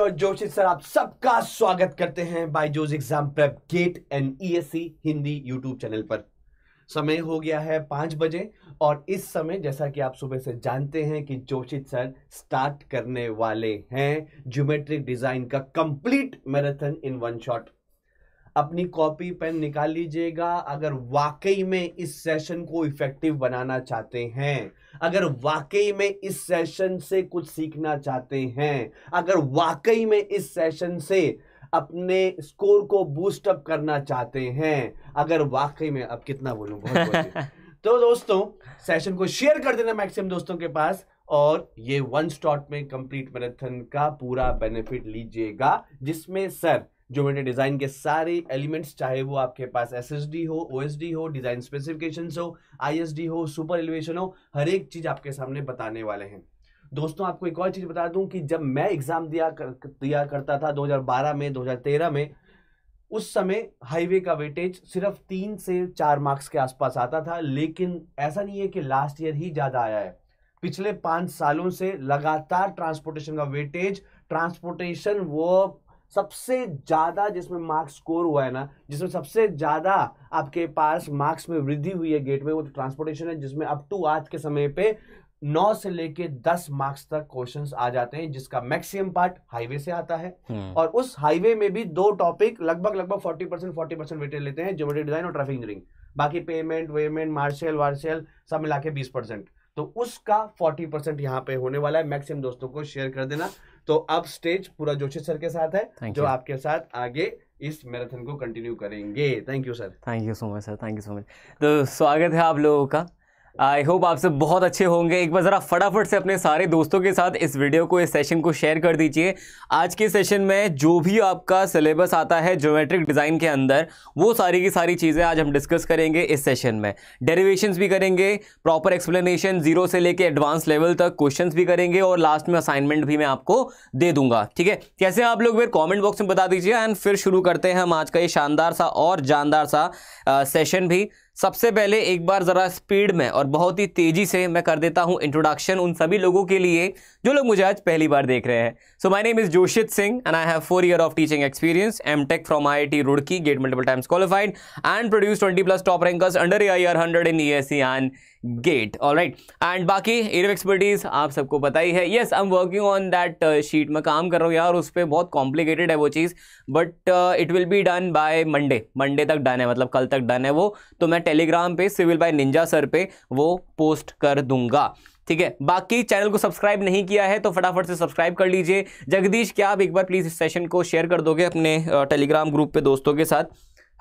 जोशित sir, आप सबका स्वागत करते हैं Byju's exam prep GATE and ESE Hindi YouTube channel पर। समय हो गया है 5 बजे और इस समय जैसा कि आप सुबह से जानते हैं कि जोशित सर स्टार्ट करने वाले हैं ज्योमेट्रिक डिजाइन का complete marathon in one shot. अपनी कॉपी पेन निकाल लीजिएगा अगर वाकई में इस सेशन को इफेक्टिव बनाना चाहते हैं, अगर वाकई में इस सेशन से कुछ सीखना चाहते हैं, अगर वाकई में इस सेशन से अपने स्कोर को बूस्ट अप करना चाहते हैं, अगर वाकई में अब कितना बोलूं बहुत तो दोस्तों सेशन को शेयर कर देना मैक्सिमम दोस्तों के पास और ये वन स्टॉट में कंप्लीट मैराथन का पूरा बेनिफिट लीजिएगा, जिसमें सर ज्योमेट्रिक डिजाइन के सारे एलिमेंट्स, चाहे वो आपके पास एसएसडी हो, ओएसडी हो, डिजाइन स्पेसिफिकेशंस हो, आईएसडी हो, सुपर एलिवेशन हो, हर एक चीज आपके सामने बताने वाले हैं। दोस्तों आपको एक और चीज बता दूं कि जब मैं एग्जाम दिया करता था 2012 में, 2013 में, उस समय हाईवे का वेटेज सिर्फ 3 से 4 मार्क्स के आसपास आता था। लेकिन ऐसा नहीं है कि लास्ट ईयर ही ज्यादा आया है, पिछले 5 सालों से लगातार ट्रांसपोर्टेशन का वेटेज, ट्रांसपोर्टेशन वो सबसे ज्यादा जिसमें मार्क्स स्कोर हुआ है ना, जिसमें सबसे ज्यादा आपके पास मार्क्स में वृद्धि हुई है गेट में, वो तो ट्रांसपोर्टेशन है, जिसमें अप टू आज के समय पे 9 से लेके 10 मार्क्स तक क्वेश्चंस आ जाते हैं, जिसका मैक्सिमम पार्ट हाईवे से आता है। और उस हाईवे में भी 2 टॉपिक लगभग 40% वेटेज लेते हैं, ज्योमेट्रिक डिजाइन और ट्रैफिक इंजीनियरिंग, बाकी पेमेंट वेमेंट मार्शल वार्शल सब मिला के 20%, तो उसका 40% यहाँ पे होने वाला है। मैक्सिमम दोस्तों को शेयर कर देना। तो अब स्टेज पूरा जोशित सर के साथ है जो आपके साथ आगे इस मैराथन को कंटिन्यू करेंगे। Thank you sir, thank you so much sir, thank you so much. तो स्वागत है आप लोगों का, आई होप आप सब बहुत अच्छे होंगे। एक बार ज़रा फटाफट से अपने सारे दोस्तों के साथ इस वीडियो को, इस सेशन को शेयर कर दीजिए। आज के सेशन में जो भी आपका सिलेबस आता है ज्योमेट्रिक डिज़ाइन के अंदर, वो सारी की सारी चीज़ें आज हम डिस्कस करेंगे इस सेशन में। डेरिवेशंस भी करेंगे, प्रॉपर एक्सप्लेनेशन 0 से लेके एडवांस लेवल तक क्वेश्चंस भी करेंगे और लास्ट में असाइनमेंट भी मैं आपको दे दूंगा। ठीक है, कैसे आप लोग फिर कॉमेंट बॉक्स में बता दीजिए एंड फिर शुरू करते हैं हम आज का ये शानदार सा और जानदार सा सेशन भी। सबसे पहले एक बार ज़रा स्पीड में और बहुत ही तेज़ी से मैं कर देता हूं इंट्रोडक्शन उन सभी लोगों के लिए जो लोग मुझे आज पहली बार देख रहे हैं। So my name is Joshit Singh and I have 4 year of teaching experience, MTech from IIT Roorkee, GATE multiple times qualified and produce 20+ top rankers under AIR 100 in ESE and GATE. Alright, and बाकी एरिया एक्सपर्टीज आप सबको पता ही है। Yes, I am working on that sheet, मैं काम कर रहा हूँ यार उस पर, बहुत कॉम्प्लिकेटेड है वो चीज़, but it will be done by Monday तक डन है, मतलब कल तक डन है वो। तो मैं टेलीग्राम पे सिविल बाय निंजा सर पे वो पोस्ट कर दूंगा। ठीक है, बाकी चैनल को सब्सक्राइब नहीं किया है तो फटाफट से सब्सक्राइब कर लीजिए। जगदीश, क्या आप एक बार प्लीज़ इस सेशन को शेयर कर दोगे अपने टेलीग्राम ग्रुप पे दोस्तों के साथ,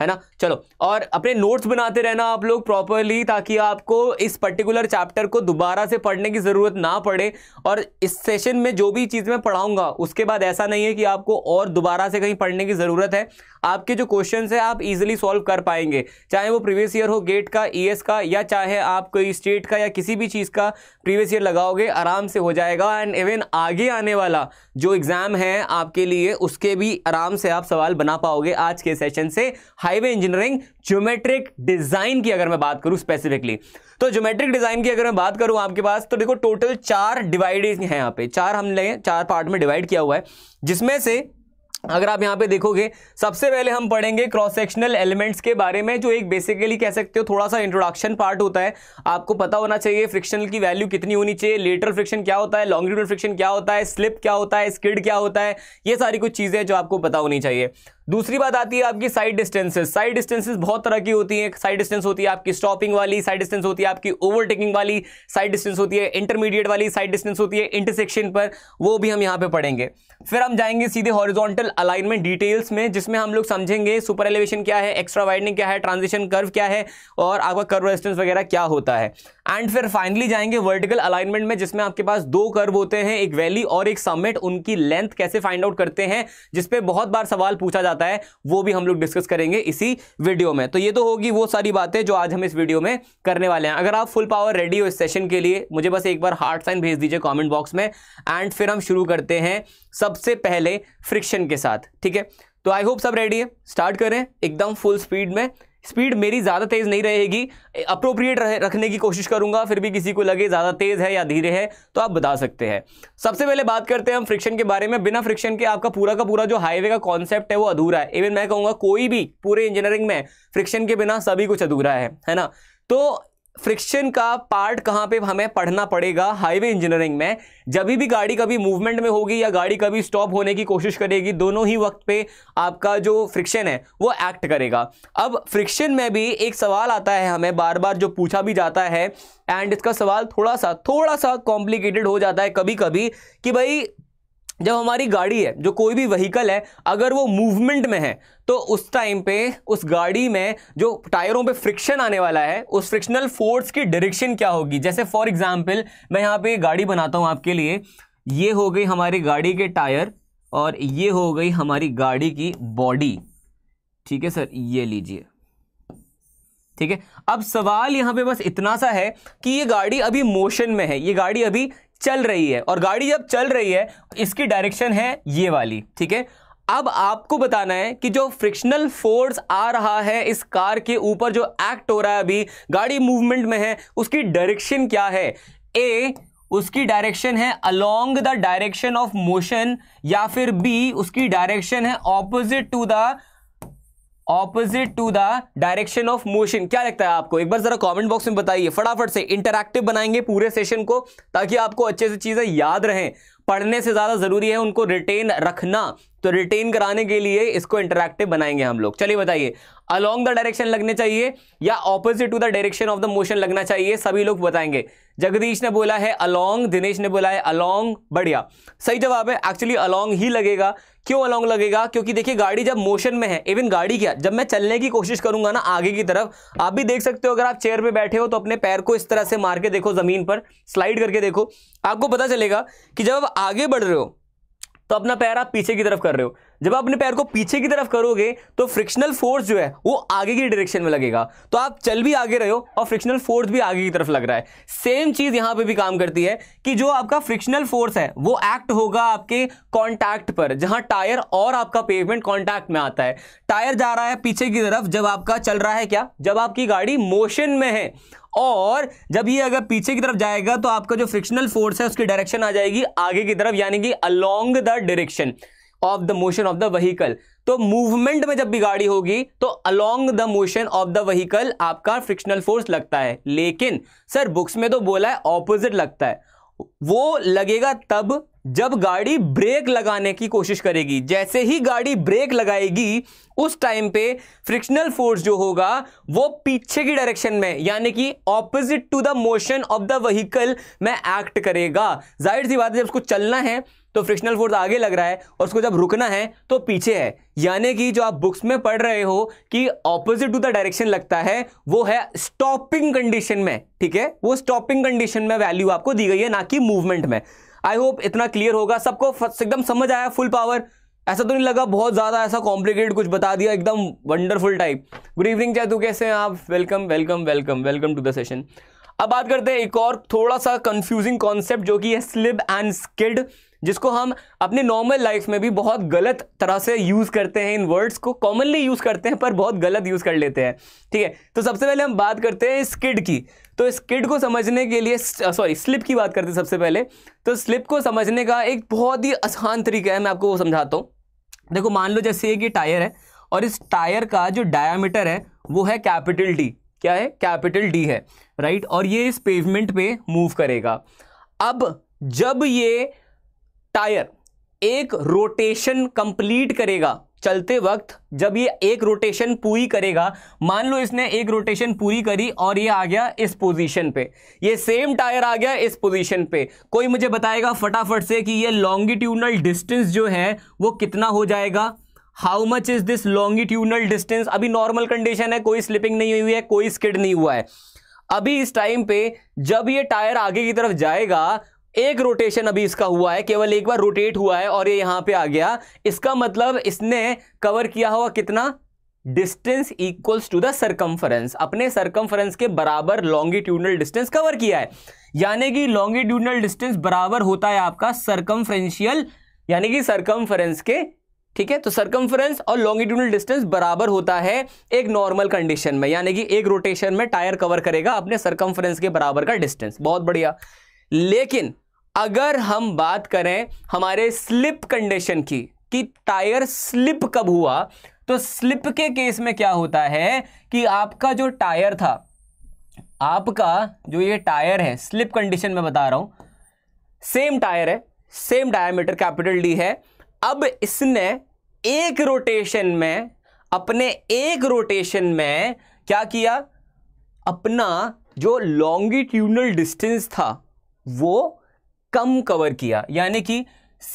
है ना? चलो, और अपने नोट्स बनाते रहना आप लोग प्रॉपरली, ताकि आपको इस पर्टिकुलर चैप्टर को दोबारा से पढ़ने की ज़रूरत ना पड़े। और इस सेशन में जो भी चीज़ मैं पढ़ाऊंगा उसके बाद ऐसा नहीं है कि आपको और दोबारा से कहीं पढ़ने की ज़रूरत है। आपके जो क्वेश्चंस हैं आप इजीली सॉल्व कर पाएंगे, चाहे वो प्रीवियस ईयर हो गेट का, ES का, या चाहे आप कोई स्टेट का या किसी भी चीज़ का प्रीवियस ईयर लगाओगे, आराम से हो जाएगा। एंड इवन आगे आने वाला जो एग्ज़ाम है आपके लिए, उसके भी आराम से आप सवाल बना पाओगे आज के सेशन से। हाईवे इंजीनियरिंग ज्योमेट्रिक डिजाइन की अगर मैं बात करूं स्पेसिफिकली, तो ज्योमेट्रिक डिजाइन की अगर मैं बात करूं आपके पास, तो देखो टोटल 4 डिवाइडेड हैं यहाँ पे, 4 पार्ट में डिवाइड किया हुआ है। जिसमें से अगर आप यहाँ पे देखोगे, सबसे पहले हम पढ़ेंगे क्रॉस सेक्शनल एलिमेंट्स के बारे में, जो एक बेसिकली कह सकते हो थोड़ा सा इंट्रोडक्शन पार्ट होता है। आपको पता होना चाहिए फ्रिक्शनल की वैल्यू कितनी होनी चाहिए, लेटरल फ्रिक्शन क्या होता है, लॉन्गिट्यूडल फ्रिक्शन क्या होता है, स्लिप क्या होता है, स्किड क्या होता है, ये सारी कुछ चीज़ें जो आपको पता होनी चाहिए। दूसरी बात आती है आपकी साइड डिस्टेंसेस। साइड डिस्टेंसेस बहुत तरह की होती हैं। साइड डिस्टेंस होती है आपकी स्टॉपिंग वाली, साइड डिस्टेंस होती है आपकी ओवरटेकिंग वाली, साइड डिस्टेंस होती है इंटरमीडिएट वाली, साइड डिस्टेंस होती है इंटरसेक्शन पर, वो भी हम यहाँ पे पढ़ेंगे। फिर हम जाएंगे सीधे हॉरिजॉन्टल अलाइनमेंट डिटेल्स में, जिसमें हम लोग समझेंगे सुपर एलिवेशन क्या है, एक्स्ट्रा वाइडनिंग क्या है, ट्रांजिशन कर्व क्या है, और आपका कर्व रेजिस्टेंस वगैरह क्या होता है। एंड फिर फाइनली जाएंगे वर्टिकल अलाइनमेंट में, जिसमें आपके पास 2 कर्व होते हैं, एक वैली और एक समिट, उनकी लेंथ कैसे फाइंड आउट करते हैं, जिसपे बहुत बार सवाल पूछा जाता है, वो भी हम लोग डिस्कस करेंगे इसी वीडियो में। तो ये तो होगी वो सारी बातें जो आज हम इस वीडियो में करने वाले हैं। अगर आप फुल पावर रेडी हो इस सेशन के लिए, मुझे बस एक बार हार्ट साइन भेज दीजिए कमेंट बॉक्स में, एंड फिर हम शुरू करते हैं सबसे पहले फ्रिक्शन के साथ। ठीक है, तो आई होप सब रेडी है, स्टार्ट करें एकदम फुल स्पीड में। स्पीड मेरी ज़्यादा तेज़ नहीं रहेगी, अप्रोप्रिएट रखने की कोशिश करूंगा, फिर भी किसी को लगे ज़्यादा तेज़ है या धीरे है तो आप बता सकते हैं। सबसे पहले बात करते हैं हम फ्रिक्शन के बारे में। बिना फ्रिक्शन के आपका पूरा का पूरा जो हाईवे का कॉन्सेप्ट है वो अधूरा है। इवन मैं कहूँगा कोई भी पूरे इंजीनियरिंग में फ्रिक्शन के बिना सभी कुछ अधूरा है ना। तो फ्रिक्शन का पार्ट कहाँ पे हमें पढ़ना पड़ेगा हाईवे इंजीनियरिंग में? जब भी गाड़ी कभी मूवमेंट में होगी या गाड़ी कभी स्टॉप होने की कोशिश करेगी, दोनों ही वक्त पे आपका जो फ्रिक्शन है वो एक्ट करेगा। अब फ्रिक्शन में भी एक सवाल आता है हमें बार बार, जो पूछा भी जाता है, एंड इसका सवाल थोड़ा सा कॉम्प्लिकेटेड हो जाता है कभी कभी, कि भाई जब हमारी गाड़ी है, जो कोई भी व्हीकल है, अगर वो मूवमेंट में है तो उस टाइम पे उस गाड़ी में जो टायरों पे फ्रिक्शन आने वाला है, उस फ्रिक्शनल फोर्स की डायरेक्शन क्या होगी। जैसे फॉर एग्जांपल मैं यहाँ पे गाड़ी बनाता हूँ आपके लिए, ये हो गई हमारी गाड़ी के टायर और ये हो गई हमारी गाड़ी की बॉडी, ठीक है सर, ये लीजिए, ठीक है। अब सवाल यहाँ पे बस इतना सा है कि ये गाड़ी अभी मोशन में है, ये गाड़ी अभी चल रही है, और गाड़ी जब चल रही है इसकी डायरेक्शन है ये वाली, ठीक है। अब आपको बताना है कि जो फ्रिक्शनल फोर्स आ रहा है इस कार के ऊपर, जो एक्ट हो रहा है अभी गाड़ी मूवमेंट में है, उसकी डायरेक्शन क्या है। ए, उसकी डायरेक्शन है along the direction of motion, या फिर बी, उसकी डायरेक्शन है opposite to the direction of motion. क्या लगता है आपको? एक बार जरा कमेंट बॉक्स में बताइए, फटाफट से। इंटरैक्टिव बनाएंगे पूरे सेशन को ताकि आपको अच्छे से चीज़ें याद रहें। पढ़ने से ज़्यादा ज़रूरी है उनको रिटेन रखना, तो रिटेन कराने के लिए इसको इंटरैक्टिव बनाएंगे हम लोग। चलिए बताइए, अलोंग द डायरेक्शन लगने चाहिए या opposite to the direction of the motion लगना चाहिए? सभी लोग बताएंगे। जगदीश ने बोला है अलोंग, दिनेश ने बोला है अलोंग, बढ़िया, सही जवाब है। एक्चुअली अलोंग ही लगेगा। क्यों अलोंग लगेगा? क्योंकि देखिए गाड़ी जब मोशन में है, इवन गाड़ी क्या, जब मैं चलने की कोशिश करूंगा ना आगे की तरफ, आप भी देख सकते हो, अगर आप चेयर पे बैठे हो तो अपने पैर को इस तरह से मार के देखो, जमीन पर स्लाइड करके देखो, आपको पता चलेगा कि जब आप आगे बढ़ रहे हो तो अपना पैर आप पीछे की तरफ कर रहे हो। जब आप अपने पैर को पीछे की तरफ करोगे तो फ्रिक्शनल फोर्स जो है वो आगे की डायरेक्शन में लगेगा। तो आप चल भी आगे रहे हो और फ्रिक्शनल फोर्स भी आगे की तरफ लग रहा है। सेम चीज यहां पे भी काम करती है कि जो आपका फ्रिक्शनल फोर्स है वो एक्ट होगा आपके कॉन्टैक्ट पर, जहां टायर और आपका पेवमेंट कॉन्टैक्ट में आता है। टायर जा रहा है पीछे की तरफ जब आपका चल रहा है, क्या, जब आपकी गाड़ी मोशन में है, और जब ये अगर पीछे की तरफ जाएगा तो आपका जो फ्रिक्शनल फोर्स है उसकी डायरेक्शन आ जाएगी आगे की तरफ, यानी कि along the direction of the motion of the vehicle. तो मूवमेंट में जब भी गाड़ी होगी तो along the motion of the vehicle आपका फ्रिक्शनल फोर्स लगता है। लेकिन सर बुक्स में तो बोला है ऑपोजिट लगता है, वो लगेगा तब जब गाड़ी ब्रेक लगाने की कोशिश करेगी। जैसे ही गाड़ी ब्रेक लगाएगी उस टाइम पे फ्रिक्शनल फोर्स जो होगा वो पीछे की डायरेक्शन में, यानी कि opposite to the motion of the vehicle में एक्ट करेगा। जाहिर सी बात है, जब उसको चलना है तो फ्रिक्शनल फोर्स आगे लग रहा है और उसको जब रुकना है तो पीछे है, यानी कि जो आप बुक्स में पढ़ रहे हो कि ऑपोजिट टू द डायरेक्शन लगता है, वो है स्टॉपिंग कंडीशन में, ठीक है, वो स्टॉपिंग कंडीशन में वैल्यू आपको दी गई है, ना कि मूवमेंट में। आई होप इतना क्लियर होगा, सबको एकदम समझ आया, फुल पावर, ऐसा तो नहीं लगा बहुत ज़्यादा ऐसा कॉम्प्लिकेटेड कुछ बता दिया, एकदम wonderful type. Good evening Chaitu, कैसे हैं आप? Welcome welcome welcome welcome to the session. अब बात करते हैं एक और थोड़ा सा कंफ्यूजिंग कॉन्सेप्ट, जो कि है स्लिप एंड स्किड, जिसको हम अपने नॉर्मल लाइफ में भी बहुत गलत तरह से यूज़ करते हैं। इन वर्ड्स को कॉमनली यूज़ करते हैं पर बहुत गलत यूज़ कर लेते हैं, ठीक है। तो सबसे पहले हम बात करते हैं स्किड की। तो स्किड को समझने के लिए, सॉरी, स्लिप की बात करते हैं सबसे पहले। तो स्लिप को समझने का एक बहुत ही आसान तरीका है, मैं आपको वो समझाता हूँ। देखो, मान लो जैसे एक ये टायर है और इस टायर का जो डायामीटर है वो है कैपिटल डी, क्या है, कैपिटल डी है, राइट, और ये इस पेवमेंट पे मूव करेगा। अब जब ये टायर एक रोटेशन कंप्लीट करेगा चलते वक्त, जब ये एक रोटेशन पूरी करेगा, मान लो इसने एक रोटेशन पूरी करी और ये आ गया इस पोजीशन पे, ये सेम टायर आ गया इस पोजीशन पे, कोई मुझे बताएगा फटाफट से कि ये लॉन्गिट्यूडनल डिस्टेंस जो है वो कितना हो जाएगा? How much is this longitudinal distance? अभी नॉर्मल कंडीशन है, कोई स्लिपिंग नहीं हुई है, कोई स्किड नहीं हुआ है। अभी इस टाइम पे जब ये टायर आगे की तरफ जाएगा, एक रोटेशन अभी इसका हुआ है, केवल एक बार रोटेट हुआ है और ये यहाँ पे आ गया। इसका मतलब इसने कवर किया हुआ कितना distance equals to the circumference, अपने सरकमफरेंस के बराबर लॉन्गिट्यूडनल डिस्टेंस कवर किया है, यानी कि लॉन्गिट्यूडनल डिस्टेंस बराबर होता है आपका सरकमफरेंशियल, यानी कि सरकमफरेंस के ठीक है, तो सर्कम्फ्रेंस और लॉन्गिट्यूडनल डिस्टेंस बराबर होता है एक नॉर्मल कंडीशन में, यानी कि एक रोटेशन में टायर कवर करेगा अपने सर्कम्फ्रेंस के बराबर का डिस्टेंस। बहुत बढ़िया। लेकिन अगर हम बात करें हमारे स्लिप कंडीशन की कि टायर स्लिप कब हुआ, तो स्लिप के केस में क्या होता है कि आपका जो टायर था, आपका जो ये टायर है, स्लिप कंडीशन में बता रहा हूं, सेम टायर है, सेम डायमीटर कैपिटल डी है। अब इसने एक रोटेशन में, अपने एक रोटेशन में क्या किया, अपना जो लॉन्गिट्यूडनल डिस्टेंस था वो कम कवर किया, यानी कि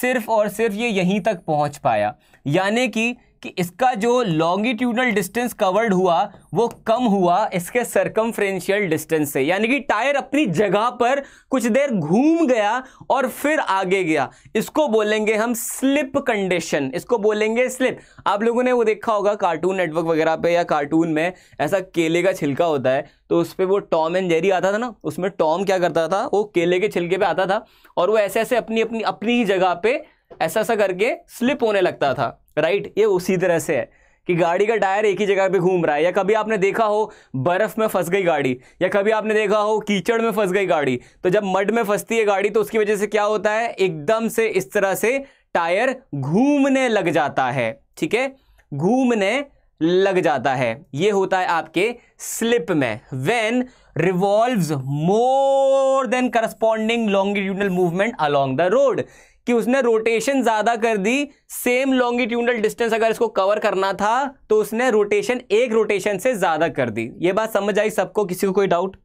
सिर्फ और सिर्फ ये यहीं तक पहुंच पाया, यानी कि इसका जो लॉन्गिट्यूडनल डिस्टेंस कवर्ड हुआ वो कम हुआ इसके सर्कमफ्रेंशियल डिस्टेंस से, यानी कि टायर अपनी जगह पर कुछ देर घूम गया और फिर आगे गया। इसको बोलेंगे हम स्लिप कंडीशन, इसको बोलेंगे स्लिप। आप लोगों ने वो देखा होगा कार्टून नेटवर्क वगैरह पे या कार्टून में ऐसा केले का छिलका होता है, तो उस पर वो टॉम एंड जेरी आता था ना, उसमें टॉम क्या करता था, वो केले के छिलके पर आता था और वो ऐसे ऐसे अपनी ही जगह पर ऐसा ऐसा करके स्लिप होने लगता था, राइट। ये उसी तरह से है कि गाड़ी का टायर एक ही जगह पे घूम रहा है, या कभी आपने देखा हो बर्फ में फंस गई गाड़ी, या कभी आपने देखा हो कीचड़ में फंस गई गाड़ी, तो जब मड में फंसती है गाड़ी तो उसकी वजह से क्या होता है, एकदम से इस तरह से टायर घूमने लग जाता है, ठीक है, घूमने लग जाता है। ये होता है आपके स्लिप में, when revolves more than corresponding longitudinal movement along the road, कि उसने रोटेशन ज्यादा कर दी, सेम लॉन्गिट्यूडनल डिस्टेंस अगर इसको कवर करना था तो उसने रोटेशन एक रोटेशन से ज्यादा कर दी। ये बात समझ आई सबको? किसी को कोई डाउट,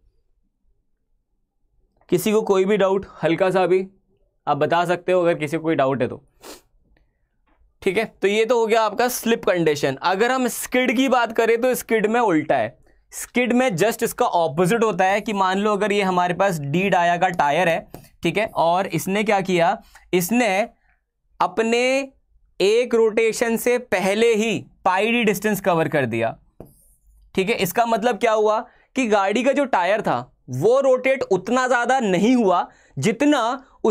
किसी को कोई भी डाउट हल्का सा भी आप बता सकते हो अगर किसी को कोई डाउट है तो, ठीक है। तो ये तो हो गया आपका स्लिप कंडीशन। अगर हम स्किड की बात करें तो स्किड में उल्टा है, स्किड में जस्ट इसका ऑपोजिट होता है कि मान लो अगर ये हमारे पास डी डाया का टायर है, ठीक है, और इसने क्या किया, इसने अपने एक रोटेशन से पहले ही पाई डी डिस्टेंस कवर कर दिया, ठीक है। इसका मतलब क्या हुआ कि गाड़ी का जो टायर था वो रोटेट उतना ज़्यादा नहीं हुआ जितना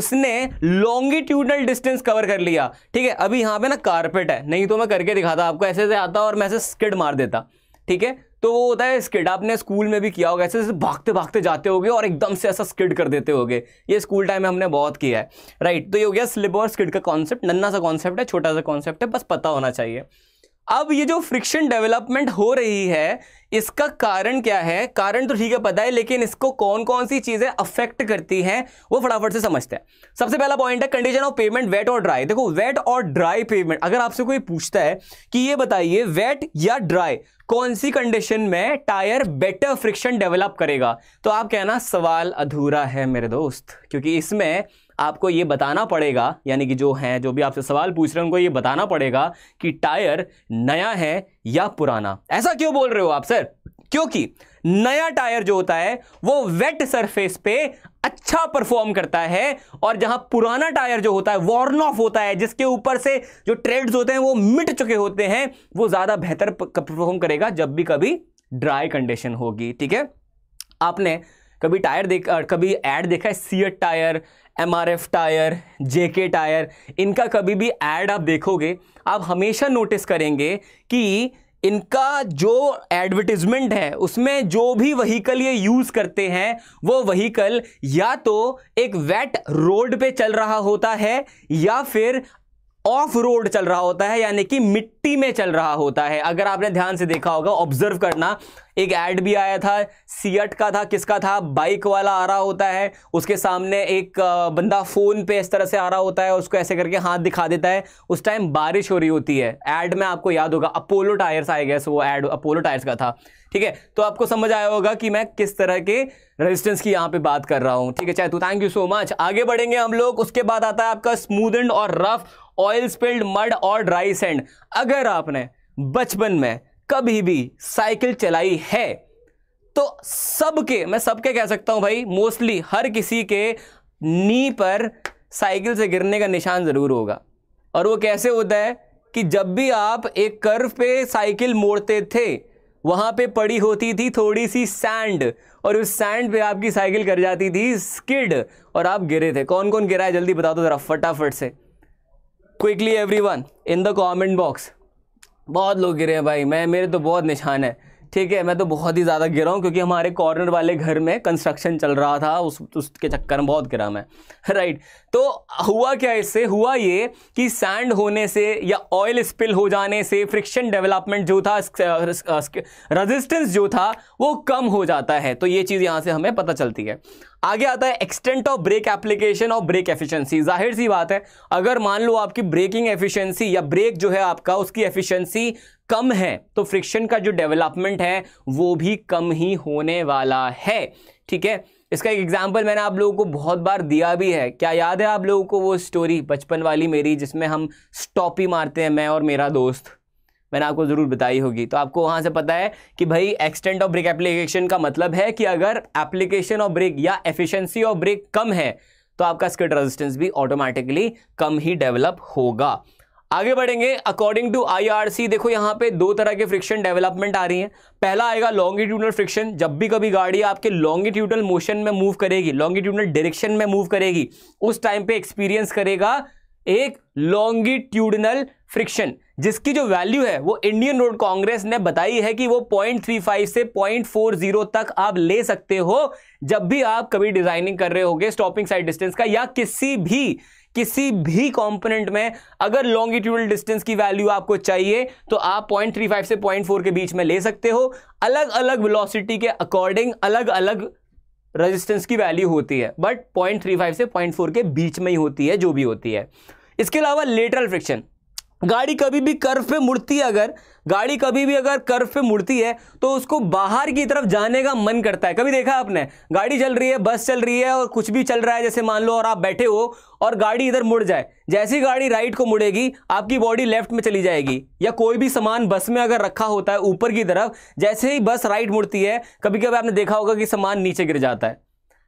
उसने लॉन्गिट्यूडनल डिस्टेंस कवर कर लिया, ठीक है। अभी यहाँ पे ना कारपेट है, नहीं तो मैं करके दिखाता आपको, ऐसे से आता और मैं ऐसे स्किड मार देता, ठीक है, तो वो होता है स्किड। आपने स्कूल में भी किया होगा, ऐसे भागते भागते जाते होगे और एकदम से ऐसा स्किड कर देते होगे, ये स्कूल टाइम में हमने बहुत किया है, राइट। तो ये हो गया स्लिप और स्किड का कॉन्सेप्ट, नन्ना सा कॉन्सेप्ट है, छोटा सा कॉन्सेप्ट है, बस पता होना चाहिए। अब ये जो फ्रिक्शन डेवलपमेंट हो रही है इसका कारण क्या है, कारण तो ठीक है पता है, लेकिन इसको कौन कौन सी चीज़ें अफेक्ट करती हैं वो फटाफट से समझते हैं। सबसे पहला पॉइंट है कंडीशन ऑफ पेवमेंट, वेट और ड्राई। देखो वेट और ड्राई पेवमेंट, अगर आपसे कोई पूछता है कि ये बताइए वेट या ड्राई कौन सी कंडीशन में टायर बेटर फ्रिक्शन डेवलप करेगा, तो आप कहना सवाल अधूरा है मेरे दोस्त, क्योंकि इसमें आपको ये बताना पड़ेगा, यानी कि जो भी आपसे सवाल पूछ रहे हैं उनको ये बताना पड़ेगा कि टायर नया है या पुराना। ऐसा क्यों बोल रहे हो आप सर? क्योंकि नया टायर जो होता है वो वेट सरफेस पे अच्छा परफॉर्म करता है, और जहां पुराना टायर जो होता है वॉर्न ऑफ होता है, जिसके ऊपर से जो ट्रेड्स होते हैं वो मिट चुके होते हैं, वो ज़्यादा बेहतर परफॉर्म करेगा जब भी कभी ड्राई कंडीशन होगी, ठीक है। आपने कभी टायर कभी ऐड देखा है CEAT tyre, MRF tyre, JK tyre, इनका कभी भी ऐड आप देखोगे, आप हमेशा नोटिस करेंगे कि इनका जो एडवर्टिजमेंट है उसमें जो भी व्हीकल ये यूज़ करते हैं वो व्हीकल या तो एक वेट रोड पे चल रहा होता है या फिर ऑफ रोड चल रहा होता है, यानी कि मिट्टी में चल रहा होता है। अगर आपने ध्यान से देखा होगा, ऑब्जर्व करना, एक ऐड भी आया था सीएट का था, किसका था, बाइक वाला आ रहा होता है, उसके सामने एक बंदा फ़ोन पे इस तरह से आ रहा होता है, उसको ऐसे करके हाथ दिखा देता है, उस टाइम बारिश हो रही होती है, ऐड में आपको याद होगा, अपोलो टायर्स आए गए, वो ऐड अपोलो टायर्स का था, ठीक है। तो आपको समझ आया होगा कि मैं किस तरह के रेजिस्टेंस की यहाँ पे बात कर रहा हूँ, ठीक है। चाहे तो थैंक यू सो मच। आगे बढ़ेंगे हम लोग, उसके बाद आता है आपका स्मूथेंड और रफ, ऑयल स्पिल्ड, मड और ड्राई सैंड। अगर आपने बचपन में कभी भी साइकिल चलाई है तो सबके, मैं सबके कह सकता हूँ भाई, मोस्टली हर किसी के नी पर साइकिल से गिरने का निशान ज़रूर होगा। और वो कैसे होता है कि जब भी आप एक कर्व पे साइकिल मोड़ते थे वहाँ पे पड़ी होती थी थोड़ी सी सैंड, और उस सैंड पे आपकी साइकिल कर जाती थी स्किड और आप गिरे थे। कौन कौन गिरा है जल्दी बताओ तो ज़रा फटाफट से। Quickly everyone in the comment box. बहुत लोग गिरे हैं भाई, मेरे तो बहुत निशान है, ठीक है, मैं तो बहुत ही ज़्यादा गिरा हूँ क्योंकि हमारे कॉर्नर वाले घर में कंस्ट्रक्शन चल रहा था, उसके चक्कर में बहुत गिरा मैं, राइट। तो हुआ क्या इससे, हुआ ये कि सैंड होने से या ऑयल स्पिल हो जाने से फ्रिक्शन डेवलपमेंट जो था, रेजिस्टेंस जो था वो कम हो जाता है। तो ये चीज़ यहाँ से हमें पता चलती है। आगे आता है एक्सटेंट ऑफ ब्रेक एप्लीकेशन और ब्रेक एफिशिएंसी। जाहिर सी बात है, अगर मान लो आपकी ब्रेकिंग एफिशिएंसी या ब्रेक जो है आपका, उसकी एफिशिएंसी कम है तो फ्रिक्शन का जो डेवलपमेंट है वो भी कम ही होने वाला है, ठीक है। इसका एक एग्जाम्पल मैंने आप लोगों को बहुत बार दिया भी है। क्या याद है आप लोगों को वो स्टोरी बचपन वाली मेरी, जिसमें हम स्टॉपी मारते हैं, मैं और मेरा दोस्त? मैंने आपको ज़रूर बताई होगी। तो आपको वहाँ से पता है कि भाई एक्सटेंट ऑफ ब्रेक एप्लीकेशन का मतलब है कि अगर एप्लीकेशन ऑफ ब्रेक या एफिशिएंसी ऑफ ब्रेक कम है तो आपका स्किड रेजिस्टेंस भी ऑटोमेटिकली कम ही डेवलप होगा। आगे बढ़ेंगे। अकॉर्डिंग टू IRC देखो यहाँ पे दो तरह के फ्रिक्शन डेवलपमेंट आ रही हैं। पहला आएगा लॉन्गिट्यूडनल फ्रिक्शन। जब भी कभी गाड़ी आपके लॉन्गिट्यूडनल मोशन में मूव करेगी, लॉन्गिट्यूडनल डायरेक्शन में मूव करेगी, उस टाइम पे एक्सपीरियंस करेगा एक लॉन्गिट्यूडनल फ्रिक्शन, जिसकी जो वैल्यू है वो इंडियन रोड कांग्रेस ने बताई है कि वो 0.35 से 0.40 तक आप ले सकते हो जब भी आप कभी डिजाइनिंग कर रहे होगे स्टॉपिंग साइड डिस्टेंस का, या किसी भी कंपोनेंट में अगर लॉन्गिट्यूडनल डिस्टेंस की वैल्यू आपको चाहिए तो आप 0.35 से 0.4 के बीच में ले सकते हो। अलग अलग वेलोसिटी के अकॉर्डिंग अलग अलग रेजिस्टेंस की वैल्यू होती है, बट 0.35 से 0.4 के बीच में ही होती है जो भी होती है। इसके अलावा लेटरल फ्रिक्शन, गाड़ी कभी भी कर्व पे मुड़ती है, अगर गाड़ी कर्व पे मुड़ती है तो उसको बाहर की तरफ जाने का मन करता है। कभी देखा आपने, गाड़ी चल रही है, बस चल रही है और कुछ भी चल रहा है, जैसे मान लो और आप बैठे हो और गाड़ी इधर मुड़ जाए, जैसी गाड़ी राइट को मुड़ेगी आपकी बॉडी लेफ्ट में चली जाएगी। या कोई भी सामान बस में अगर रखा होता है ऊपर की तरफ, जैसे ही बस राइट मुड़ती है कभी कभी आपने देखा होगा कि सामान नीचे गिर जाता है,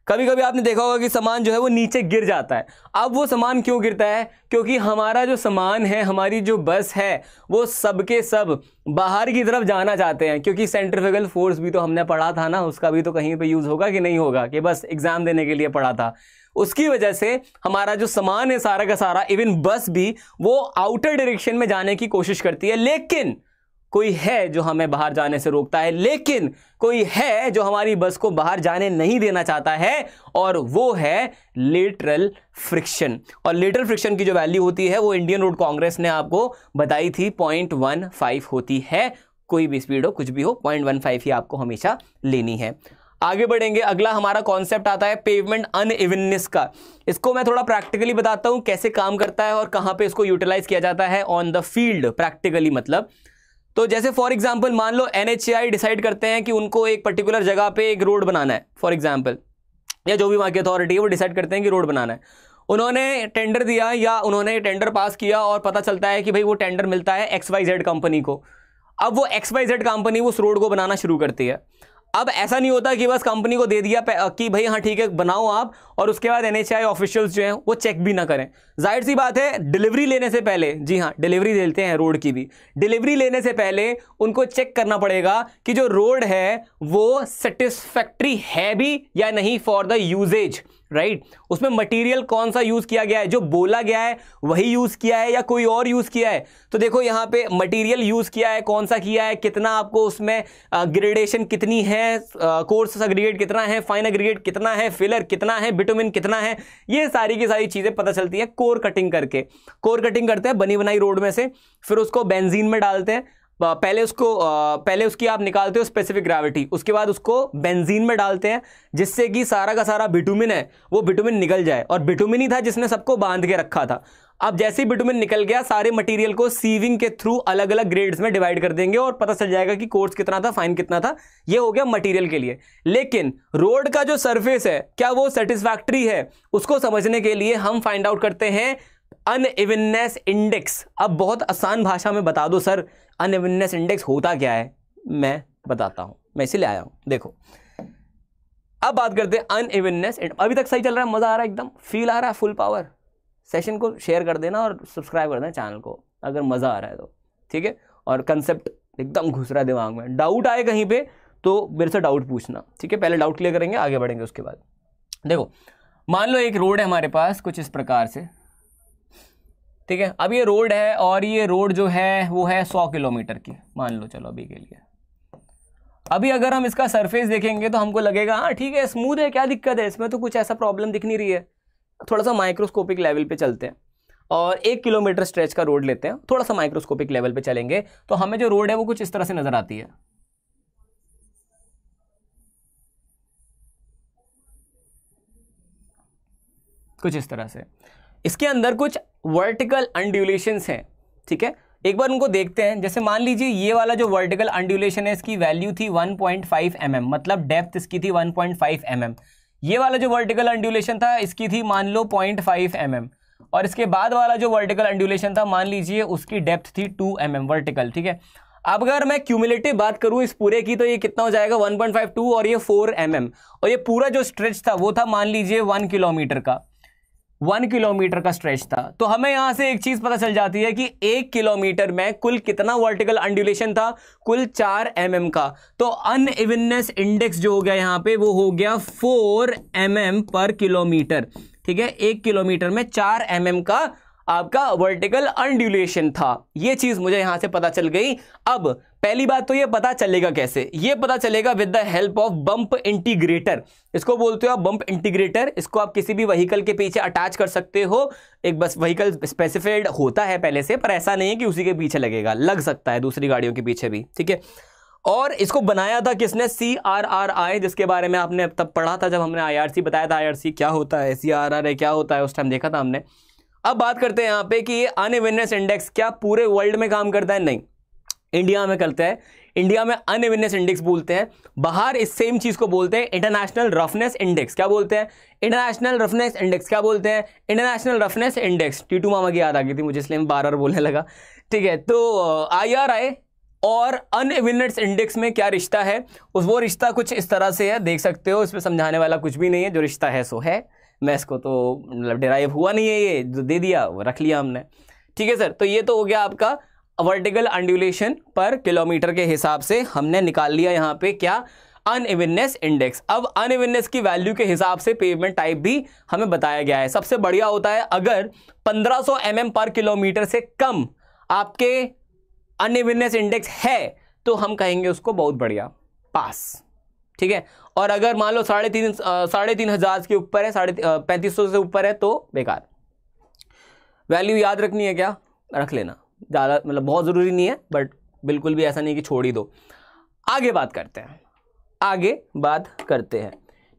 कभी कभी आपने देखा होगा कि सामान जो है वो नीचे गिर जाता है। अब वो सामान क्यों गिरता है? क्योंकि हमारा जो सामान है, हमारी जो बस है, वो सब के सब बाहर की तरफ जाना चाहते हैं, क्योंकि सेंट्रीफ्यूगल फोर्स भी तो हमने पढ़ा था ना, उसका भी तो कहीं पे यूज़ होगा कि नहीं होगा, कि बस एग्ज़ाम देने के लिए पढ़ा था। उसकी वजह से हमारा जो सामान है सारा का सारा, इवन बस भी, वो आउटर डायरेक्शन में जाने की कोशिश करती है, लेकिन कोई है जो हमें बाहर जाने से रोकता है, लेकिन कोई है जो हमारी बस को बाहर जाने नहीं देना चाहता है, और वो है लेटरल फ्रिक्शन। और लेटरल फ्रिक्शन की जो वैल्यू होती है वो इंडियन रोड कांग्रेस ने आपको बताई थी 0.15 होती है। कोई भी स्पीड हो, कुछ भी हो, 0.15 ही आपको हमेशा लेनी है। आगे बढ़ेंगे। अगला हमारा कॉन्सेप्ट आता है पेवमेंट अनइवननेस का। इसको मैं थोड़ा प्रैक्टिकली बताता हूँ कैसे काम करता है और कहाँ पर इसको यूटिलाइज किया जाता है ऑन द फील्ड, प्रैक्टिकली मतलब। तो जैसे फॉर एग्जांपल मान लो NHAI डिसाइड करते हैं कि उनको एक पर्टिकुलर जगह पे एक रोड बनाना है, फॉर एग्जांपल, या जो भी वहाँ की अथॉरिटी है वो डिसाइड करते हैं कि रोड बनाना है। उन्होंने टेंडर दिया या उन्होंने टेंडर पास किया और पता चलता है कि भाई वो टेंडर मिलता है XYZ कंपनी को। अब वो XYZ कंपनी उस रोड को बनाना शुरू करती है। अब ऐसा नहीं होता कि बस कंपनी को दे दिया कि भाई हाँ ठीक है बनाओ आप, और उसके बाद NHAI ऑफिशियल्स जो हैं वो चेक भी ना करें। जाहिर सी बात है, डिलीवरी लेने से पहले, जी हाँ डिलीवरी देते हैं रोड की भी, डिलीवरी लेने से पहले उनको चेक करना पड़ेगा कि जो रोड है वो सेटिस्फैक्ट्री है भी या नहीं फॉर द यूजेज, राइट। उसमें मटेरियल कौन सा यूज़ किया गया है, जो बोला गया है वही यूज़ किया है या कोई और यूज़ किया है। तो देखो यहाँ पे मटेरियल यूज़ किया है कौन सा किया है, कितना आपको उसमें ग्रेडेशन कितनी है, कोर्स अग्रीगेट कितना है, फाइन अग्रीगेट कितना है, फिलर कितना है, बिटुमिन कितना है, ये सारी की सारी चीज़ें पता चलती है कोर कटिंग करके। कोर कटिंग करते हैं बनी बनाई रोड में से, फिर उसको बेंजीन में डालते हैं। पहले उसकी आप निकालते हो स्पेसिफिक ग्रेविटी, उसके बाद उसको बेंजीन में डालते हैं जिससे कि सारा का सारा बिटुमिन है वो बिटुमिन निकल जाए, और बिटुमिन ही था जिसने सबको बांध के रखा था। अब जैसे ही बिटुमिन निकल गया, सारे मटेरियल को सीविंग के थ्रू अलग अलग ग्रेड्स में डिवाइड कर देंगे और पता चल जाएगा कि कोर्स कितना था, फाइन कितना था। ये हो गया मटेरियल के लिए, लेकिन रोड का जो सरफेस है क्या वो सेटिस्फैक्ट्री है, उसको समझने के लिए हम फाइंड आउट करते हैं अनइवननेस इंडेक्स। अब बहुत आसान भाषा में बता दो सर अनइवननेस इंडेक्स होता क्या है, मैं बताता हूं, मैं इसीलिए आया हूं। देखो अब बात करते हैं अनइवननेस। अभी तक सही चल रहा है, मजा आ रहा है, एकदम फील आ रहा है, फुल पावर। सेशन को शेयर कर देना और सब्सक्राइब कर देना चैनल को अगर मजा आ रहा है तो, ठीक है। और कंसेप्ट एकदम घुस रहा है दिमाग में, डाउट आए कहीं पर तो मेरे से डाउट पूछना, ठीक है। पहले डाउट क्लियर करेंगे, आगे बढ़ेंगे। उसके बाद देखो मान लो एक रोड है हमारे पास कुछ इस प्रकार से, ठीक है। अब ये रोड है और ये रोड जो है वो है 100 किलोमीटर की, मान लो चलो अभी के लिए। अभी अगर हम इसका सरफेस देखेंगे तो हमको लगेगा हाँ ठीक है स्मूथ है, क्या दिक्कत है इसमें, तो कुछ ऐसा प्रॉब्लम दिख नहीं रही है। थोड़ा सा माइक्रोस्कोपिक लेवल पे चलते हैं और 1 किलोमीटर स्ट्रेच का रोड लेते हैं, थोड़ा सा माइक्रोस्कोपिक लेवल पे चलेंगे तो हमें जो रोड है वो कुछ इस तरह से नजर आती है। कुछ इस तरह से इसके अंदर कुछ वर्टिकल अनड्यूलेशंस हैं, ठीक है। एक बार उनको देखते हैं। जैसे मान लीजिए ये वाला जो वर्टिकल अनड्यूलेशन है इसकी वैल्यू थी 1.5 mm, मतलब डेप्थ इसकी थी 1.5 mm। ये वाला जो वर्टिकल अनड्यूलेशन था इसकी थी मान लो 0.5 mm, और इसके बाद वाला जो वर्टिकल अनड्यूलेशन था मान लीजिए उसकी डेप्थ थी 2 mm वर्टिकल, ठीक है। अब अगर मैं क्यूमुलेटिव बात करूं इस पूरे की तो ये कितना हो जाएगा 1.5, 2 और ये 4 mm, और ये पूरा जो स्ट्रेच था वो था मान लीजिए 1 किलोमीटर का, 1 किलोमीटर का स्ट्रेच था। तो हमें यहां से एक चीज पता चल जाती है कि 1 किलोमीटर में कुल कितना वर्टिकल अंडुलेशन था, कुल 4 mm का। तो अनइवननेस इंडेक्स जो हो गया यहाँ पे वो हो गया 4 mm पर किलोमीटर, ठीक है। 1 किलोमीटर में 4 mm का आपका वर्टिकल अंडुलेशन था। ये चीज मुझे यहां से पता चल गई। अब पहली बात तो ये पता चलेगा कैसे, ये पता चलेगा with the help of bump integrator. इसको बोलते हो आप बम्प इंटीग्रेटर। इसको आप किसी भी व्हीकल के पीछे अटैच कर सकते हो। एक बस व्हीकल स्पेसिफाइड होता है पहले से, पर ऐसा नहीं है कि उसी के पीछे लगेगा, लग सकता है दूसरी गाड़ियों के पीछे भी, ठीक है। और इसको बनाया था किसने, CRRI, जिसके बारे में आपने तब पढ़ा था जब हमने IRC बताया था। IRC क्या होता है, CRRI क्या होता है, उस टाइम देखा था हमने। अब बात करते हैं यहाँ पे कि ये अनइवननेस इंडेक्स क्या पूरे वर्ल्ड में काम करता है? नहीं, इंडिया में करता है। इंडिया में अनइवननेस इंडेक्स बोलते हैं, बाहर इस सेम चीज को बोलते हैं इंटरनेशनल रफनेस इंडेक्स। क्या बोलते हैं? International roughness index. क्या बोलते हैं? International roughness index. टीटू मामा की याद आ गई थी मुझे, इसलिए मैं बार बोलने लगा, ठीक है। तो IRI और अनइवननेस इंडेक्स में क्या रिश्ता है, उस वो रिश्ता कुछ इस तरह से है, देख सकते हो। इसमें समझाने वाला कुछ भी नहीं है, जो रिश्ता है सो है। मैं इसको तो मतलब डिराइव हुआ नहीं है, ये जो दे दिया वो रख लिया हमने, ठीक है सर। तो ये तो हो गया आपका वर्टिकल अंडुलेशन पर किलोमीटर के हिसाब से हमने निकाल लिया यहाँ पे क्या, अनइवननेस इंडेक्स। अब अनइवननेस की वैल्यू के हिसाब से पेवमेंट टाइप भी हमें बताया गया है। सबसे बढ़िया होता है अगर 1500 mm पर किलोमीटर से कम आपके अनइवननेस इंडेक्स है तो हम कहेंगे उसको बहुत बढ़िया, पास, ठीक है। और अगर मान लो 3,500 के ऊपर है, 3,500 से ऊपर है तो बेकार। वैल्यू याद रखनी है क्या, रख लेना, ज़्यादा मतलब बहुत ज़रूरी नहीं है, बट बिल्कुल भी ऐसा नहीं कि छोड़ ही दो। आगे बात करते हैं,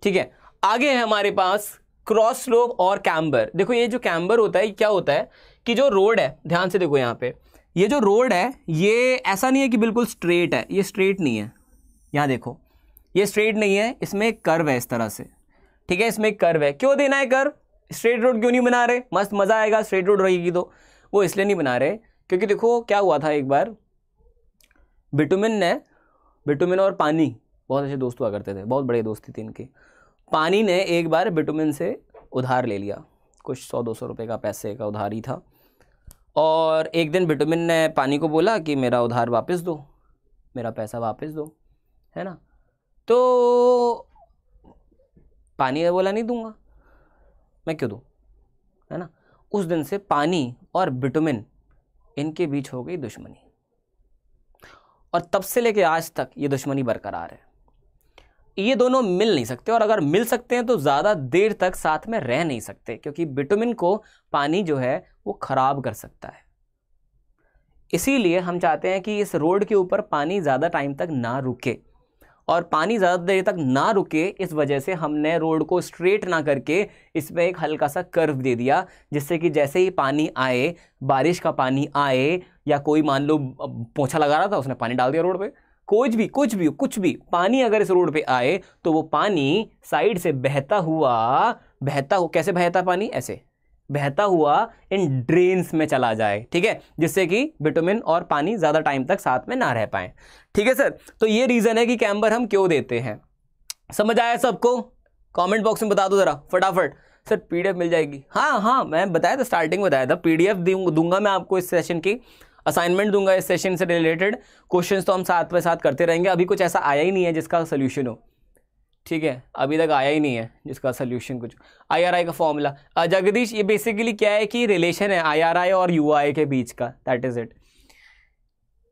ठीक है। आगे है हमारे पास क्रॉस स्लोप और कैम्बर। देखो ये जो कैम्बर होता है क्या होता है कि जो रोड है, ध्यान से देखो यहाँ पर, ये जो रोड है ये ऐसा नहीं है कि बिल्कुल स्ट्रेट है, ये स्ट्रेट नहीं है। यहाँ देखो ये स्ट्रेट नहीं है, इसमें एक कर्व है इस तरह से, ठीक है। इसमें एक कर्व है, क्यों देना है कर्व, स्ट्रेट रोड क्यों नहीं बना रहे, मस्त मज़ा आएगा स्ट्रेट रोड रहेगी तो। वो इसलिए नहीं बना रहे क्योंकि देखो क्या हुआ था एक बार, बिटुमिन और पानी बहुत अच्छे दोस्त हुआ करते थे, बहुत बड़े दोस्ती थी इनकी। पानी ने एक बार बिटुमिन से उधार ले लिया, कुछ 100-200 रुपये का पैसे का उधार ही था। और एक दिन बिटुमिन ने पानी को बोला कि मेरा उधार वापस दो, मेरा पैसा वापस दो, है ना। तो पानी ने बोला नहीं दूंगा, मैं क्यों दूँ, है ना। उस दिन से पानी और बिटुमिन इनके बीच हो गई दुश्मनी, और तब से लेके आज तक ये दुश्मनी बरकरार है। ये दोनों मिल नहीं सकते, और अगर मिल सकते हैं तो ज़्यादा देर तक साथ में रह नहीं सकते, क्योंकि बिटुमिन को पानी जो है वो ख़राब कर सकता है। इसीलिए हम चाहते हैं कि इस रोड के ऊपर पानी ज़्यादा टाइम तक ना रुके, और पानी ज़्यादा देर तक ना रुके, इस वजह से हमने रोड को स्ट्रेट ना करके इसमें एक हल्का सा कर्व दे दिया, जिससे कि जैसे ही पानी आए, बारिश का पानी आए, या कोई मान लो पोछा लगा रहा था उसने पानी डाल दिया रोड पे, कुछ भी पानी अगर इस रोड पे आए तो वो पानी साइड से कैसे बहता पानी, ऐसे बहता हुआ इन ड्रेन्स में चला जाए, ठीक है, जिससे कि बिटुमिन और पानी ज़्यादा टाइम तक साथ में ना रह पाएँ, ठीक है सर। तो ये रीज़न है कि कैम्बर हम क्यों देते हैं। समझ आया सबको? कमेंट बॉक्स में बता दो ज़रा फटाफट। सर PDF मिल जाएगी? हाँ, मैं बताया था, स्टार्टिंग बताया था PDF दूंगा मैं आपको, इस सेशन की असाइनमेंट दूंगा, इस सेशन से रिलेटेड क्वेश्चंस तो हम साथ में साथ करते रहेंगे। अभी कुछ ऐसा आया ही नहीं है जिसका सोल्यूशन हो, ठीक है, अभी तक आया ही नहीं है जिसका सोल्यूशन कुछ। IRI का फॉर्मूला जगदीश, ये बेसिकली क्या है कि रिलेशन है IRI और UI के बीच का, दैट इज़ इट।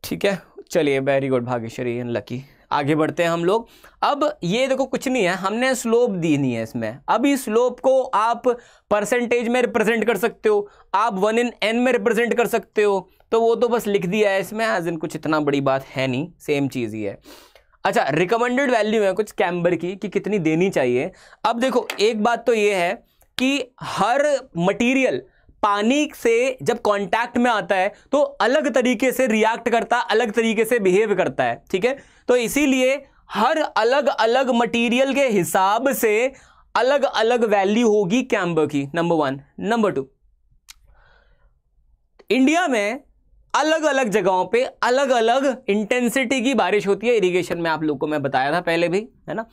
ठीक है, चलिए very good Bhagyashree and lucky, आगे बढ़ते हैं हम लोग। अब ये देखो कुछ नहीं है, हमने स्लोप दी नहीं है इसमें। अब इस स्लोप को आप परसेंटेज में रिप्रेजेंट कर सकते हो, आप 1/n में रिप्रेजेंट कर सकते हो, तो वो तो बस लिख दिया है इसमें, एज इन कुछ इतना बड़ी बात है नहीं, सेम चीज़ ही है। अच्छा, रिकमेंडेड वैल्यू है कुछ कैम्बर की कि कितनी देनी चाहिए। अब देखो एक बात तो ये है कि हर मटेरियल पानी से जब कांटेक्ट में आता है तो अलग तरीके से रिएक्ट करता है, अलग तरीके से बिहेव करता है। ठीक है, तो इसीलिए हर अलग अलग मटेरियल के हिसाब से अलग अलग वैल्यू होगी कैम्बर की, नंबर 1। नंबर 2, इंडिया में अलग अलग जगहों पे अलग अलग इंटेंसिटी की बारिश होती है। इरिगेशन में आप लोगों को मैं बताया था पहले भी, है ना।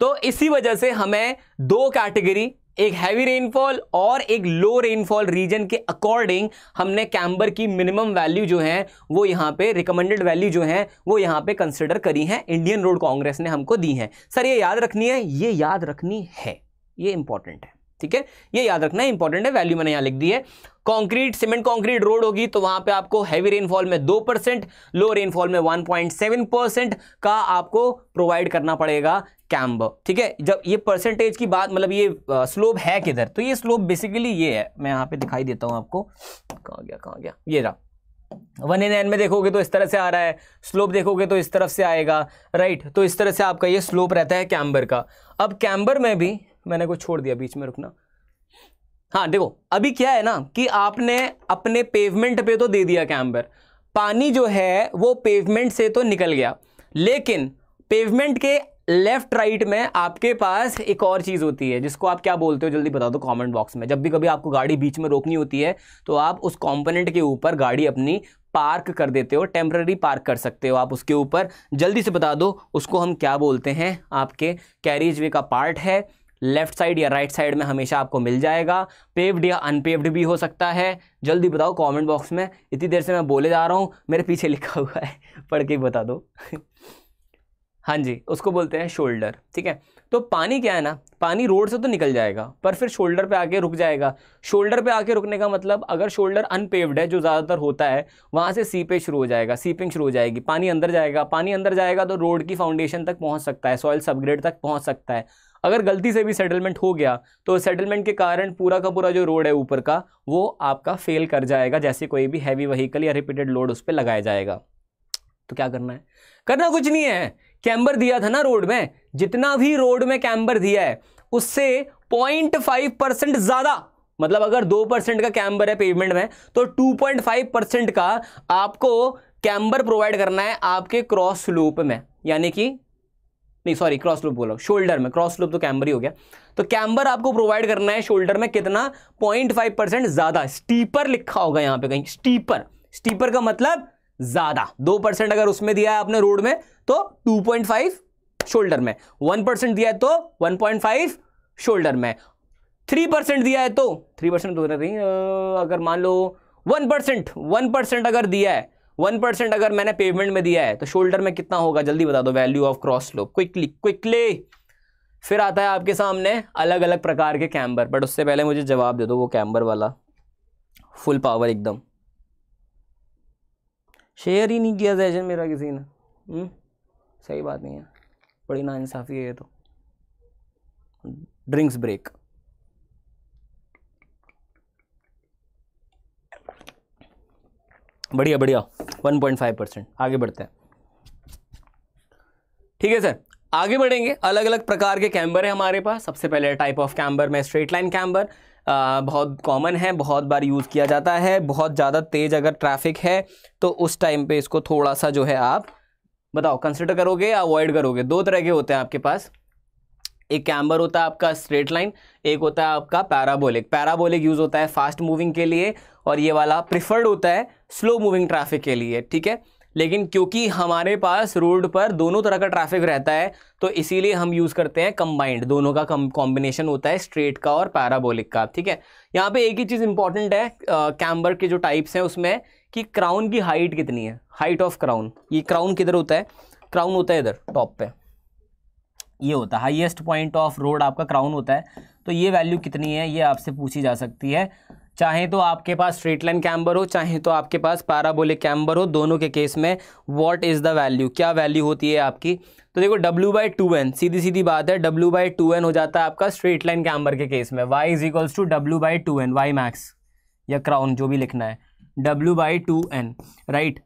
तो इसी वजह से हमें 2 कैटेगरी, एक हैवी रेनफॉल और एक लो रेनफॉल रीजन के अकॉर्डिंग हमने कैम्बर की मिनिमम वैल्यू जो है वो यहाँ पे, रिकमेंडेड वैल्यू जो है वो यहाँ पे कंसिडर करी है, इंडियन रोड कांग्रेस ने हमको दी है। सर ये याद रखनी है, ये याद रखनी है, ये इंपॉर्टेंट है। ठीक है, ये याद रखना इंपॉर्टेंट है। वैल्यू मैंने यहाँ लिख दी है। कंक्रीट, सीमेंट कंक्रीट रोड होगी तो वहां पे आपको हैवी रेनफॉल में 2%, लो रेनफॉल में 1.7% का आपको प्रोवाइड करना पड़ेगा कैम्बर। ठीक है, जब ये परसेंटेज की बात, मतलब ये स्लोप है किधर, तो ये स्लोप बेसिकली ये है, मैं यहाँ पे दिखाई देता हूँ आपको, कहाँ गया, ये रहा। 1/n में देखोगे तो इस तरह से आ रहा है, स्लोप देखोगे तो इस तरफ से आएगा, राइट। तो इस तरह से आपका ये स्लोप रहता है कैम्बर का। अब कैम्बर में भी मैंने कुछ छोड़ दिया बीच में, रुकना। हाँ देखो, अभी क्या है ना कि आपने अपने पेवमेंट पे तो दे दिया कैम्बर, पानी जो है वो पेवमेंट से तो निकल गया, लेकिन पेवमेंट के लेफ्ट राइट में आपके पास एक और चीज़ होती है जिसको आप क्या बोलते हो, जल्दी बता दो कमेंट बॉक्स में। जब भी कभी आपको गाड़ी बीच में रोकनी होती है तो आप उस कॉम्पोनेंट के ऊपर गाड़ी अपनी पार्क कर देते हो, टेम्पररी पार्क कर सकते हो आप उसके ऊपर, जल्दी से बता दो उसको हम क्या बोलते हैं। आपके कैरेजवे का पार्ट है, लेफ्ट साइड या राइट साइड में हमेशा आपको मिल जाएगा, पेव्ड या अनपेव्ड भी हो सकता है। जल्दी बताओ कमेंट बॉक्स में, इतनी देर से मैं बोले जा रहा हूँ, मेरे पीछे लिखा हुआ है, पढ़ के बता दो। हाँ जी, उसको बोलते हैं शोल्डर। ठीक है, तो पानी क्या है ना, पानी रोड से तो निकल जाएगा पर फिर शोल्डर पे आके रुक जाएगा। शोल्डर पे आके रुकने का मतलब, अगर शोल्डर अनपेव्ड है जो ज़्यादातर होता है, वहाँ से सीपेज शुरू हो जाएगा, सीपिंग शुरू हो जाएगी, पानी अंदर जाएगा, पानी अंदर जाएगा तो रोड की फाउंडेशन तक पहुँच सकता है, सॉइल सबग्रेड तक पहुँच सकता है। अगर गलती से भी सेटलमेंट हो गया तो सेटलमेंट के कारण पूरा का पूरा जो रोड है ऊपर का वो आपका फेल कर जाएगा, जैसे कोई भी हैवी व्हीकल या रिपीटेड लोड उस पर लगाया जाएगा। तो क्या करना है, करना कुछ नहीं है, कैम्बर दिया था ना रोड में, जितना भी रोड में कैम्बर दिया है उससे 0.5% ज़्यादा, मतलब अगर 2% का कैम्बर है पेवमेंट में तो 2.5% का आपको कैम्बर प्रोवाइड करना है आपके क्रॉस स्लोप में, यानी कि नहीं सॉरी क्रॉस स्लोप बोलो, शोल्डर में, क्रॉस स्लोप तो कैम्बर ही हो गया। तो कैम्बर आपको प्रोवाइड करना है शोल्डर में कितना, 0.5% ज़्यादा, स्टीपर लिखा होगा यहाँ पे कहीं, स्टीपर, स्टीपर का मतलब ज़्यादा। 2% अगर उसमें दिया है आपने रोड में तो 2.5 शोल्डर में, 1% दिया है तो 1.5 शोल्डर में, 3% दिया है तो 3% तो नहीं, अगर मान लो 1% अगर दिया है, 1% अगर मैंने पेवमेंट में दिया है तो शोल्डर में कितना होगा, जल्दी बता दो value of cross slope, quickly. फिर आता है आपके सामने अलग अलग प्रकार के कैम्बर, बट उससे पहले मुझे जवाब दे दो वो कैम्बर वाला फुल पावर एकदम। शेयर ही नहीं किया सेशन मेरा किसी ने, सही बात नहीं है, बड़ी ना इंसाफी है ये तो। Drinks break. बढ़िया बढ़िया, 1.5%। आगे बढ़ते हैं। ठीक है सर, आगे बढ़ेंगे। अलग अलग प्रकार के कैम्बर है हमारे पास। सबसे पहले टाइप ऑफ कैम्बर में स्ट्रेट लाइन कैम्बर बहुत कॉमन है, बहुत बार यूज़ किया जाता है। बहुत ज़्यादा तेज़ अगर ट्रैफिक है तो उस टाइम पे इसको थोड़ा सा जो है आप बताओ कंसिडर करोगे या अवॉइड करोगे। 2 तरह के होते हैं आपके पास, एक कैम्बर होता है आपका स्ट्रेट लाइन, एक होता है आपका पैराबोलिक। पैराबोलिक यूज़ होता है फास्ट मूविंग के लिए और ये वाला प्रिफर्ड होता है स्लो मूविंग ट्रैफिक के लिए। ठीक है, लेकिन क्योंकि हमारे पास रोड पर दोनों तरह का ट्रैफिक रहता है तो इसीलिए हम यूज़ करते हैं कंबाइंड, दोनों का कॉम्बिनेशन होता है स्ट्रेट का और पैराबोलिक का। ठीक है, यहाँ पे एक ही चीज़ इंपॉर्टेंट है कैम्बर के जो टाइप्स हैं उसमें, कि क्राउन की हाइट कितनी है, हाइट ऑफ क्राउन। ये क्राउन किधर होता है, क्राउन होता है इधर टॉप पे, ये होता है हाईएस्ट पॉइंट ऑफ रोड आपका क्राउन होता है। तो ये वैल्यू कितनी है ये आपसे पूछी जा सकती है, चाहे तो आपके पास स्ट्रेट लाइन कैम्बर हो चाहे तो आपके पास पैराबोलिक कैम्बर हो, दोनों के केस में व्हाट इज़ द वैल्यू, क्या वैल्यू होती है आपकी। तो देखो W/2n सीधी सीधी बात है, W/2n हो जाता है आपका स्ट्रेट लाइन कैम्बर के केस में, y = W/2n, y मैक्स या क्राउन जो भी लिखना है W/2n राइट।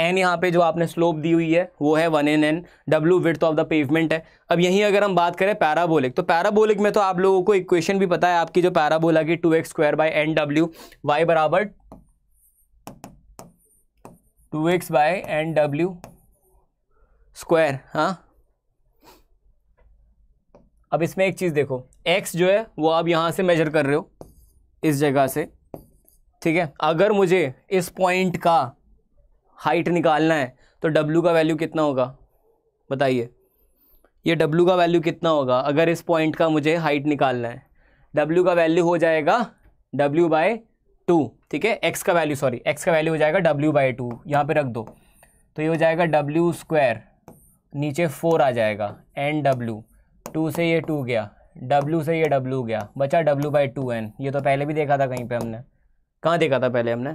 n यहाँ पे जो आपने स्लोप दी हुई है वो है 1nn, W width of the pavement है। अब यहीं अगर हम बात करें पैराबोलिक, तो पैराबोलिक में तो आप लोगों को इक्वेशन भी पता है आपकी जो पैराबोला की 2x2/nw, y बराबर 2x/nw²। हाँ अब इसमें एक चीज़ देखो, x जो है वो आप यहाँ से मेजर कर रहे हो इस जगह से, ठीक है। अगर मुझे इस पॉइंट का हाइट निकालना है तो W का वैल्यू कितना होगा बताइए, ये W का वैल्यू कितना होगा अगर इस पॉइंट का मुझे हाइट निकालना है। W का वैल्यू हो जाएगा W/2, ठीक है। x का वैल्यू हो जाएगा W/2, यहाँ पे रख दो। तो ये हो जाएगा W² नीचे 4 आ जाएगा nw, 2 से ये 2 गया, W से ये W गया, बचा W/2n। ये तो पहले भी देखा था कहीं पर हमने, कहाँ देखा था पहले हमने,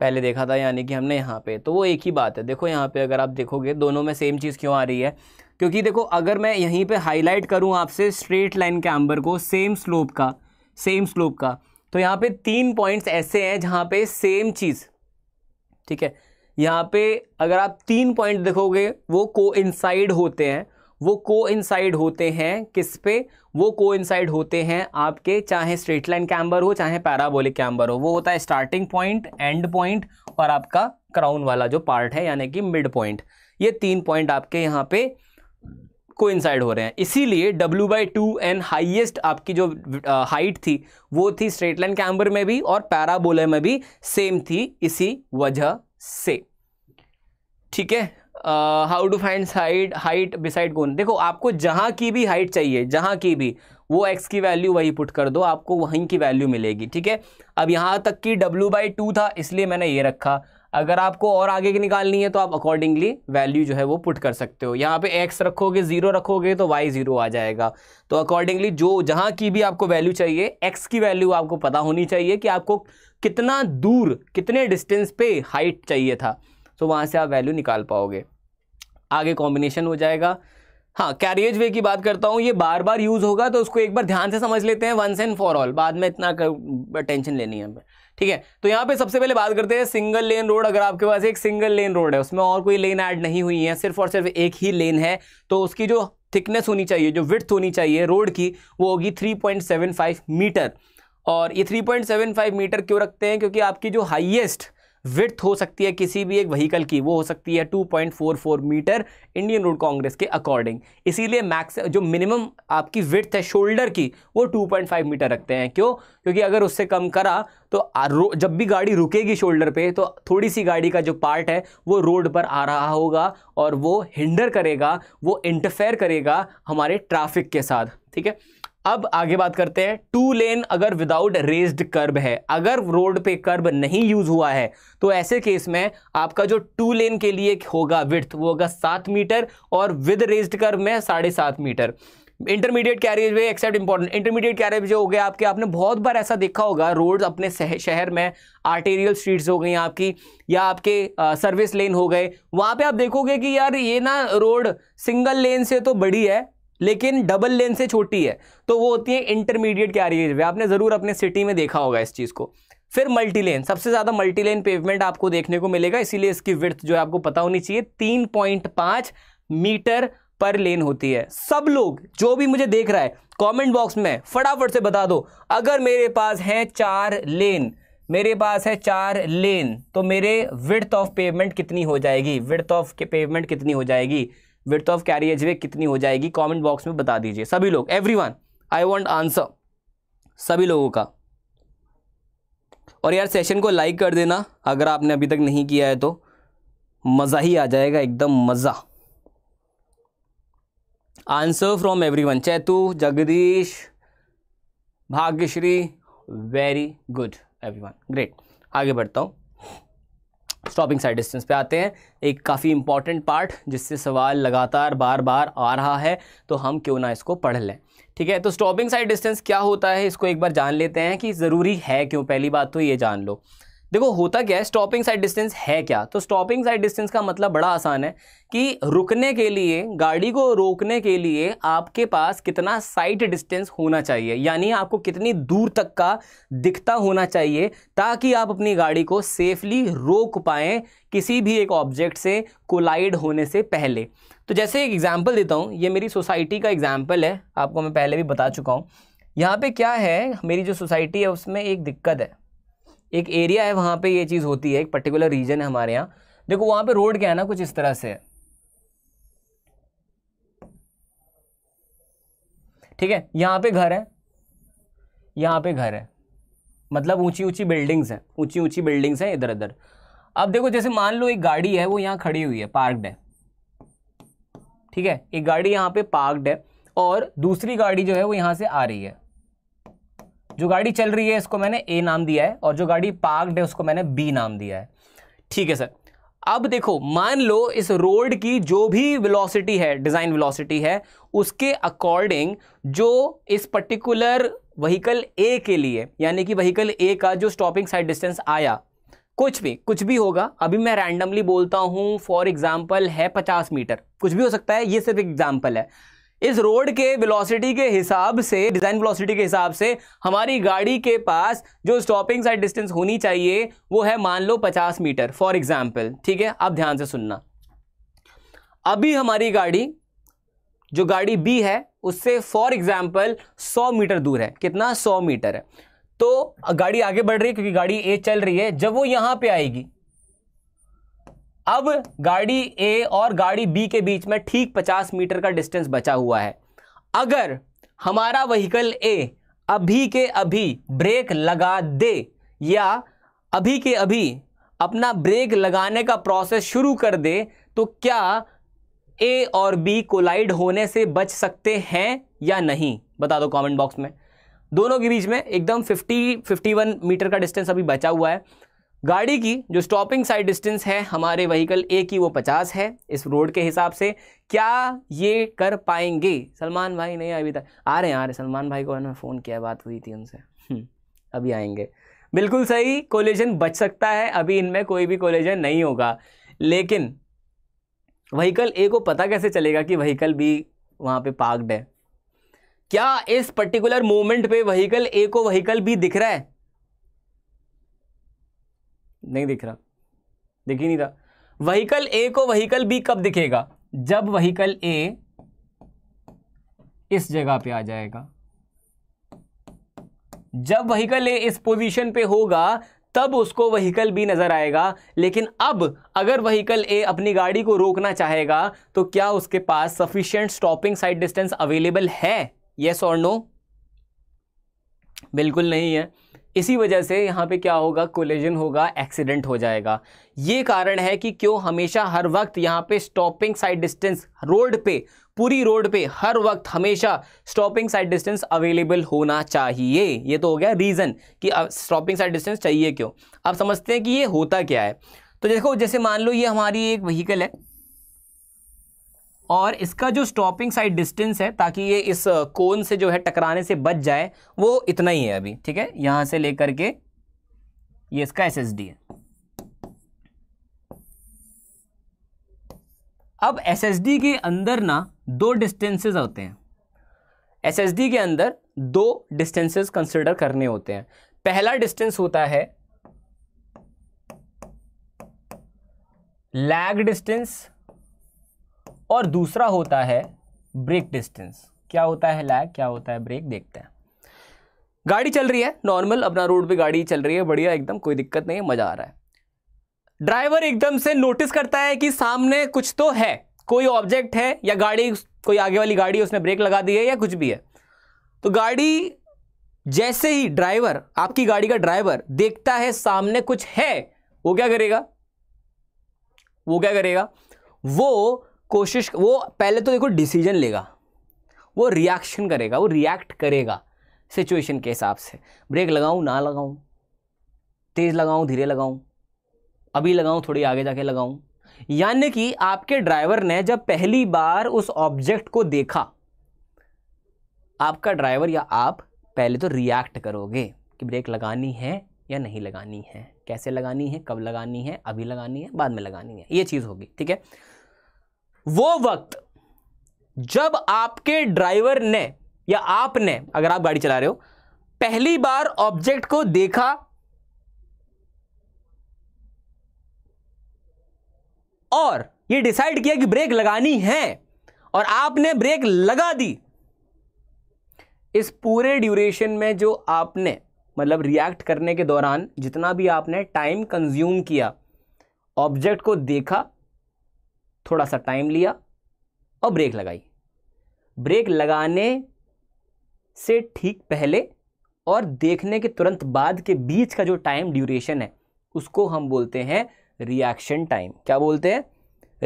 पहले देखा था यानी कि हमने यहाँ पे, तो वो एक ही बात है। देखो यहाँ पे अगर आप देखोगे दोनों में सेम चीज़ क्यों आ रही है, क्योंकि देखो अगर मैं यहीं पे हाईलाइट करूँ आपसे स्ट्रेट लाइन कैम्बर को सेम स्लोप का, तो यहाँ पे 3 पॉइंट्स ऐसे हैं जहाँ पे सेम चीज़, ठीक है। यहाँ पे अगर आप 3 पॉइंट देखोगे वो कोइंसाइड होते हैं, किस पे वो कोइंसाइड होते हैं आपके, चाहे स्ट्रेट लाइन कैम्बर हो चाहे पैराबोलिक कैम्बर हो। वो होता है स्टार्टिंग पॉइंट, एंड पॉइंट और आपका क्राउन वाला जो पार्ट है यानी कि मिड पॉइंट। ये 3 पॉइंट आपके यहाँ पे कोइंसाइड हो रहे हैं, इसीलिए W/2n हाईएस्ट आपकी जो हाइट थी वो थी स्ट्रेट लाइन कैम्बर में भी और पैराबोला में भी सेम थी, इसी वजह से, ठीक है। How to find height beside cone, देखो आपको जहाँ की भी हाइट चाहिए, जहाँ की भी, वो x की वैल्यू वही पुट कर दो, आपको वहीं की वैल्यू मिलेगी, ठीक है। अब यहाँ तक कि W/2 था इसलिए मैंने ये रखा, अगर आपको और आगे की निकालनी है तो आप अकॉर्डिंगली वैल्यू जो है वो पुट कर सकते हो। यहाँ पे x रखोगे 0 रखोगे तो y 0 आ जाएगा। तो अकॉर्डिंगली जो जहाँ की भी आपको वैल्यू चाहिए, x की वैल्यू आपको पता होनी चाहिए कि आपको कितना दूर कितने डिस्टेंस पे हाइट चाहिए था, तो वहाँ से आप वैल्यू निकाल पाओगे। आगे कॉम्बिनेशन हो जाएगा। हाँ कैरियज वे की बात करता हूँ, ये बार बार यूज़ होगा तो उसको एक बार ध्यान से समझ लेते हैं वंस एंड फॉर ऑल, बाद में इतना टेंशन लेनी है हमें, ठीक है। तो यहाँ पे सबसे पहले बात करते हैं सिंगल लेन रोड। अगर आपके पास एक सिंगल लेन रोड है, उसमें और कोई लेन ऐड नहीं हुई है, सिर्फ और सिर्फ एक ही लेन है, तो उसकी जो थिकनेस होनी चाहिए, जो विड्थ होनी चाहिए रोड की, वो होगी 3.75 मीटर। और ये 3.75 मीटर क्यों रखते हैं, क्योंकि आपकी जो हाइएस्ट विड्थ हो सकती है किसी भी एक व्हीकल की वो हो सकती है 2.44 मीटर इंडियन रोड कांग्रेस के अकॉर्डिंग, इसीलिए मैक्स जो मिनिमम आपकी विड्थ है शोल्डर की वो 2.5 मीटर रखते हैं। क्यों, क्योंकि अगर उससे कम करा तो जब भी गाड़ी रुकेगी शोल्डर पे तो थोड़ी सी गाड़ी का जो पार्ट है वो रोड पर आ रहा होगा और वो हिंडर करेगा, वो इंटरफेयर करेगा हमारे ट्रैफिक के साथ, ठीक है। अब आगे बात करते हैं 2 लेन अगर विदाउट रेज्ड कर्ब है, अगर रोड पे कर्ब नहीं यूज हुआ है तो ऐसे केस में आपका जो 2 लेन के लिए होगा विड्थ वो होगा 7 मीटर और विद रेज्ड कर्ब में 7.5 metre. Intermediate carriage way except important, intermediate carriage way हो गया आपके, आपने बहुत बार ऐसा देखा होगा रोड्स अपने शहर में आर्टेरियल स्ट्रीट्स हो गई आपकी या आपके सर्विस लेन हो गए, वहाँ पे आप देखोगे कि यार ये ना रोड सिंगल लेन से तो बड़ी है लेकिन डबल लेन से छोटी है, तो वो होती है इंटरमीडिएट कैरियज वे। आपने ज़रूर अपने सिटी में देखा होगा इस चीज़ को। फिर मल्टी लेन, सबसे ज़्यादा मल्टी लेन पेवमेंट आपको देखने को मिलेगा, इसीलिए इसकी विड्थ जो है आपको पता होनी चाहिए 3.5 मीटर पर लेन होती है। सब लोग जो भी मुझे देख रहा है कमेंट बॉक्स में फटाफट से बता दो, अगर मेरे पास हैं 4 लेन, मेरे पास है 4 लेन तो मेरे विड्थ ऑफ पेवमेंट कितनी हो जाएगी, विड्थ ऑफ पेवमेंट कितनी हो जाएगी, विड्थ ऑफ कैरियज वे कितनी हो जाएगी, कमेंट बॉक्स में बता दीजिए सभी लोग, एवरीवन आई वांट आंसर सभी लोगों का। और यार सेशन को लाइक कर देना अगर आपने अभी तक नहीं किया है तो, मज़ा ही आ जाएगा, एकदम मज़ा। Answer from everyone, Chaitu, Jagdish, Bhagyashree, very good everyone, great. आगे बढ़ता हूँ। स्टॉपिंग साइड डिस्टेंस पे आते हैं, एक काफ़ी इंपॉर्टेंट पार्ट जिससे सवाल लगातार बार बार आ रहा है, तो हम क्यों ना इसको पढ़ लें। ठीक है, तो स्टॉपिंग साइड डिस्टेंस क्या होता है इसको एक बार जान लेते हैं कि ज़रूरी है क्यों। पहली बात तो ये जान लो, देखो होता क्या है, स्टॉपिंग साइड डिस्टेंस है क्या। तो स्टॉपिंग साइड डिस्टेंस का मतलब बड़ा आसान है कि रुकने के लिए, गाड़ी को रोकने के लिए आपके पास कितना साइड डिस्टेंस होना चाहिए, यानी आपको कितनी दूर तक का दिखता होना चाहिए ताकि आप अपनी गाड़ी को सेफली रोक पाएँ किसी भी एक ऑब्जेक्ट से कोलाइड होने से पहले। तो जैसे एक एग्जाम्पल देता हूँ, ये मेरी सोसाइटी का एग्जाम्पल है, आपको मैं पहले भी बता चुका हूँ। यहाँ पर क्या है, मेरी जो सोसाइटी है उसमें एक दिक्कत है, एक एरिया है वहाँ पे ये चीज़ होती है, एक पर्टिकुलर रीजन है हमारे यहाँ। देखो वहाँ पे रोड क्या है ना, कुछ इस तरह से है, ठीक है। यहाँ पे घर है, यहाँ पे घर है, मतलब ऊंची ऊंची बिल्डिंग्स हैं, ऊंची ऊंची बिल्डिंग्स हैं इधर उधर। अब देखो जैसे मान लो एक गाड़ी है वो यहाँ खड़ी हुई है, पार्कड है, ठीक है, एक गाड़ी यहाँ पे पार्कड है और दूसरी गाड़ी जो है वो यहाँ से आ रही है। जो गाड़ी चल रही है इसको मैंने ए नाम दिया है और जो गाड़ी पार्क्ड है उसको मैंने बी नाम दिया है, ठीक है सर। अब देखो मान लो इस रोड की जो भी वेलोसिटी है, डिज़ाइन वेलोसिटी है, उसके अकॉर्डिंग जो इस पर्टिकुलर व्हीकल ए के लिए, यानी कि व्हीकल ए का जो स्टॉपिंग साइड डिस्टेंस आया, कुछ भी होगा, अभी मैं रैंडमली बोलता हूँ, फॉर एग्जाम्पल है 50 मीटर, कुछ भी हो सकता है, ये सिर्फ एग्जाम्पल है। इस रोड के वेलोसिटी के हिसाब से, डिज़ाइन वेलोसिटी के हिसाब से हमारी गाड़ी के पास जो स्टॉपिंग साइड डिस्टेंस होनी चाहिए वो है मान लो 50 मीटर फॉर एग्जांपल, ठीक है। अब ध्यान से सुनना, अभी हमारी गाड़ी, जो गाड़ी बी है, उससे फॉर एग्जांपल 100 मीटर दूर है। कितना? 100 मीटर है। तो गाड़ी आगे बढ़ रही है क्योंकि गाड़ी ए चल रही है। जब वो यहाँ पर आएगी, अब गाड़ी ए और गाड़ी बी के बीच में ठीक 50 मीटर का डिस्टेंस बचा हुआ है। अगर हमारा व्हीकल ए अभी के अभी ब्रेक लगा दे या अभी के अभी अपना ब्रेक लगाने का प्रोसेस शुरू कर दे, तो क्या ए और बी कोलाइड होने से बच सकते हैं या नहीं? बता दो कमेंट बॉक्स में। दोनों के बीच में एकदम 51 मीटर का डिस्टेंस अभी बचा हुआ है। गाड़ी की जो स्टॉपिंग साइड डिस्टेंस है हमारे व्हीकल ए की वो 50 है इस रोड के हिसाब से। क्या ये कर पाएंगे? सलमान भाई नहीं अभी तक आ रहे हैं, आ रहे। सलमान भाई को मैंने फ़ोन किया, बात हुई थी उनसे, अभी आएंगे। बिल्कुल सही, कोलिजन बच सकता है, अभी इनमें कोई भी कोलिजन नहीं होगा। लेकिन व्हीकल ए को पता कैसे चलेगा कि व्हीकल बी वहाँ पर पार्कड है? क्या इस पर्टिकुलर मोमेंट पर व्हीकल ए को व्हीकल बी दिख रहा है? नहीं दिख रहा, दिख ही नहीं रहा। व्हीकल ए को व्हीकल बी कब दिखेगा? जब व्हीकल ए इस जगह पे आ जाएगा, जब व्हीकल ए इस पोजीशन पे होगा तब उसको व्हीकल बी नजर आएगा। लेकिन अब अगर व्हीकल ए अपनी गाड़ी को रोकना चाहेगा तो क्या उसके पास sufficient stopping sight distance available है? यस और नो? बिल्कुल नहीं है। इसी वजह से यहाँ पे क्या होगा, कोलिजन होगा, एक्सीडेंट हो जाएगा। ये कारण है कि क्यों हमेशा हर वक्त यहाँ पे स्टॉपिंग साइड डिस्टेंस रोड पे, पूरी रोड पे हर वक्त हमेशा स्टॉपिंग साइड डिस्टेंस अवेलेबल होना चाहिए। ये तो हो गया रीज़न कि स्टॉपिंग साइड डिस्टेंस चाहिए क्यों। अब समझते हैं कि ये होता क्या है। तो देखो जैसे मान लो ये हमारी एक व्हीकल है और इसका जो स्टॉपिंग साइड डिस्टेंस है ताकि ये इस कोन से जो है टकराने से बच जाए वो इतना ही है अभी, ठीक है। यहाँ से लेकर के ये इसका एसएसडी है। अब एसएसडी के अंदर ना दो डिस्टेंसेस होते हैं, एसएसडी के अंदर दो डिस्टेंसेस कंसिडर करने होते हैं। पहला डिस्टेंस होता है लैग डिस्टेंस और दूसरा होता है ब्रेक डिस्टेंस। क्या होता है लैग, क्या होता है ब्रेक, देखते हैं। गाड़ी चल रही है नॉर्मल, अपना रोड पे गाड़ी चल रही है, बढ़िया एकदम, कोई दिक्कत नहीं है, मज़ा आ रहा है। ड्राइवर एकदम से नोटिस करता है कि सामने कुछ तो है, कोई ऑब्जेक्ट है या गाड़ी, कोई आगे वाली गाड़ी, उसने ब्रेक लगा दी है या कुछ भी है। तो गाड़ी जैसे ही ड्राइवर, आपकी गाड़ी का ड्राइवर देखता है सामने कुछ है, वो क्या करेगा, वो कोशिश, वो पहले तो देखो डिसीजन लेगा, वो रिएक्शन करेगा, वो रिएक्ट करेगा सिचुएशन के हिसाब से। ब्रेक लगाऊं ना लगाऊं, तेज़ लगाऊं धीरे लगाऊं, अभी लगाऊं थोड़ी आगे जाके लगाऊं। यानी कि आपके ड्राइवर ने जब पहली बार उस ऑब्जेक्ट को देखा, आपका ड्राइवर या आप पहले तो रिएक्ट करोगे कि ब्रेक लगानी है या नहीं लगानी है, कैसे लगानी है, कब लगानी है, अभी लगानी है, बाद में लगानी है, ये चीज़ होगी। ठीक है, वो वक्त जब आपके ड्राइवर ने या आपने, अगर आप गाड़ी चला रहे हो, पहली बार ऑब्जेक्ट को देखा और ये डिसाइड किया कि ब्रेक लगानी है और आपने ब्रेक लगा दी, इस पूरे ड्यूरेशन में जो आपने, मतलब रिएक्ट करने के दौरान जितना भी आपने टाइम कंज्यूम किया, ऑब्जेक्ट को देखा, थोड़ा सा टाइम लिया और ब्रेक लगाई। ब्रेक लगाने से ठीक पहले और देखने के तुरंत बाद के बीच का जो टाइम ड्यूरेशन है उसको हम बोलते हैं रिएक्शन टाइम। क्या बोलते हैं?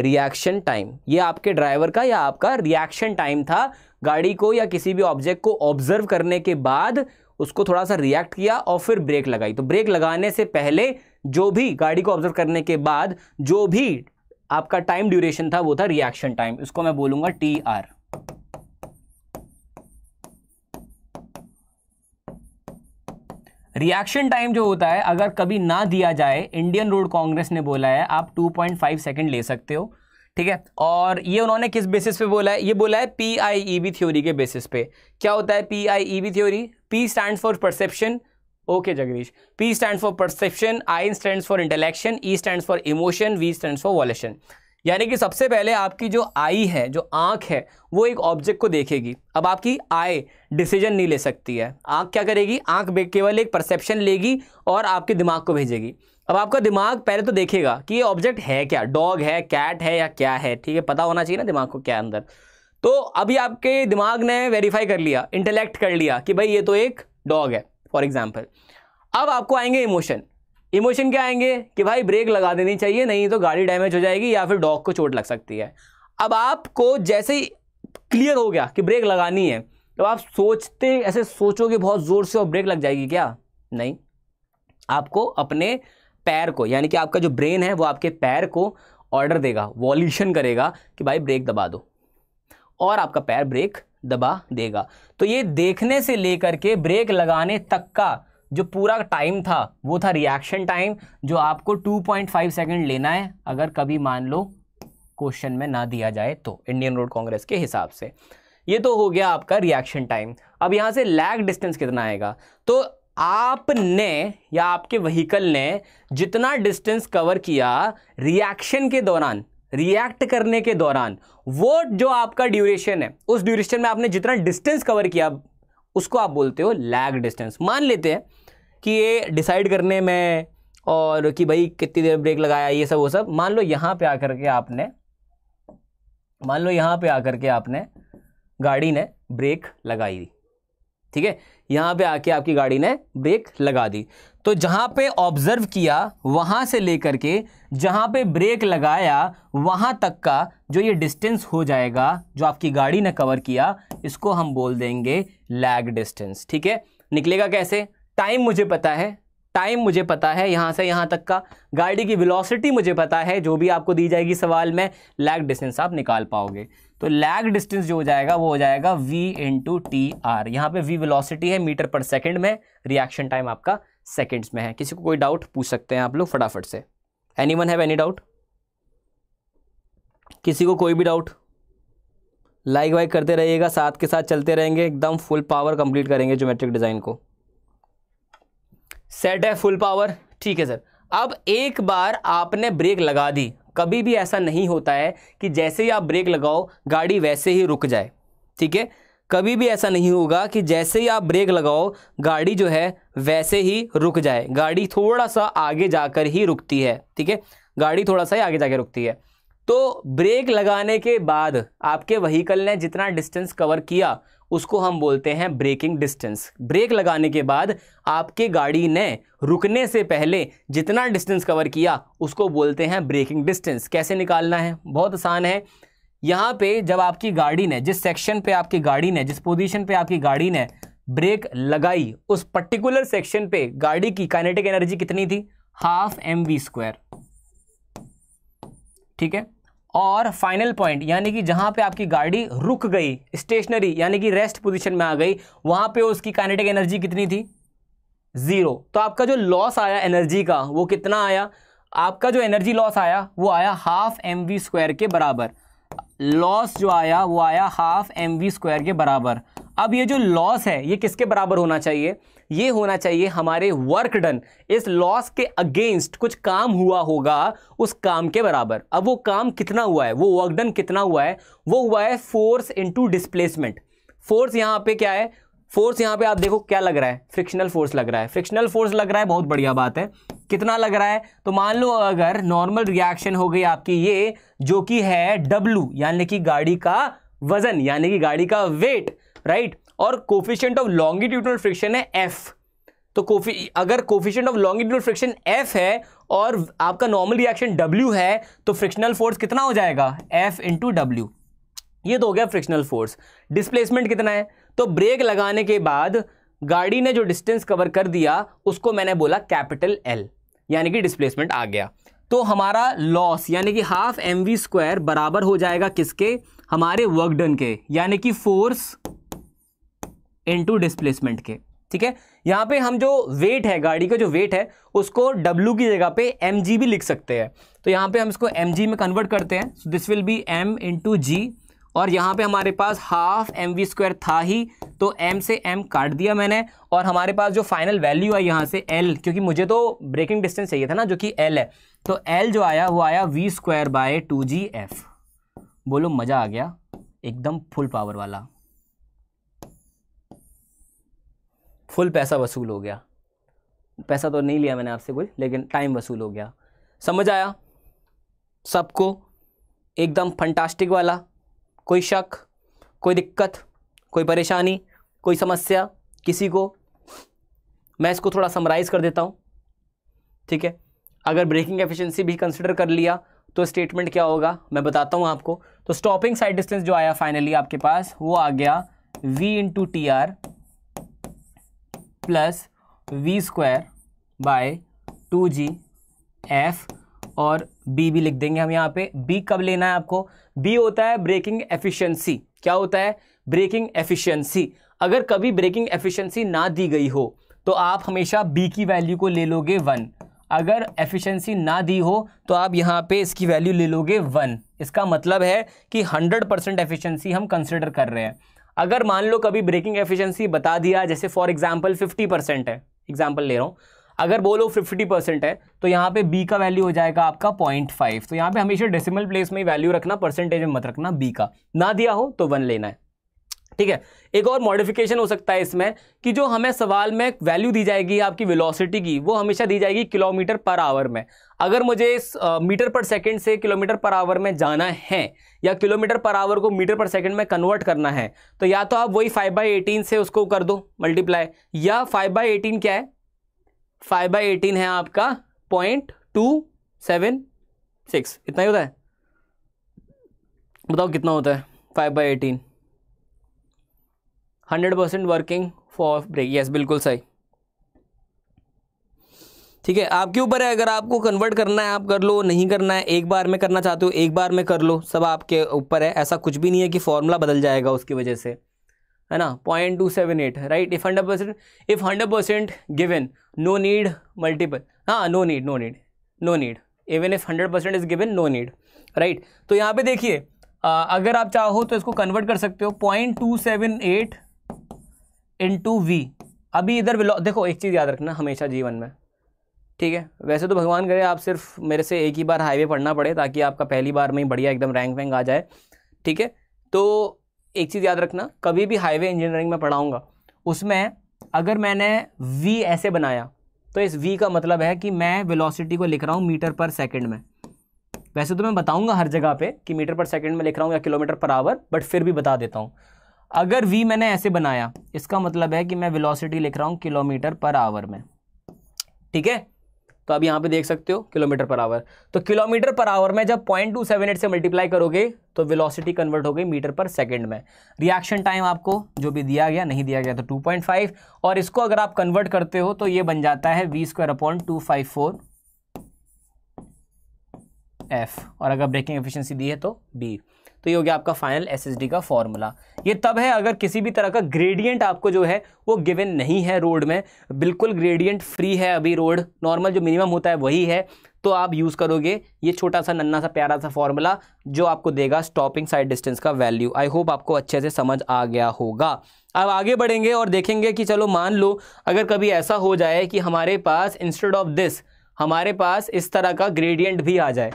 Reaction time. ये आपके ड्राइवर का या आपका रिएक्शन टाइम था। गाड़ी को या किसी भी ऑब्जेक्ट को ऑब्जर्व करने के बाद उसको थोड़ा सा रिएक्ट किया और फिर ब्रेक लगाई। तो ब्रेक लगाने से पहले जो भी, गाड़ी को ऑब्जर्व करने के बाद जो भी आपका टाइम ड्यूरेशन था वो था रिएक्शन टाइम। इसको मैं बोलूंगा TR। रिएक्शन टाइम जो होता है, अगर कभी ना दिया जाए, इंडियन रोड कांग्रेस ने बोला है आप 2.5 सेकंड ले सकते हो। ठीक है, और ये उन्होंने किस बेसिस पे बोला है? ये बोला है PIEB थ्योरी के बेसिस पे। क्या होता है PIEB theory? P stands for perception, okay Jagdish, P stands for perception, I stands for intellection, E stands for emotion, V stands for volition. यानी कि सबसे पहले आपकी जो आई है, जो आँख है, वो एक ऑब्जेक्ट को देखेगी। अब आपकी आई डिसीजन नहीं ले सकती है। आँख क्या करेगी? आँख केवल एक परसेप्शन लेगी और आपके दिमाग को भेजेगी। अब आपका दिमाग पहले तो देखेगा कि ये ऑब्जेक्ट है क्या, डॉग है, कैट है या क्या है। ठीक है, पता होना चाहिए ना दिमाग को क्या अंदर। तो अभी आपके दिमाग ने वेरीफाई कर लिया, इंटेलेक्ट कर लिया कि भाई ये तो एक डॉग है फॉर एग्जाम्पल। अब आपको आएंगे इमोशन। इमोशन क्या आएंगे कि भाई ब्रेक लगा देनी चाहिए, नहीं तो गाड़ी डैमेज हो जाएगी या फिर डॉग को चोट लग सकती है। अब आपको जैसे ही क्लियर हो गया कि ब्रेक लगानी है, तो आप सोचते, ऐसे सोचोगे बहुत ज़ोर से और ब्रेक लग जाएगी क्या? नहीं, आपको अपने पैर को, यानी कि आपका जो ब्रेन है वो आपके पैर को ऑर्डर देगा, वॉल्यूशन करेगा कि भाई ब्रेक दबा दो, और आपका पैर ब्रेक दबा देगा। तो ये देखने से लेकर के ब्रेक लगाने तक का जो पूरा टाइम था वो था रिएक्शन टाइम, जो आपको 2.5 सेकंड लेना है, अगर कभी मान लो क्वेश्चन में ना दिया जाए तो, इंडियन रोड कांग्रेस के हिसाब से। ये तो हो गया आपका रिएक्शन टाइम। अब यहाँ से लैग डिस्टेंस कितना आएगा? तो आपने या आपके व्हीकल ने जितना डिस्टेंस कवर किया रिएक्शन के दौरान, रिएक्ट करने के दौरान, वो जो आपका ड्यूरेशन है, उस ड्यूरेशन में आपने जितना डिस्टेंस कवर किया उसको आप बोलते हो लैग डिस्टेंस। मान लेते हैं कि ये डिसाइड करने में और कि भाई कितनी देर ब्रेक लगाया, ये सब वो सब, मान लो यहाँ पे आकर के आपने, गाड़ी ने ब्रेक लगाई दी। ठीक है, यहाँ पे आके आपकी गाड़ी ने ब्रेक लगा दी। तो जहाँ पे ऑब्जर्व किया वहाँ से लेकर के जहाँ पे ब्रेक लगाया वहाँ तक का जो ये डिस्टेंस हो जाएगा जो आपकी गाड़ी ने कवर किया, इसको हम बोल देंगे लैग डिस्टेंस। ठीक है, निकलेगा कैसे? टाइम मुझे पता है, यहाँ से यहाँ तक का, गाड़ी की वेलोसिटी मुझे पता है, जो भी आपको दी जाएगी सवाल में, लैग डिस्टेंस आप निकाल पाओगे। तो लैग डिस्टेंस जो हो जाएगा वो हो जाएगा V × TR। यहाँ पे V वेलोसिटी है मीटर पर सेकंड में, रिएक्शन टाइम आपका सेकंड्स में है। किसी को कोई डाउट पूछ सकते हैं आप लोग फटाफट से। Anyone have any doubt? किसी को कोई भी डाउट? लाइक वाइक करते रहिएगा, साथ के साथ चलते रहेंगे, एकदम फुल पावर कंप्लीट करेंगे ज्योमेट्रिक डिज़ाइन को। सेट है फुल पावर? ठीक है सर। अब एक बार आपने ब्रेक लगा दी, कभी भी ऐसा नहीं होता है कि जैसे ही आप ब्रेक लगाओ गाड़ी वैसे ही रुक जाए। ठीक है, कभी भी ऐसा नहीं होगा कि जैसे ही आप ब्रेक लगाओ गाड़ी जो है वैसे ही रुक जाए। गाड़ी थोड़ा सा आगे जाकर ही रुकती है। ठीक है, गाड़ी थोड़ा सा ही आगे जाकर रुकती है। तो ब्रेक लगाने के बाद आपके व्हीकल ने जितना डिस्टेंस कवर किया उसको हम बोलते हैं ब्रेकिंग डिस्टेंस। ब्रेक लगाने के बाद आपके गाड़ी ने रुकने से पहले जितना डिस्टेंस कवर किया उसको बोलते हैं ब्रेकिंग डिस्टेंस। कैसे निकालना है? बहुत आसान है। यहाँ पे जब आपकी गाड़ी ने, जिस सेक्शन पे आपकी गाड़ी ने, जिस पोजीशन पे आपकी गाड़ी ने ब्रेक लगाई, उस पर्टिकुलर सेक्शन पे गाड़ी की काइनेटिक एनर्जी कितनी थी? ½ mv²। ठीक है। और फाइनल पॉइंट यानी कि जहाँ पे आपकी गाड़ी रुक गई स्टेशनरी यानी कि रेस्ट पोजीशन में आ गई, वहाँ पे उसकी काइनेटिक एनर्जी कितनी थी? ज़ीरो। तो आपका जो लॉस आया एनर्जी का वो कितना आया? आपका जो एनर्जी लॉस आया वो आया हाफ mv स्क्वायर के बराबर। लॉस जो आया वो आया हाफ mv स्क्वायर के बराबर। अब ये जो लॉस है ये किसके बराबर होना चाहिए? ये होना चाहिए हमारे वर्क डन, इस लॉस के अगेंस्ट कुछ काम हुआ होगा उस काम के बराबर। अब वो काम कितना हुआ है, वो वर्क डन कितना हुआ है? वो हुआ है फोर्स इनटू डिस्प्लेसमेंट। फोर्स यहाँ पे क्या है? फोर्स यहाँ पे आप देखो क्या लग रहा है, फ्रिक्शनल फोर्स लग रहा है। फ्रिक्शनल फोर्स लग रहा है, बहुत बढ़िया बात है। कितना लग रहा है? तो मान लो अगर नॉर्मल रिएक्शन हो गई आपकी ये, जो कि है W यानी कि गाड़ी का वजन यानी कि गाड़ी का वेट, राइट। और कोफिशिएंट ऑफ लॉन्गिट्यूडनल फ्रिक्शन है F। तो अगर coefficient of longitudinal friction F है और आपका नॉर्मल रिएक्शन W है तो फ्रिक्शनल फोर्स कितना हो जाएगा? F into W। ये तो हो गया फ्रिक्शनल फोर्स। डिस्प्लेसमेंट कितना है? तो ब्रेक लगाने के बाद गाड़ी ने जो डिस्टेंस कवर कर दिया उसको मैंने बोला कैपिटल L यानी कि डिस्प्लेसमेंट आ गया। तो हमारा लॉस यानी कि हाफ एम वी स्क्वायर बराबर हो जाएगा किसके? हमारे वर्क डन के, यानी कि फोर्स इनटू डिस्प्लेसमेंट के, ठीक है। यहाँ पे हम जो वेट है गाड़ी का, जो वेट है उसको W की जगह पे mg भी लिख सकते हैं। तो यहाँ पे हम इसको mg में कन्वर्ट करते हैं, so this will be m into जी। और यहाँ पे हमारे पास हाफ एम वी स्क्वायर था ही, तो m से m काट दिया मैंने, और हमारे पास जो फाइनल वैल्यू है यहाँ से l, क्योंकि मुझे तो ब्रेकिंग डिस्टेंस चाहिए था ना जो कि l है, तो l जो आया वो आया वी स्क्वायर बाय 2gf। बोलो मज़ा आ गया, एकदम फुल पावर वाला, फुल पैसा वसूल हो गया। पैसा तो नहीं लिया मैंने आपसे कुछ, लेकिन टाइम वसूल हो गया। समझ आया सबको? एकदम फंटास्टिक वाला। कोई शक, कोई दिक्कत, कोई परेशानी, कोई समस्या किसी को? मैं इसको थोड़ा समराइज़ कर देता हूँ, ठीक है। अगर ब्रेकिंग एफिशिएंसी भी कंसिडर कर लिया तो स्टेटमेंट क्या होगा मैं बताता हूँ आपको। तो स्टॉपिंग साइड डिस्टेंस जो आया फाइनली आपके पास वो आ गया v into T R plus we square by 2gf, और b भी लिख देंगे हम यहाँ पे। b कब लेना है आपको? b होता है ब्रेकिंग एफिशिएंसी। क्या होता है? Braking efficiency. अगर कभी ब्रेकिंग एफिशिएंसी ना दी गई हो तो आप हमेशा b की वैल्यू को ले लोगे 1। अगर एफिशिएंसी ना दी हो तो आप यहाँ पे इसकी वैल्यू ले लोगे 1। इसका मतलब है कि 100% एफिशिएंसी हम कंसिडर कर रहे हैं। अगर मान लो कभी ब्रेकिंग एफिशिएंसी बता दिया, जैसे फॉर एग्जांपल 50% है, एग्जांपल ले रहा हूँ, अगर बोलो 50% है तो यहाँ पे b का वैल्यू हो जाएगा आपका 0.5। तो यहाँ पे हमेशा डेसिमल प्लेस में ही वैल्यू रखना, परसेंटेज में मत रखना। b का ना दिया हो तो 1 लेना है, ठीक है। एक और मॉडिफिकेशन हो सकता है इसमें कि जो हमें सवाल में वैल्यू दी जाएगी आपकी वेलोसिटी की, वो हमेशा दी जाएगी किलोमीटर पर आवर में। अगर मुझे मीटर पर सेकंड से किलोमीटर पर आवर में जाना है या किलोमीटर पर आवर को मीटर पर सेकंड में कन्वर्ट करना है, तो या तो आप वही 5/18 से उसको कर दो मल्टीप्लाई, या 5/18 क्या है? 5/18 है आपका 0.276। इतना ही होता है? बताओ कितना होता है 5/18? 100% वर्किंग फॉर ब्रेक, यस बिल्कुल सही, ठीक है। आपके ऊपर है, अगर आपको कन्वर्ट करना है आप कर लो, नहीं करना है, एक बार में करना चाहते हो एक बार में कर लो, सब आपके ऊपर है। ऐसा कुछ भी नहीं है कि फॉर्मूला बदल जाएगा उसकी वजह से, है ना। 0.278, right. If 100% given, no need multiple, हाँ no need even if 100% is given, no need, right. तो यहाँ पे देखिए अगर आप चाहो तो इसको कन्वर्ट कर सकते हो 0.278 इंटू वी। अभी इधर देखो एक चीज़ याद रखना हमेशा जीवन में, ठीक है। वैसे तो भगवान करे आप सिर्फ मेरे से एक ही बार हाईवे पढ़ना पड़े ताकि आपका पहली बार में ही बढ़िया एकदम रैंक वैंक आ जाए, ठीक है। तो एक चीज़ याद रखना, कभी भी हाईवे इंजीनियरिंग में पढ़ाऊँगा उसमें अगर मैंने वी ऐसे बनाया तो इस वी का मतलब है कि मैं वेलोसिटी को लिख रहा हूँ मीटर पर सेकेंड में। वैसे तो मैं बताऊँगा हर जगह पर कि मीटर पर सेकेंड में लिख रहा हूँ या किलोमीटर पर आवर, बट फिर भी बता देता हूँ। अगर v मैंने ऐसे बनाया इसका मतलब है कि मैं वेलोसिटी लिख रहा हूँ किलोमीटर पर आवर में, ठीक है। तो अब यहाँ पे देख सकते हो किलोमीटर पर आवर। तो किलोमीटर पर आवर में जब 0.278 से मल्टीप्लाई करोगे तो वेलोसिटी कन्वर्ट हो गई मीटर पर सेकंड में। रिएक्शन टाइम आपको जो भी दिया गया, नहीं दिया गया तो 2.5, और इसको अगर आप कन्वर्ट करते हो तो ये बन जाता है v स्क्वायर अपॉन 254 F और अगर ब्रेकिंग एफिशिएंसी दी है तो B। तो ये हो गया आपका फाइनल SSD का फॉर्मूला। ये तब है अगर किसी भी तरह का ग्रेडियंट आपको जो है वो गिवन नहीं है, रोड में बिल्कुल ग्रेडियंट फ्री है, अभी रोड नॉर्मल जो मिनिमम होता है वही है, तो आप यूज़ करोगे ये छोटा सा नन्ना सा प्यारा सा फॉर्मूला जो आपको देगा स्टॉपिंग साइड डिस्टेंस का वैल्यू। आई होप आपको अच्छे से समझ आ गया होगा। अब आगे बढ़ेंगे और देखेंगे कि चलो मान लो अगर कभी ऐसा हो जाए कि हमारे पास इंस्टेड ऑफ दिस हमारे पास इस तरह का ग्रेडियंट भी आ जाए।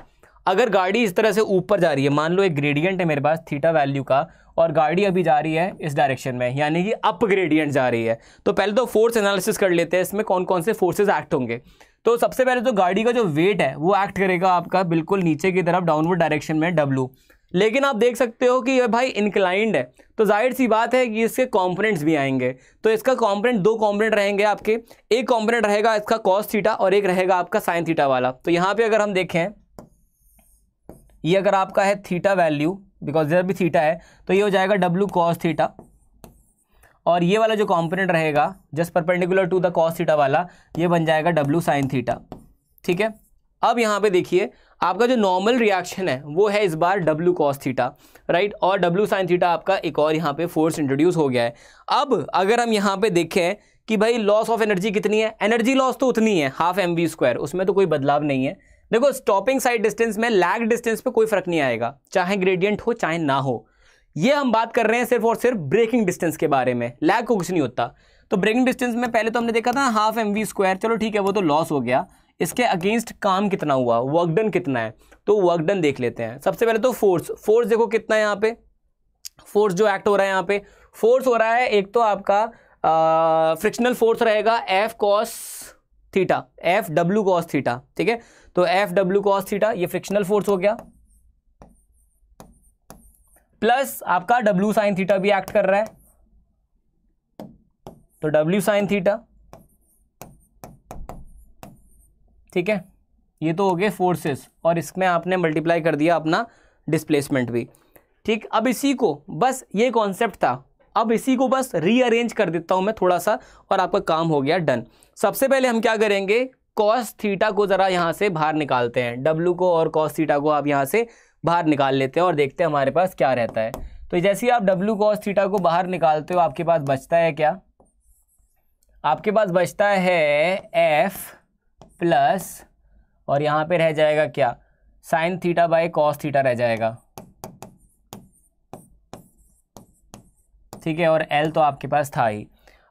अगर गाड़ी इस तरह से ऊपर जा रही है, मान लो एक ग्रेडियंट है मेरे पास थीटा वैल्यू का और गाड़ी अभी जा रही है इस डायरेक्शन में यानी कि अप ग्रेडियंट जा रही है, तो पहले तो फोर्स एनालिसिस कर लेते हैं इसमें कौन कौन से फोर्सेज एक्ट होंगे। तो सबसे पहले तो गाड़ी का जो वेट है वो एक्ट करेगा आपका बिल्कुल नीचे की तरफ डाउनवर्ड डायरेक्शन में W। लेकिन आप देख सकते हो कि ये भाई इंक्लाइंड है तो जाहिर सी बात है कि इसके कॉम्पोनेंट्स भी आएंगे। तो इसका कॉम्पोनेंट दो कॉम्पोनेंट रहेंगे आपके, एक कॉम्पोनेंट रहेगा इसका कॉस थीटा और एक रहेगा आपका साइन थीटा वाला। तो यहाँ पे अगर हम देखें ये अगर आपका है थीटा वैल्यू बिकॉज इधर भी थीटा है तो ये हो जाएगा W कॉस थीटा और ये वाला जो कॉम्पोनेंट रहेगा just perpendicular to the cos theta वाला ये बन जाएगा W साइन थीटा। ठीक है, अब यहाँ पे देखिए आपका जो नॉर्मल रिएक्शन है वो है इस बार W कॉस थीटा राइट, और W साइन थीटा आपका एक और यहाँ पे फोर्स इंट्रोड्यूस हो गया है। अब अगर हम यहाँ पे देखें कि भाई लॉस ऑफ एनर्जी कितनी है, एनर्जी लॉस तो उतनी है हाफ mv², उसमें तो कोई बदलाव नहीं है। देखो स्टॉपिंग साइड डिस्टेंस में लैग डिस्टेंस पे कोई फर्क नहीं आएगा चाहे ग्रेडियंट हो चाहे ना हो। ये हम बात कर रहे हैं सिर्फ और सिर्फ ब्रेकिंग डिस्टेंस के बारे में, लैग को कुछ नहीं होता। तो ब्रेकिंग डिस्टेंस में पहले तो हमने देखा था हाफ mv², चलो ठीक है वो तो लॉस हो गया, इसके अगेंस्ट काम कितना हुआ, वर्कडन कितना है, तो वर्कडन देख लेते हैं। सबसे पहले तो फोर्स देखो कितना है यहाँ पे, फोर्स जो एक्ट हो रहा है यहाँ पे फोर्स हो रहा है एक तो आपका फ्रिक्शनल फोर्स रहेगा F cos theta F W cos theta. ठीक है, तो एफ डब्ल्यू कॉस थीटा ये फ्रिक्शनल फोर्स हो गया, प्लस आपका डब्ल्यू साइन थीटा भी एक्ट कर रहा है तो डब्ल्यू साइन थीटा। ठीक है, ये तो हो गए फोर्सेस और इसमें आपने मल्टीप्लाई कर दिया अपना डिस्प्लेसमेंट भी। ठीक, अब इसी को बस ये कॉन्सेप्ट था, अब इसी को बस रीअरेंज कर देता हूँ मैं थोड़ा सा और आपका काम हो गया डन। सबसे पहले हम क्या करेंगे कॉस थीटा को ज़रा यहाँ से बाहर निकालते हैं, डब्ल्यू को और कॉस थीटा को आप यहाँ से बाहर निकाल लेते हैं और देखते हैं हमारे पास क्या रहता है। तो जैसे ही आप डब्ल्यू कॉस थीटा को बाहर निकालते हो आपके पास बचता है क्या, आपके पास बचता है एफ प्लस और यहाँ पे रह जाएगा क्या sine theta by cos theta रह जाएगा। ठीक है, और एल तो आपके पास था ही।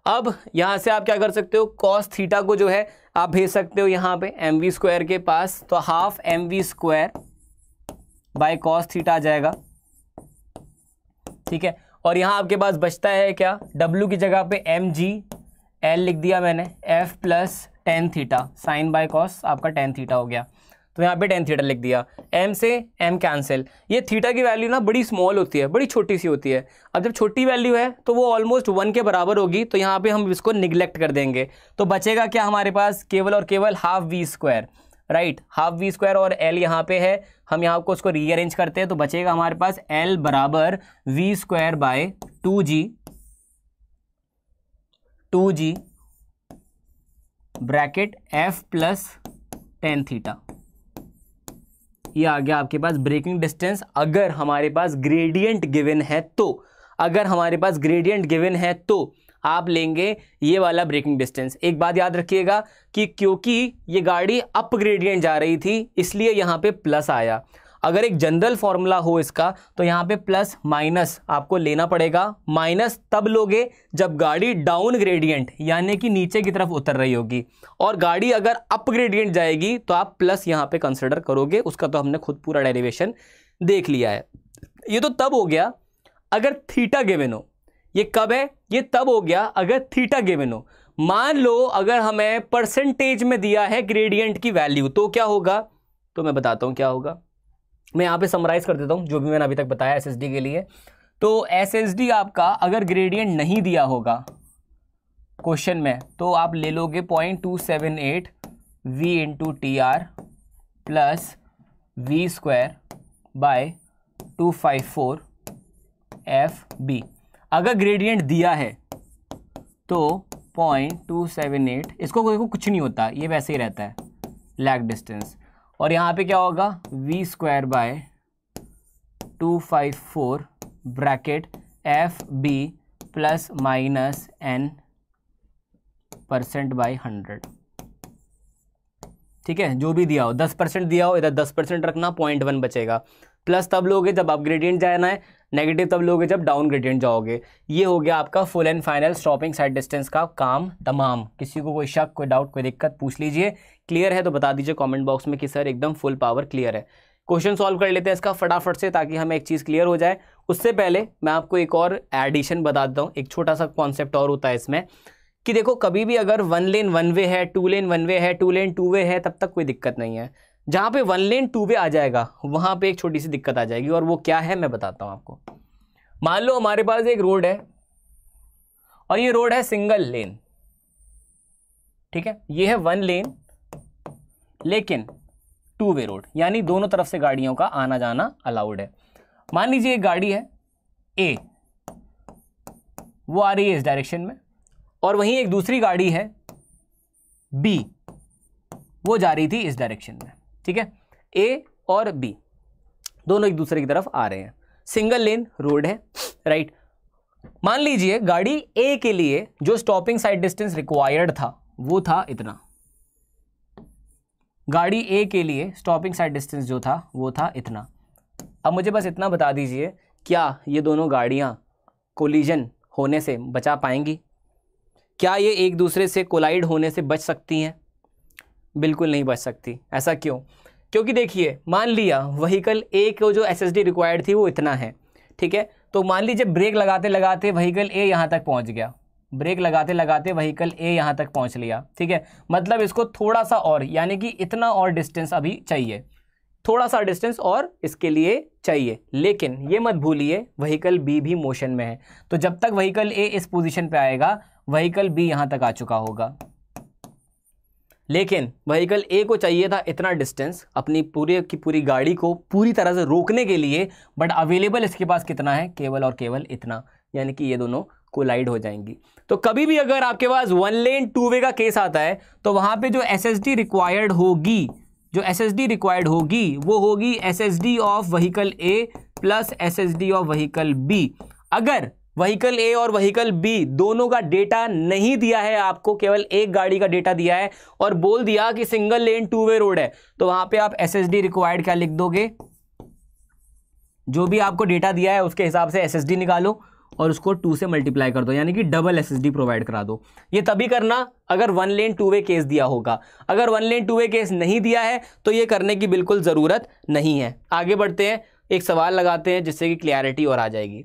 अब यहाँ से आप क्या कर सकते हो कॉस थीटा को जो है आप भेज सकते हो यहाँ पे mv² के पास, तो half mv² by cos theta आ जाएगा। ठीक है, और यहाँ आपके पास बचता है क्या w की जगह पे mg, एल लिख दिया मैंने, f plus tan theta sine by cos आपका टेन थीटा हो गया, तो यहाँ पे टेन थीटा लिख दिया। m से m कैंसिल, ये थीटा की वैल्यू ना बड़ी स्मॉल होती है, बड़ी छोटी सी होती है। अब जब छोटी वैल्यू है तो वो ऑलमोस्ट 1 के बराबर होगी तो यहाँ पे हम इसको निगलेक्ट कर देंगे। तो बचेगा क्या हमारे पास केवल और केवल half v² right, half v² और l यहाँ पे है, हम यहाँ को उसको रीअरेंज करते हैं तो बचेगा हमारे पास l बराबर v² by 2g bracket f plus tan theta. ये आ गया आपके पास ब्रेकिंग डिस्टेंस अगर हमारे पास ग्रेडियंट गिवन है तो। अगर हमारे पास ग्रेडियंट गिवन है तो आप लेंगे ये वाला ब्रेकिंग डिस्टेंस। एक बात याद रखिएगा कि क्योंकि ये गाड़ी अप ग्रेडियंट जा रही थी इसलिए यहाँ पे प्लस आया। अगर एक जनरल फॉर्मूला हो इसका तो यहाँ पे प्लस माइनस आपको लेना पड़ेगा, माइनस तब लोगे जब गाड़ी डाउन ग्रेडियंट यानी कि नीचे की तरफ उतर रही होगी, और गाड़ी अगर अप ग्रेडियंट जाएगी तो आप प्लस यहाँ पे कंसिडर करोगे। उसका तो हमने खुद पूरा डेरिवेशन देख लिया है। ये तो तब हो गया अगर थीटा गिवन हो, ये कब है ये तब हो गया अगर थीटा गिवन हो। मान लो अगर हमें परसेंटेज में दिया है ग्रेडियंट की वैल्यू तो क्या होगा, तो मैं बताता हूँ क्या होगा। मैं यहाँ पे समराइज कर देता हूँ जो भी मैंने अभी तक बताया एसएसडी के लिए। तो एसएसडी आपका अगर ग्रेडियंट नहीं दिया होगा क्वेश्चन में तो आप ले लोगे 0.278 v into T R plus v² by 254 fb। अगर ग्रेडियंट दिया है तो 0.278 इसको कुछ नहीं होता, ये वैसे ही रहता है लैग डिस्टेंस। और यहाँ पे क्या होगा we square by 254 bracket F B plus minus N percent by 100। ठीक है, जो भी दिया हो 10% दिया हो, इधर 10% रखना, 0.1 बचेगा। प्लस तब लोगे जब आप ग्रेडियंट जाना है, नेगेटिव तब लोगे जब डाउन ग्रेडियंट जाओगे। ये हो गया आपका full and final stopping sight distance का काम तमाम। किसी को कोई शक, कोई डाउट, कोई दिक्कत पूछ लीजिए। क्लियर है तो बता दीजिए कमेंट बॉक्स में कि सर एकदम फुल पावर क्लियर है। क्वेश्चन सॉल्व कर लेते हैं इसका फटाफट से, ताकि हमें एक चीज़ क्लियर हो जाए। उससे पहले मैं आपको एक और एडिशन बता देता हूँ, एक छोटा सा कॉन्सेप्ट और होता है इसमें कि देखो कभी भी अगर 1 लेन 1 वे है, 2 लेन 1 वे है, 2 लेन 2 वे है, तब तक कोई दिक्कत नहीं है। जहाँ पे 1 लेन 2 वे आ जाएगा वहाँ पे एक छोटी सी दिक्कत आ जाएगी, और वो क्या है मैं बताता हूँ आपको। मान लो हमारे पास एक रोड है और ये रोड है सिंगल लेन, ठीक है, ये है 1 लेन लेकिन 2 वे रोड, यानी दोनों तरफ से गाड़ियों का आना जाना अलाउड है। मान लीजिए एक गाड़ी है ए, वो आ रही है इस डायरेक्शन में, और वहीं एक दूसरी गाड़ी है बी, वो जा रही थी इस डायरेक्शन में। ठीक है, ए और बी दोनों एक दूसरे की तरफ आ रहे हैं, सिंगल लेन रोड है, राइट। मान लीजिए गाड़ी ए के लिए जो स्टॉपिंग साइड डिस्टेंस रिक्वायर्ड था वो था इतना, गाड़ी ए के लिए स्टॉपिंग साइड डिस्टेंस जो था वो था इतना। अब मुझे बस इतना बता दीजिए, क्या ये दोनों गाड़ियाँ कोलिजन होने से बचा पाएंगी? क्या ये एक दूसरे से कोलाइड होने से बच सकती हैं? बिल्कुल नहीं बच सकती। ऐसा क्यों? क्योंकि देखिए मान लिया व्हीकल ए को जो एसएसडी रिक्वायर्ड थी वो इतना है, ठीक है, तो मान लीजिए ब्रेक लगाते लगाते व्हीकल ए यहाँ तक पहुँच गया, ब्रेक लगाते लगाते व्हीकल ए यहाँ तक पहुँच लिया, ठीक है, मतलब इसको थोड़ा सा और, यानी कि इतना और डिस्टेंस अभी चाहिए, थोड़ा सा डिस्टेंस और इसके लिए चाहिए। लेकिन ये मत भूलिए व्हीकल बी भी मोशन में है, तो जब तक व्हीकल ए इस पोजीशन पे आएगा व्हीकल बी यहाँ तक आ चुका होगा, लेकिन व्हीकल ए को चाहिए था इतना डिस्टेंस अपनी पूरे की पूरी गाड़ी को पूरी तरह से रोकने के लिए, बट अवेलेबल इसके पास कितना है? केवल और केवल इतना, यानी कि ये दोनों कोलाइड हो जाएंगी। तो कभी भी अगर आपके पास 1 लेन 2 वे का केस आता है तो वहाँ पे जो एसएसडी रिक्वायर्ड होगी, जो एसएसडी रिक्वायर्ड होगी वो होगी SSD of vehicle A plus SSD of vehicle B. अगर व्हीकल ए और व्हीकल बी दोनों का डेटा नहीं दिया है आपको, केवल एक गाड़ी का डेटा दिया है और बोल दिया कि सिंगल लेन 2 वे रोड है, तो वहां पे आप एसएसडी रिक्वायर्ड क्या लिख दोगे? जो भी आपको डेटा दिया है उसके हिसाब से एसएसडी निकालो और उसको 2 से मल्टीप्लाई कर दो, यानी कि डबल एसएसडी प्रोवाइड करा दो। ये तभी करना अगर 1 लेन 2 वे केस दिया होगा। अगर 1 लेन 2 वे केस नहीं दिया है तो ये करने की बिल्कुल ज़रूरत नहीं है। आगे बढ़ते हैं, एक सवाल लगाते हैं जिससे कि क्लियरिटी और आ जाएगी।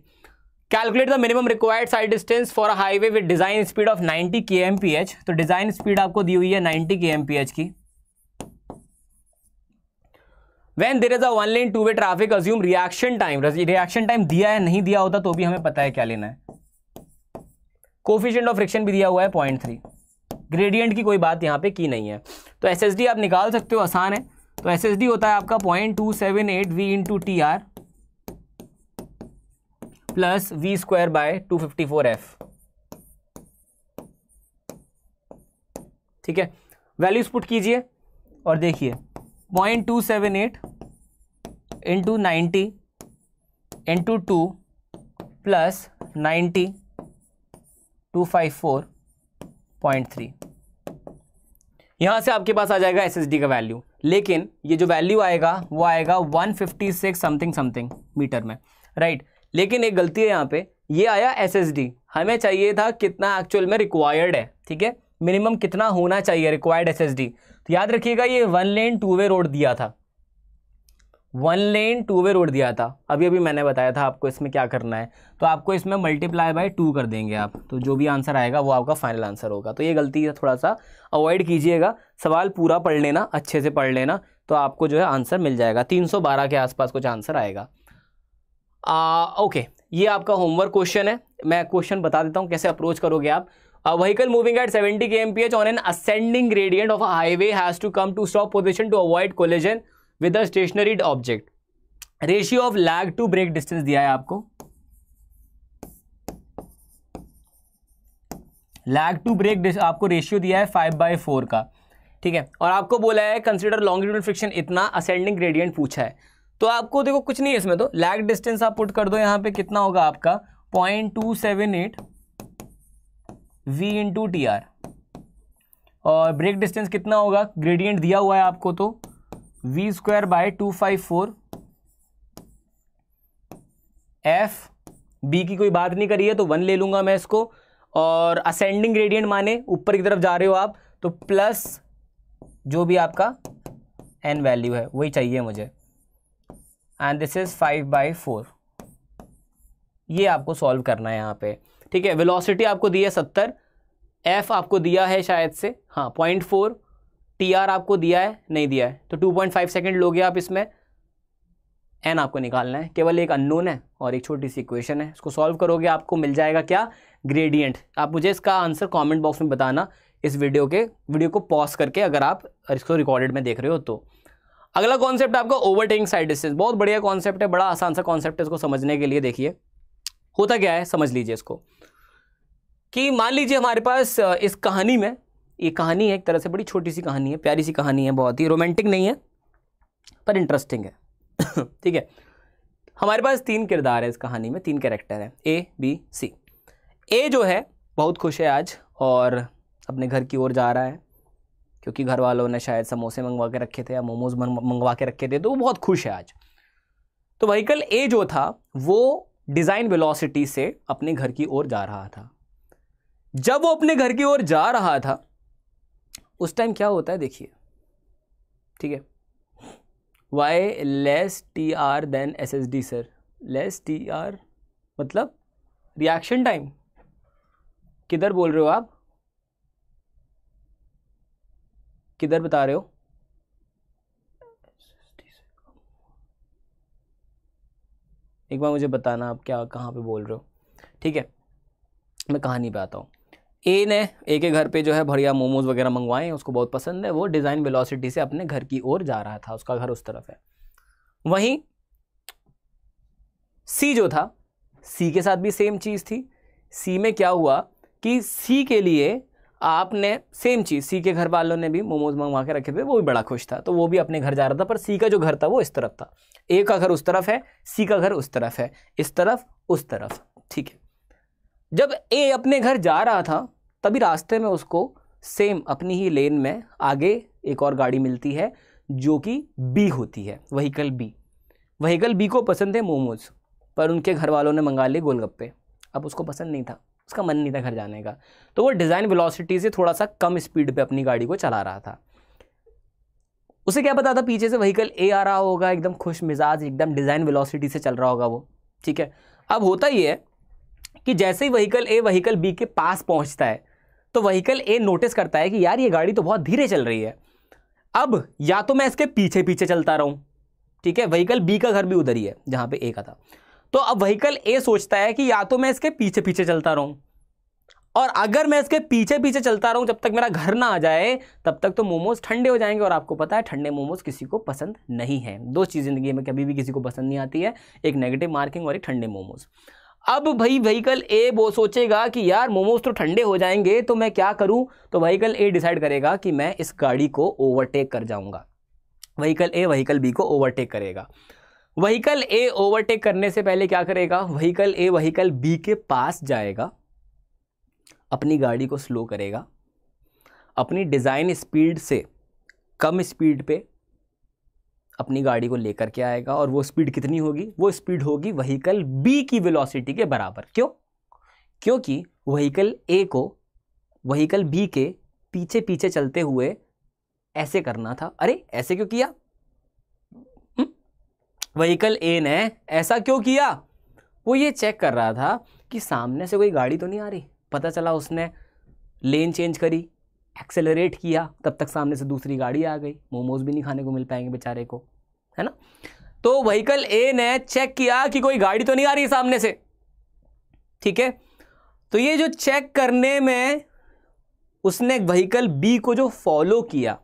Calculate the minimum required sight distance for a highway with design speed of 90 km/h। तो डिज़ाइन स्पीड आपको दी हुई है 90 km/h की। When there is a 1 lane 2 way traffic, assume reaction time. Reaction time दिया है, नहीं दिया होता तो भी हमें पता है क्या लेना है। कोफिशिएंट ऑफ फ्रिक्शन भी दिया हुआ है 0.3। ग्रेडियंट की कोई बात यहाँ पे की नहीं है, तो एसएसडी आप निकाल सकते हो, आसान है। तो एसएसडी होता है आपका 0.278 V × TR plus V² / 254F। ठीक है, वैल्यूज पुट कीजिए और देखिए 0.278 × 90 × 2 + 90 254.3, यहाँ से आपके पास आ जाएगा एसएसडी का वैल्यू। लेकिन ये जो वैल्यू आएगा वो आएगा 156 समथिंग समथिंग मीटर में, राइट। लेकिन एक गलती है यहाँ पे, ये आया एसएसडी, हमें चाहिए था कितना एक्चुअल में रिक्वायर्ड है, ठीक है, मिनिमम कितना होना चाहिए रिक्वायर्ड एसएसडी। तो याद रखिएगा ये 1 लेन 2 वे रोड दिया था, 1 लेन 2 वे रोड दिया था। अभी अभी मैंने बताया था आपको इसमें क्या करना है, तो आपको इसमें मल्टीप्लाई बाय 2 कर देंगे आप, तो जो भी आंसर आएगा वो आपका फाइनल आंसर होगा। तो ये गलती है, थोड़ा सा अवॉइड कीजिएगा, सवाल पूरा पढ़ लेना, अच्छे से पढ़ लेना, तो आपको जो है आंसर मिल जाएगा। 312 के आसपास कुछ आंसर आएगा। ओके, ये आपका होमवर्क क्वेश्चन है। मैं क्वेश्चन बता देता हूँ कैसे अप्रोच करोगे आप। A vehicle moving at 70 km/h on an ascending gradient of a highway has to come to stop position to avoid collision with a stationary object. Ratio of lag to brake distance दिया है आपको, lag to brake आपको ratio दिया है 5/4 का। ठीक है, और आपको बोला है कंसीडर लॉन्गिट्यूडनल फ्रिक्शन इतना, असेंडिंग ग्रेडियंट पूछा है, तो आपको देखो कुछ नहीं है इसमें, तो लैग डिस्टेंस आप पुट कर दो, यहाँ पे कितना होगा आपका 0.278 v इंटू टी आर, और ब्रेक डिस्टेंस कितना होगा, ग्रेडियंट दिया हुआ है आपको तो v square by 254 f, b की कोई बात नहीं करी है तो 1 ले लूँगा मैं इसको, और असेंडिंग ग्रेडियंट माने ऊपर की तरफ जा रहे हो आप, तो प्लस जो भी आपका n वैल्यू है वही चाहिए मुझे, एंड दिस इज़ 5/4, ये आपको सॉल्व करना है यहाँ पे, ठीक है। वेलोसिटी आपको दी है 70, f आपको दिया है शायद से, हाँ 0.4, टी आर आपको दिया है नहीं दिया है, तो 2.5 सेकेंड लोगे आप इसमें, n आपको निकालना है, केवल एक अननोन है और एक छोटी सी इक्वेशन है, इसको सॉल्व करोगे आपको मिल जाएगा क्या, ग्रेडियंट। आप मुझे इसका आंसर कमेंट बॉक्स में बताना, इस वीडियो को पॉज करके अगर आप इसको रिकॉर्डेड में देख रहे हो तो। अगला कॉन्सेप्ट आपका ओवरटेकिंग साइड डिस्टेंस, बहुत बढ़िया कॉन्सेप्ट है, बड़ा आसान सा कॉन्सेप्ट है, इसको समझने के लिए देखिए होता क्या है, समझ लीजिए इसको कि मान लीजिए हमारे पास इस कहानी में, ये कहानी है एक तरह से, बड़ी छोटी सी कहानी है, प्यारी सी कहानी है, बहुत ही रोमांटिक नहीं है पर इंटरेस्टिंग है ठीक है। हमारे पास 3 किरदार है इस कहानी में, 3 कैरेक्टर हैं, ए बी सी। ए जो है बहुत खुश है आज और अपने घर की ओर जा रहा है क्योंकि घर वालों ने शायद समोसे मंगवा के रखे थे या मोमोज मंगवा के रखे थे, तो वो बहुत खुश है आज। तो व्हीकल ए जो था वो डिज़ाइन वेलोसिटी से अपने घर की ओर जा रहा था। जब वो अपने घर की ओर जा रहा था उस टाइम क्या होता है देखिए, ठीक है, why less T R then S S D sir, less T R मतलब रिएक्शन टाइम, किधर बोल रहे हो आप, किधर बता रहे हो, एक बार मुझे बताना आप क्या कहाँ पे बोल रहे हो, ठीक है। मैं कहानी पे आता हूँ, ए ने ए के घर पे जो है बढ़िया मोमोज वगैरह मंगवाए हैं, उसको बहुत पसंद है, वो डिज़ाइन वेलोसिटी से अपने घर की ओर जा रहा था, उसका घर उस तरफ है। वहीं सी जो था, सी के साथ भी सेम चीज़ थी। सी में क्या हुआ कि सी के लिए आपने सेम चीज़, सी के घर वालों ने भी मोमोज मंगवा के रखे थे, वो भी बड़ा खुश था, तो वो भी अपने घर जा रहा था, पर सी का जो घर था वो इस तरफ था। ए का घर उस तरफ है, सी का घर उस तरफ है, इस तरफ उस तरफ, ठीक है। जब ए अपने घर जा रहा था तभी रास्ते में उसको सेम अपनी ही लेन में आगे एक और गाड़ी मिलती है जो कि बी होती है, व्हीकल बी। व्हीकल बी को पसंद है मोमोज, पर उनके घर वालों ने मंगा लिए गोलगप्पे। अब उसको पसंद नहीं था, उसका मन नहीं था घर जाने का, तो वो डिज़ाइन वेलोसिटी से थोड़ा सा कम स्पीड पे अपनी गाड़ी को चला रहा था। उसे क्या पता था पीछे से व्हीकल ए आ रहा होगा, एकदम खुश मिजाज, एकदम डिज़ाइन वेलोसिटी से चल रहा होगा वो, ठीक है। अब होता ये है कि जैसे ही व्हीकल ए व्हीकल बी के पास पहुंचता है तो व्हीकल ए नोटिस करता है कि यार ये गाड़ी तो बहुत धीरे चल रही है, अब या तो मैं इसके पीछे पीछे चलता रहूं, ठीक है। व्हीकल बी का घर भी उधर ही है जहां पे ए का था, तो अब व्हीकल ए सोचता है कि या तो मैं इसके पीछे पीछे चलता रहूं, और अगर मैं इसके पीछे पीछे चलता रहूं जब तक मेरा घर ना आ जाए तब तक तो मोमोज ठंडे हो जाएंगे, और आपको पता है ठंडे मोमोज किसी को पसंद नहीं है। दो चीज़ ज़िंदगी में कभी भी किसी को पसंद नहीं आती है, एक नेगेटिव मार्किंग और एक ठंडे मोमोज। अब भाई व्हीकल ए वो सोचेगा कि यार मोमोज तो ठंडे हो जाएंगे तो मैं क्या करूं, तो व्हीकल ए डिसाइड करेगा कि मैं इस गाड़ी को ओवरटेक कर जाऊंगा। व्हीकल ए व्हीकल बी को ओवरटेक करेगा। व्हीकल ए ओवरटेक करने से पहले क्या करेगा, व्हीकल ए व्हीकल बी के पास जाएगा, अपनी गाड़ी को स्लो करेगा, अपनी डिज़ाइन स्पीड से कम स्पीड पे अपनी गाड़ी को लेकर के आएगा, और वो स्पीड कितनी होगी, वो स्पीड होगी व्हीकल बी की वेलोसिटी के बराबर। क्यों? क्योंकि व्हीकल ए को व्हीकल बी के पीछे पीछे चलते हुए ऐसे करना था। अरे ऐसे क्यों किया, व्हीकल ए ने ऐसा क्यों किया? वो ये चेक कर रहा था कि सामने से कोई गाड़ी तो नहीं आ रही। पता चला उसने लेन चेंज करी, एक्सेलरेट किया, तब तक सामने से दूसरी गाड़ी आ गई, मोमोज भी नहीं खाने को मिल पाएंगे बेचारे को, है ना। तो व्हीकल ए ने चेक किया कि कोई गाड़ी तो नहीं आ रही सामने से, ठीक है। तो ये जो चेक करने में उसने व्हीकल बी को जो फॉलो किया,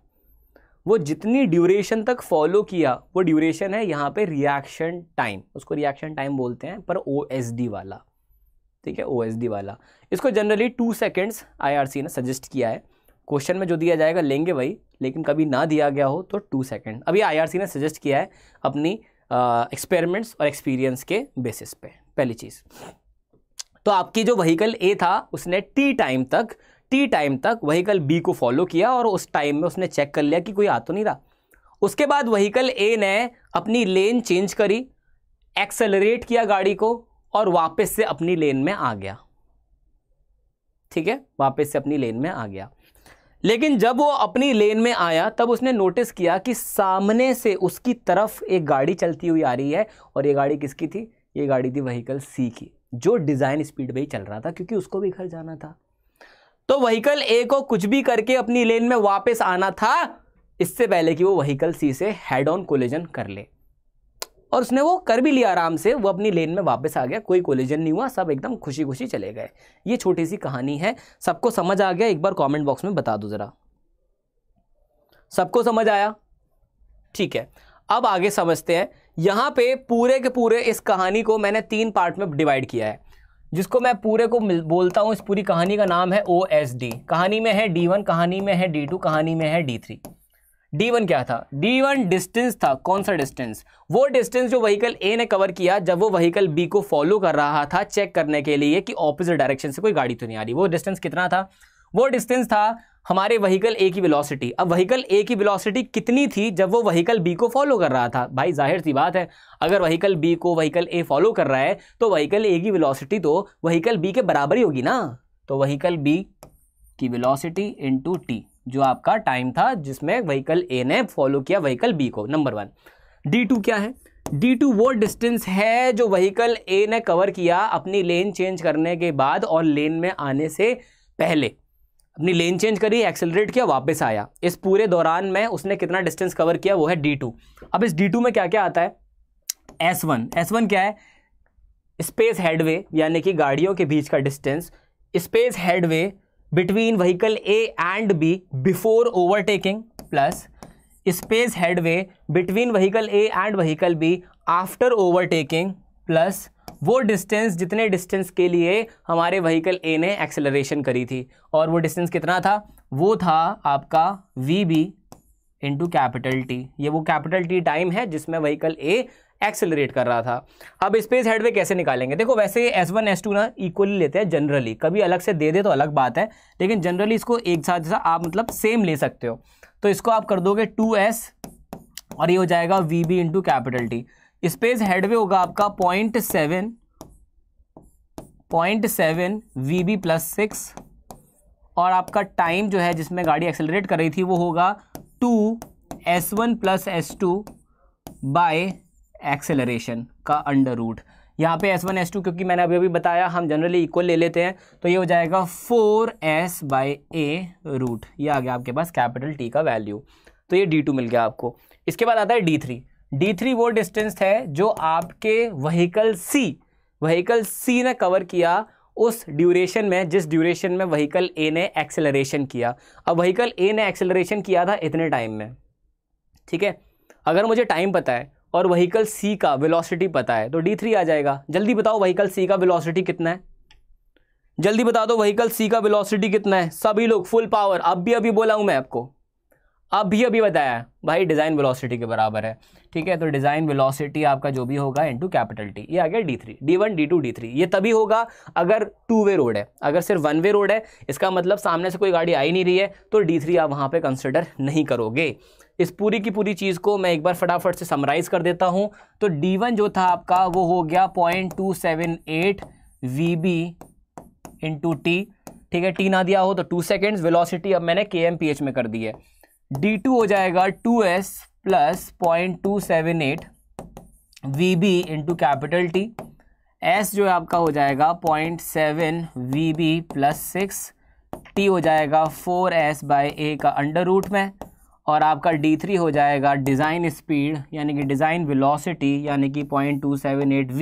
वो जितनी ड्यूरेशन तक फॉलो किया, वो ड्यूरेशन है यहाँ पे रिएक्शन टाइम, उसको रिएक्शन टाइम बोलते हैं, पर OSD वाला, ठीक है, OSD वाला। इसको जनरली 2 सेकेंड्स IRC ने सजेस्ट किया है। क्वेश्चन में जो दिया जाएगा लेंगे वही, लेकिन कभी ना दिया गया हो तो 2 सेकेंड। अभी आईआरसी ने सजेस्ट किया है अपनी एक्सपेरिमेंट्स और एक्सपीरियंस के बेसिस पे। पहली चीज़ तो आपकी जो व्हीकल ए था उसने टी टाइम तक व्हीकल बी को फॉलो किया और उस टाइम में उसने चेक कर लिया कि कोई आ तो नहीं रहा। उसके बाद व्हीकल ए ने अपनी लेन चेंज करी, एक्सेलरेट किया गाड़ी को और वापस से अपनी लेन में आ गया। ठीक है, वापस से अपनी लेन में आ गया। लेकिन जब वो अपनी लेन में आया तब उसने नोटिस किया कि सामने से उसकी तरफ एक गाड़ी चलती हुई आ रही है और ये गाड़ी किसकी थी? ये गाड़ी थी व्हीकल सी की, जो डिज़ाइन स्पीड में ही चल रहा था क्योंकि उसको भी घर जाना था। तो व्हीकल ए को कुछ भी करके अपनी लेन में वापस आना था इससे पहले कि वो व्हीकल सी से हेड ऑन कोलिजन कर ले, और उसने वो कर भी लिया आराम से। वो अपनी लेन में वापस आ गया, कोई कोलिजन नहीं हुआ, सब एकदम खुशी खुशी चले गए। ये छोटी सी कहानी है, सबको समझ आ गया? एक बार कमेंट बॉक्स में बता दो ज़रा, सबको समझ आया? ठीक है, अब आगे समझते हैं। यहाँ पे पूरे के पूरे इस कहानी को मैंने 3 पार्ट में डिवाइड किया है, जिसको मैं पूरे को बोलता हूँ। इस पूरी कहानी का नाम है OSD। कहानी में है D1, कहानी में है D2, कहानी में है D3। D1 क्या था? D1 डिस्टेंस था। कौन सा डिस्टेंस? वो डिस्टेंस जो व्हीकल ए ने कवर किया जब वो व्हीकल बी को फॉलो कर रहा था चेक करने के लिए कि ऑपोजिट डायरेक्शन से कोई गाड़ी तो नहीं आ रही। वो डिस्टेंस कितना था? वो डिस्टेंस था हमारे व्हीकल ए की वेलोसिटी। अब व्हीकल ए की वेलोसिटी कितनी थी जब वो व्हीकल बी को फॉलो कर रहा था? भाई जाहिर सी बात है, अगर व्हीकल बी को व्हीकल ए फॉलो कर रहा है तो व्हीकल ए की वेलोसिटी तो व्हीकल बी के बराबर ही होगी ना। तो व्हीकल बी की वेलोसिटी इंटू टी, जो आपका टाइम था जिसमें व्हीकल ए ने फॉलो किया व्हीकल बी को, नंबर 1। D2 क्या है? D2 वो डिस्टेंस है जो व्हीकल ए ने कवर किया अपनी लेन चेंज करने के बाद और लेन में आने से पहले। अपनी लेन चेंज करी, एक्सेलरेट किया, वापस आया। इस पूरे दौरान में उसने कितना डिस्टेंस कवर किया? वो है D2। अब इस D2 में क्या क्या आता है? S1 क्या है? स्पेस हेडवे, यानी कि गाड़ियों के बीच का distance. Space headway between vehicle A and B before overtaking, plus space headway between vehicle A and vehicle B after overtaking, plus वो डिस्टेंस जितने डिस्टेंस के लिए हमारे व्हीकल ए ने एक्सेलरेशन करी थी। और वो डिस्टेंस कितना था? वो था आपका VB इंटू कैपिटल T। ये वो कैपिटल T टाइम है जिसमें व्हीकल ए एक्सेलरेट कर रहा था। अब स्पेस हेडवे कैसे निकालेंगे? देखो वैसे S1 S2 ना इक्वली लेते हैं जनरली, कभी अलग से दे दे तो अलग बात है, लेकिन जनरली इसको एक साथ जैसा आप मतलब सेम ले सकते हो। तो इसको आप कर दोगे 2S और ये हो जाएगा VB into capital T। Space headway होगा आपका 0.7 VB प्लस 6, और आपका टाइम जो है जिसमें गाड़ी एक्सेलरेट कर रही थी वो होगा 2S1 plus S2 by acceleration का अंडर रूट। यहाँ पे S1 S2 क्योंकि मैंने अभी बताया हम जनरली इक्वल ले लेते हैं, तो ये हो जाएगा 4S बाय A रूट। ये आ गया आपके पास कैपिटल T का वैल्यू। तो ये D2 मिल गया आपको। इसके बाद आता है D3। D3 वो डिस्टेंस है जो आपके व्हीकल सी ने कवर किया उस ड्यूरेशन में जिस ड्यूरेशन में व्हीकल ए ने एक्सेलरेशन किया। अब व्हीकल ए ने एक्सेलरेशन किया था इतने टाइम में, ठीक है। अगर मुझे टाइम पता है और व्हीकल सी का वेलोसिटी पता है तो D3 आ जाएगा। जल्दी बताओ व्हीकल सी का वेलोसिटी कितना है? जल्दी बता दो व्हीकल सी का वेलोसिटी कितना है? सभी लोग फुल पावर। अभी बोला हूँ मैं आपको, अभी बताया भाई डिज़ाइन वेलोसिटी के बराबर है, ठीक है। तो डिज़ाइन वेलोसिटी आपका जो भी होगा इंटू कैपिटल T। ये आ गया D3। D1 D2 D3 ये तभी होगा अगर 2 वे रोड है। अगर सिर्फ 1 वे रोड है, इसका मतलब सामने से कोई गाड़ी आ ही नहीं रही है, तो D3 आप वहाँ पे कंसिडर नहीं करोगे। इस पूरी की पूरी चीज़ को मैं एक बार फटाफट से समराइज़ कर देता हूँ। तो D1 जो था आपका वो हो गया 0.278 VB इंटू T, ठीक है। T ना दिया हो तो 2 सेकेंड्स। वेलोसिटी अब मैंने kmph में कर दी है। D2 हो जाएगा 2S plus 0.278 VB into capital T। S जो है आपका हो जाएगा 0.7 VB प्लस 6, T हो जाएगा 4S बाय A का अंडर रूट में, और आपका D3 हो जाएगा डिज़ाइन स्पीड यानी कि डिज़ाइन वेलोसिटी यानी कि 0.278 V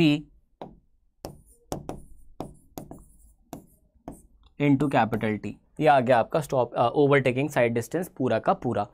इंटू कैपिटल T। ये आ गया आपका स्टॉप ओवरटेकिंग साइड डिस्टेंस पूरा का पूरा।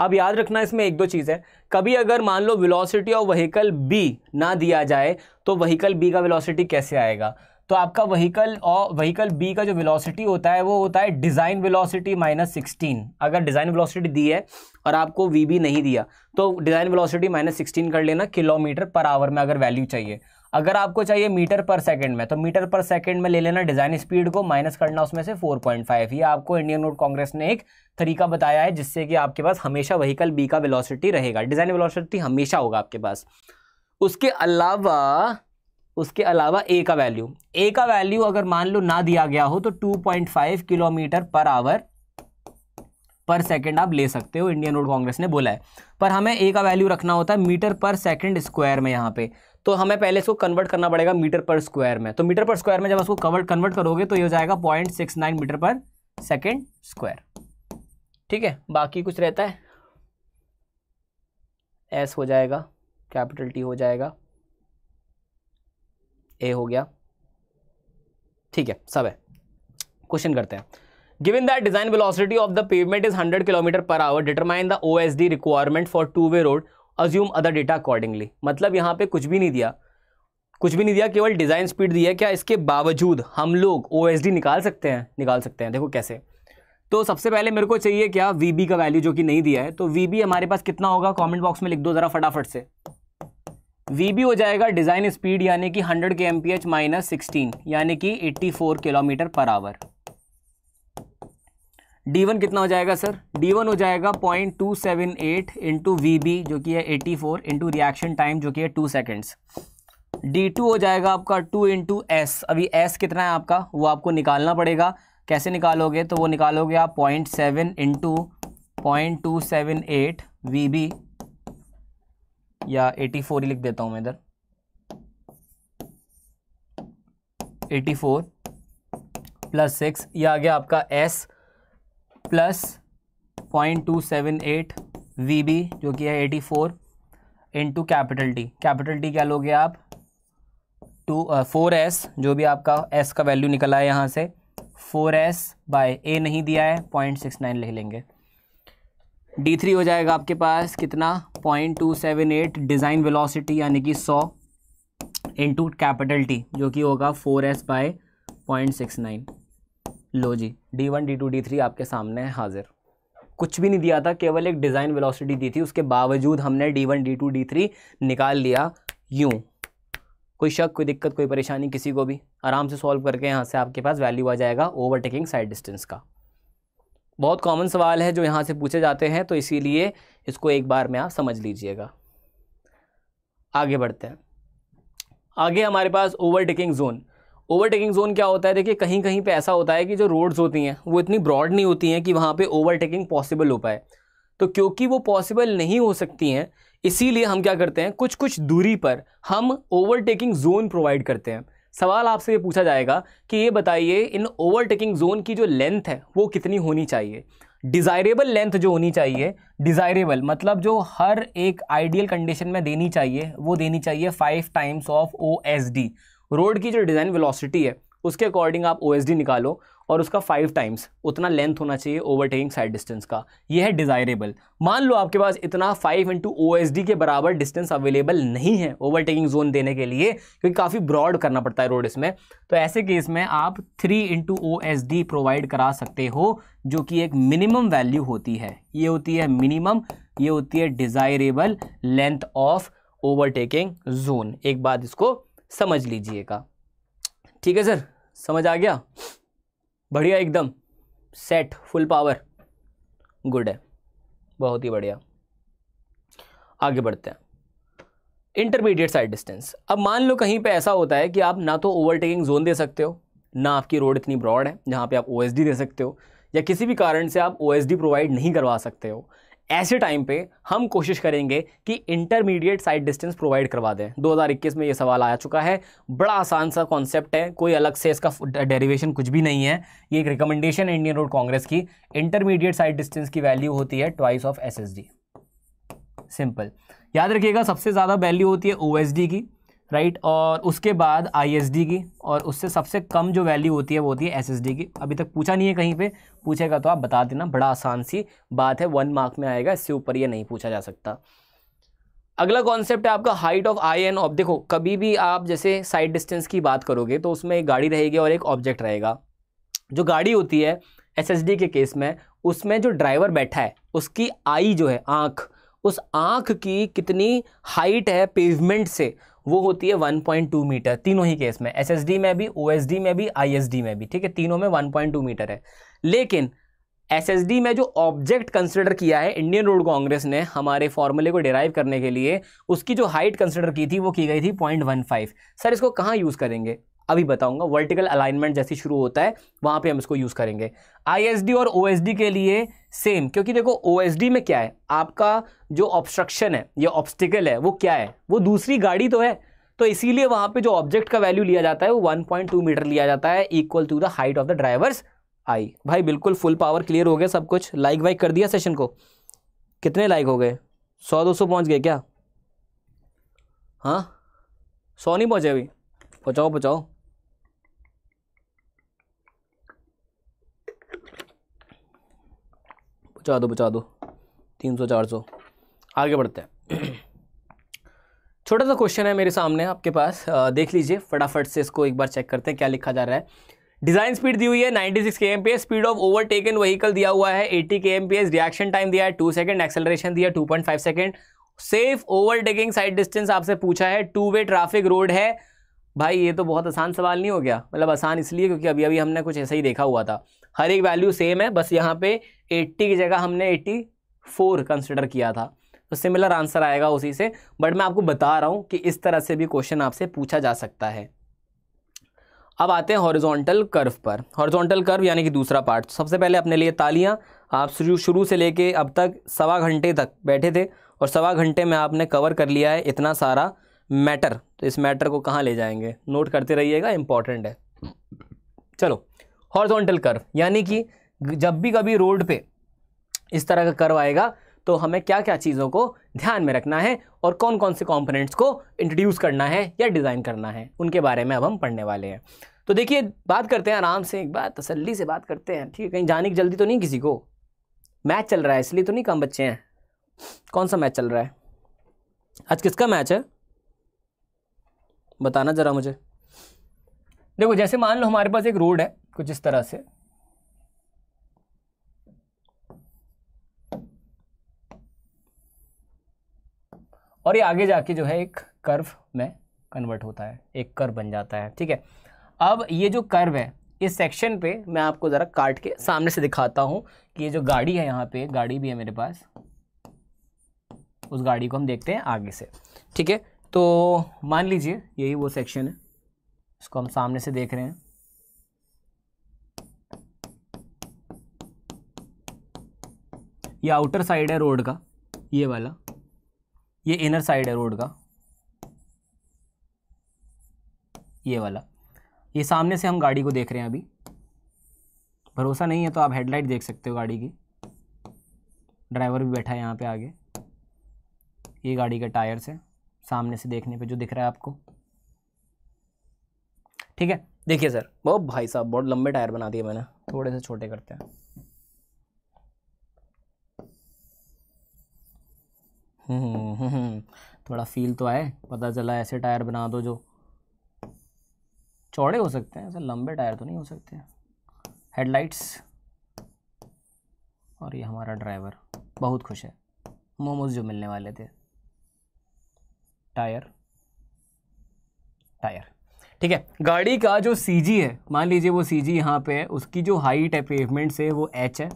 अब याद रखना इसमें 1-2 चीज़ है। कभी अगर मान लो वेलोसिटी और व्हीकल बी ना दिया जाए तो व्हीकल बी का वेलोसिटी कैसे आएगा? तो आपका व्हीकल और व्हीकल बी का जो वेलोसिटी होता है वो होता है डिज़ाइन वेलोसिटी माइनस 16। अगर डिज़ाइन वेलोसिटी दी है और आपको वी बी नहीं दिया तो डिज़ाइन वेलोसिटी माइनस 16 कर लेना किलोमीटर पर आवर में अगर वैल्यू चाहिए। अगर आपको चाहिए मीटर पर सेकंड में तो मीटर पर सेकंड में ले लेना डिज़ाइन स्पीड को माइनस करना उसमें से 4.5। ये आपको इंडियन रोड कांग्रेस ने एक तरीका बताया है जिससे कि आपके पास हमेशा व्हीकल बी का वेलोसिटी रहेगा, डिज़ाइन वेलोसिटी हमेशा होगा आपके पास। उसके अलावा ए का वैल्यू अगर मान लो ना दिया गया हो तो 2.5 kilometre per hour per second आप ले सकते हो, इंडियन रोड कांग्रेस ने बोला है। पर हमें ए का वैल्यू रखना होता है मीटर पर सेकंड स्क्वायर में। यहाँ पे तो हमें पहले इसको कन्वर्ट करना पड़ेगा मीटर पर स्क्वायर में। तो मीटर पर स्क्वायर में जब उसको कन्वर्ट करोगे तो ये हो जाएगा 0.69 मीटर पर सेकंड स्क्वायर। ठीक है, बाकी कुछ रहता है एस हो जाएगा, कैपिटल टी हो जाएगा, ए हो गया, ठीक है, सब है। क्वेश्चन करते हैं। Given that design velocity of the pavement is 100 kilometre per hour, determine the OSD requirement for two way road, assume other data accordingly. मतलब यहाँ पे कुछ भी नहीं दिया, केवल डिजाइन स्पीड दी है। क्या इसके बावजूद हम लोग ओएसडी निकाल सकते हैं? देखो कैसे। तो सबसे पहले मेरे को चाहिए क्या, वीबी का वैल्यू जो कि नहीं दिया है। तो वीबी हमारे पास कितना होगा कॉमेंट बॉक्स में लिख दो जरा फटाफट से। वीबी हो जाएगा डिज़ाइन स्पीड यानी कि 100 kmph माइनस 16 यानी कि 84 किलोमीटर पर आवर। D1 कितना हो जाएगा सर? D1 हो जाएगा 0.278 इंटू वीबी जो कि है 84 इंटू रिएक्शन टाइम जो कि है 2 सेकेंड्स। D2 हो जाएगा आपका 2 इंटू एस। अभी एस कितना है आपका वो आपको निकालना पड़ेगा। कैसे निकालोगे तो वो निकालोगे आप 0.7 इंटू 0.278 वीबी या 84 ही लिख देता हूं मैं इधर, 84 प्लस 6 यह आ गया आपका S प्लस 0.278 VB जो कि है 84 into capital T। Capital T क्या लोगे आप 4S जो भी आपका S का वैल्यू निकला है यहाँ से, 4S बाय A नहीं दिया है 0.69 ले लेंगे। D3 हो जाएगा आपके पास कितना 0.278 डिज़ाइन वेलोसिटी यानी कि 100 इंटू कैपिटल T जो कि होगा 4S बाय 0.69। लो जी, D1 D2 D3 आपके सामने है हाजिर। कुछ भी नहीं दिया था, केवल एक डिज़ाइन वेलोसिटी दी थी, उसके बावजूद हमने D1 D2 D3 निकाल लिया। यूँ कोई शक, कोई दिक्कत, कोई परेशानी किसी को भी आराम से सॉल्व करके यहाँ से आपके पास वैल्यू आ जाएगा ओवरटेकिंग साइड डिस्टेंस का। बहुत कॉमन सवाल है जो यहाँ से पूछे जाते हैं, तो इसीलिए इसको एक बार में आप समझ लीजिएगा। आगे बढ़ते हैं। आगे हमारे पास ओवरटेकिंग जोन। ओवरटेकिंग जोन क्या होता है? देखिए कहीं कहीं पे ऐसा होता है कि जो रोड्स होती हैं वो इतनी ब्रॉड नहीं होती हैं कि वहाँ पे ओवरटेकिंग पॉसिबल हो पाए। तो क्योंकि वो पॉसिबल नहीं हो सकती हैं इसीलिए हम क्या करते हैं, कुछ कुछ दूरी पर हम ओवरटेकिंग जोन प्रोवाइड करते हैं। सवाल आपसे ये पूछा जाएगा कि ये बताइए इन ओवरटेकिंग जोन की जो लेंथ है वो कितनी होनी चाहिए, डिज़ायरेबल लेंथ जो होनी चाहिए, डिज़ायरेबल मतलब जो हर एक आइडियल कंडीशन में देनी चाहिए वो देनी चाहिए 5 टाइम्स ऑफ ओएसडी। रोड की जो डिज़ाइन वेलोसिटी है उसके अकॉर्डिंग आप ओएसडी निकालो और उसका 5 टाइम्स उतना लेंथ होना चाहिए ओवरटेकिंग साइड डिस्टेंस का। ये है डिज़ायरेबल। मान लो आपके पास इतना 5 इंटू ओएसडी के बराबर डिस्टेंस अवेलेबल नहीं है ओवरटेकिंग जोन देने के लिए, क्योंकि काफ़ी ब्रॉड करना पड़ता है रोड इसमें। तो ऐसे केस में आप 3 इंटू ओएसडी प्रोवाइड करा सकते हो जो कि एक मिनिमम वैल्यू होती है। ये होती है मिनिमम, ये होती है desirable length of overtaking zone. एक बात इसको समझ लीजिएगा। ठीक है सर, समझ आ गया? बढ़िया, एकदम सेट, फुल पावर, गुड है, बहुत ही बढ़िया। आगे बढ़ते हैं। Intermediate sight distance. अब मान लो कहीं पे ऐसा होता है कि आप ना तो ओवरटेकिंग जोन दे सकते हो, ना आपकी रोड इतनी ब्रॉड है जहाँ पे आप ओएसडी दे सकते हो, या किसी भी कारण से आप ओएसडी प्रोवाइड नहीं करवा सकते हो। ऐसे टाइम पे हम कोशिश करेंगे कि इंटरमीडिएट साइड डिस्टेंस प्रोवाइड करवा दें। 2021 में ये सवाल आ चुका है। बड़ा आसान सा कॉन्सेप्ट है, कोई अलग से इसका डेरिवेशन कुछ भी नहीं है। ये एक रिकमेंडेशन है इंडियन रोड कांग्रेस की। इंटरमीडिएट साइड डिस्टेंस की वैल्यू होती है 2x ऑफ एसएसडी। सिंपल, याद रखिएगा सबसे ज़्यादा वैल्यू होती है ओएसडी की, राइट, और उसके बाद आईएसडी की, और उससे सबसे कम जो वैल्यू होती है वो होती है एसएसडी की। अभी तक पूछा नहीं है, कहीं पे पूछेगा तो आप बता देना। बड़ा आसान सी बात है, 1 मार्क में आएगा, इससे ऊपर ये नहीं पूछा जा सकता। अगला कॉन्सेप्ट है आपका height of eye and object. देखो कभी भी आप जैसे साइड डिस्टेंस की बात करोगे तो उसमें एक गाड़ी रहेगी और एक ऑब्जेक्ट रहेगा। जो गाड़ी होती है एसएसडी के केस में, उसमें जो ड्राइवर बैठा है उसकी आई जो है आँख, उस आँख की कितनी हाइट है पेवमेंट से, वो होती है 1.2 मीटर तीनों ही केस में, एसएसडी में भी, ओएसडी में भी, आईएसडी में भी, ठीक है, तीनों में 1.2 मीटर है। लेकिन एसएसडी में जो ऑब्जेक्ट कंसिडर किया है इंडियन रोड कांग्रेस ने हमारे फॉर्मूले को डिराइव करने के लिए, उसकी जो हाइट कंसिडर की थी वो की गई थी 0.15। सर इसको कहाँ यूज़ करेंगे? अभी बताऊंगा। वर्टिकल अलाइनमेंट जैसे शुरू होता है वहाँ पे हम इसको यूज़ करेंगे। आईएसडी और ओएसडी के लिए सेम, क्योंकि देखो ओएसडी में क्या है आपका जो ऑब्स्ट्रक्शन है या ऑब्स्टिकल है वो क्या है, वो दूसरी गाड़ी तो है, तो इसीलिए वहाँ पे जो ऑब्जेक्ट का वैल्यू लिया जाता है वो 1.2 मीटर लिया जाता है, equal to the height of the driver's eye. भाई बिल्कुल फुल पावर क्लियर हो गया सब कुछ। लाइक वाइक कर दिया सेशन को? कितने लाइक हो गए? 100-200 पहुँच गए क्या? हाँ 100 नहीं पहुँचे अभी, पहुँचाओ पहुँचाओ। बचा दो 300-400। आगे बढ़ते हैं। छोटा सा क्वेश्चन है मेरे सामने आपके पास, देख लीजिए फटाफट से इसको एक बार चेक करते हैं क्या लिखा जा रहा है। डिज़ाइन स्पीड दी हुई है 96 km/h, speed of overtaken vehicle दिया हुआ है 80 km/h, रिएक्शन टाइम दिया है 2 सेकेंड, एक्सेलरेशन दिया 2.5 second, safe overtaking sight distance आपसे पूछा है, टू वे ट्रैफिक रोड है। भाई ये तो बहुत आसान सवाल नहीं हो गया? मतलब आसान इसलिए क्योंकि अभी अभी हमने कुछ ऐसा ही देखा हुआ था, हर एक वैल्यू सेम है, बस यहाँ पे 80 की जगह हमने 84 कंसिडर किया था, तो सिमिलर आंसर आएगा उसी से। बट मैं आपको बता रहा हूँ कि इस तरह से भी क्वेश्चन आपसे पूछा जा सकता है। अब आते हैं हॉरिजॉन्टल कर्व पर। हॉरिजॉन्टल कर्व यानी कि दूसरा पार्ट। सबसे पहले अपने लिए तालियाँ, आप शुरू से लेके अब तक 1.25 घंटे तक बैठे थे और 1.25 घंटे में आपने कवर कर लिया है इतना सारा मैटर, तो इस मैटर को कहाँ ले जाएंगे, नोट करते रहिएगा, इंपॉर्टेंट है। चलो हॉरिजॉन्टल कर्व यानी कि जब भी कभी रोड पे इस तरह का कर्व आएगा तो हमें क्या क्या चीज़ों को ध्यान में रखना है और कौन कौन से कंपोनेंट्स को इंट्रोड्यूस करना है या डिज़ाइन करना है, उनके बारे में अब हम पढ़ने वाले हैं। तो देखिए बात करते हैं आराम से, एक बार तसल्ली से बात करते हैं, ठीक है, कहीं जाने की जल्दी तो नहीं किसी को? मैच चल रहा है इसलिए तो नहीं कम बच्चे हैं? कौन सा मैच चल रहा है आज? किसका मैच है बताना ज़रा मुझे। देखो जैसे मान लो हमारे पास एक रोड है कुछ इस तरह से, और ये आगे जाके जो है एक कर्व में कन्वर्ट होता है, एक कर्व बन जाता है, ठीक है। अब ये जो कर्व है इस सेक्शन पे मैं आपको ज़रा काट के सामने से दिखाता हूँ कि ये जो गाड़ी है, यहाँ पे गाड़ी भी है मेरे पास, उस गाड़ी को हम देखते हैं आगे से, ठीक है। तो मान लीजिए यही वो सेक्शन है, इसको हम सामने से देख रहे हैं, ये आउटर साइड है रोड का, ये वाला, ये इनर साइड है रोड का, ये वाला, ये सामने से हम गाड़ी को देख रहे हैं। अभी भरोसा नहीं है तो आप हेडलाइट देख सकते हो गाड़ी की, ड्राइवर भी बैठा है यहाँ पे आगे, ये गाड़ी के टायर्स हैं सामने से देखने पे जो दिख रहा है आपको, ठीक है। देखिए सर बहुत, भाई साहब बहुत लंबे टायर बना दिए मैंने, थोड़े से छोटे करते हैं। थोड़ा फील तो आए, पता चला ऐसे टायर बना दो जो चौड़े हो सकते हैं सर, लंबे टायर तो नहीं हो सकते। हेडलाइट्स, और ये हमारा ड्राइवर बहुत खुश है, मोमोज जो मिलने वाले थे, टायर टायर, ठीक है। गाड़ी का जो सीजी है, मान लीजिए वो सीजी यहाँ पे है, उसकी जो हाइट है पेवमेंट से वो एच है,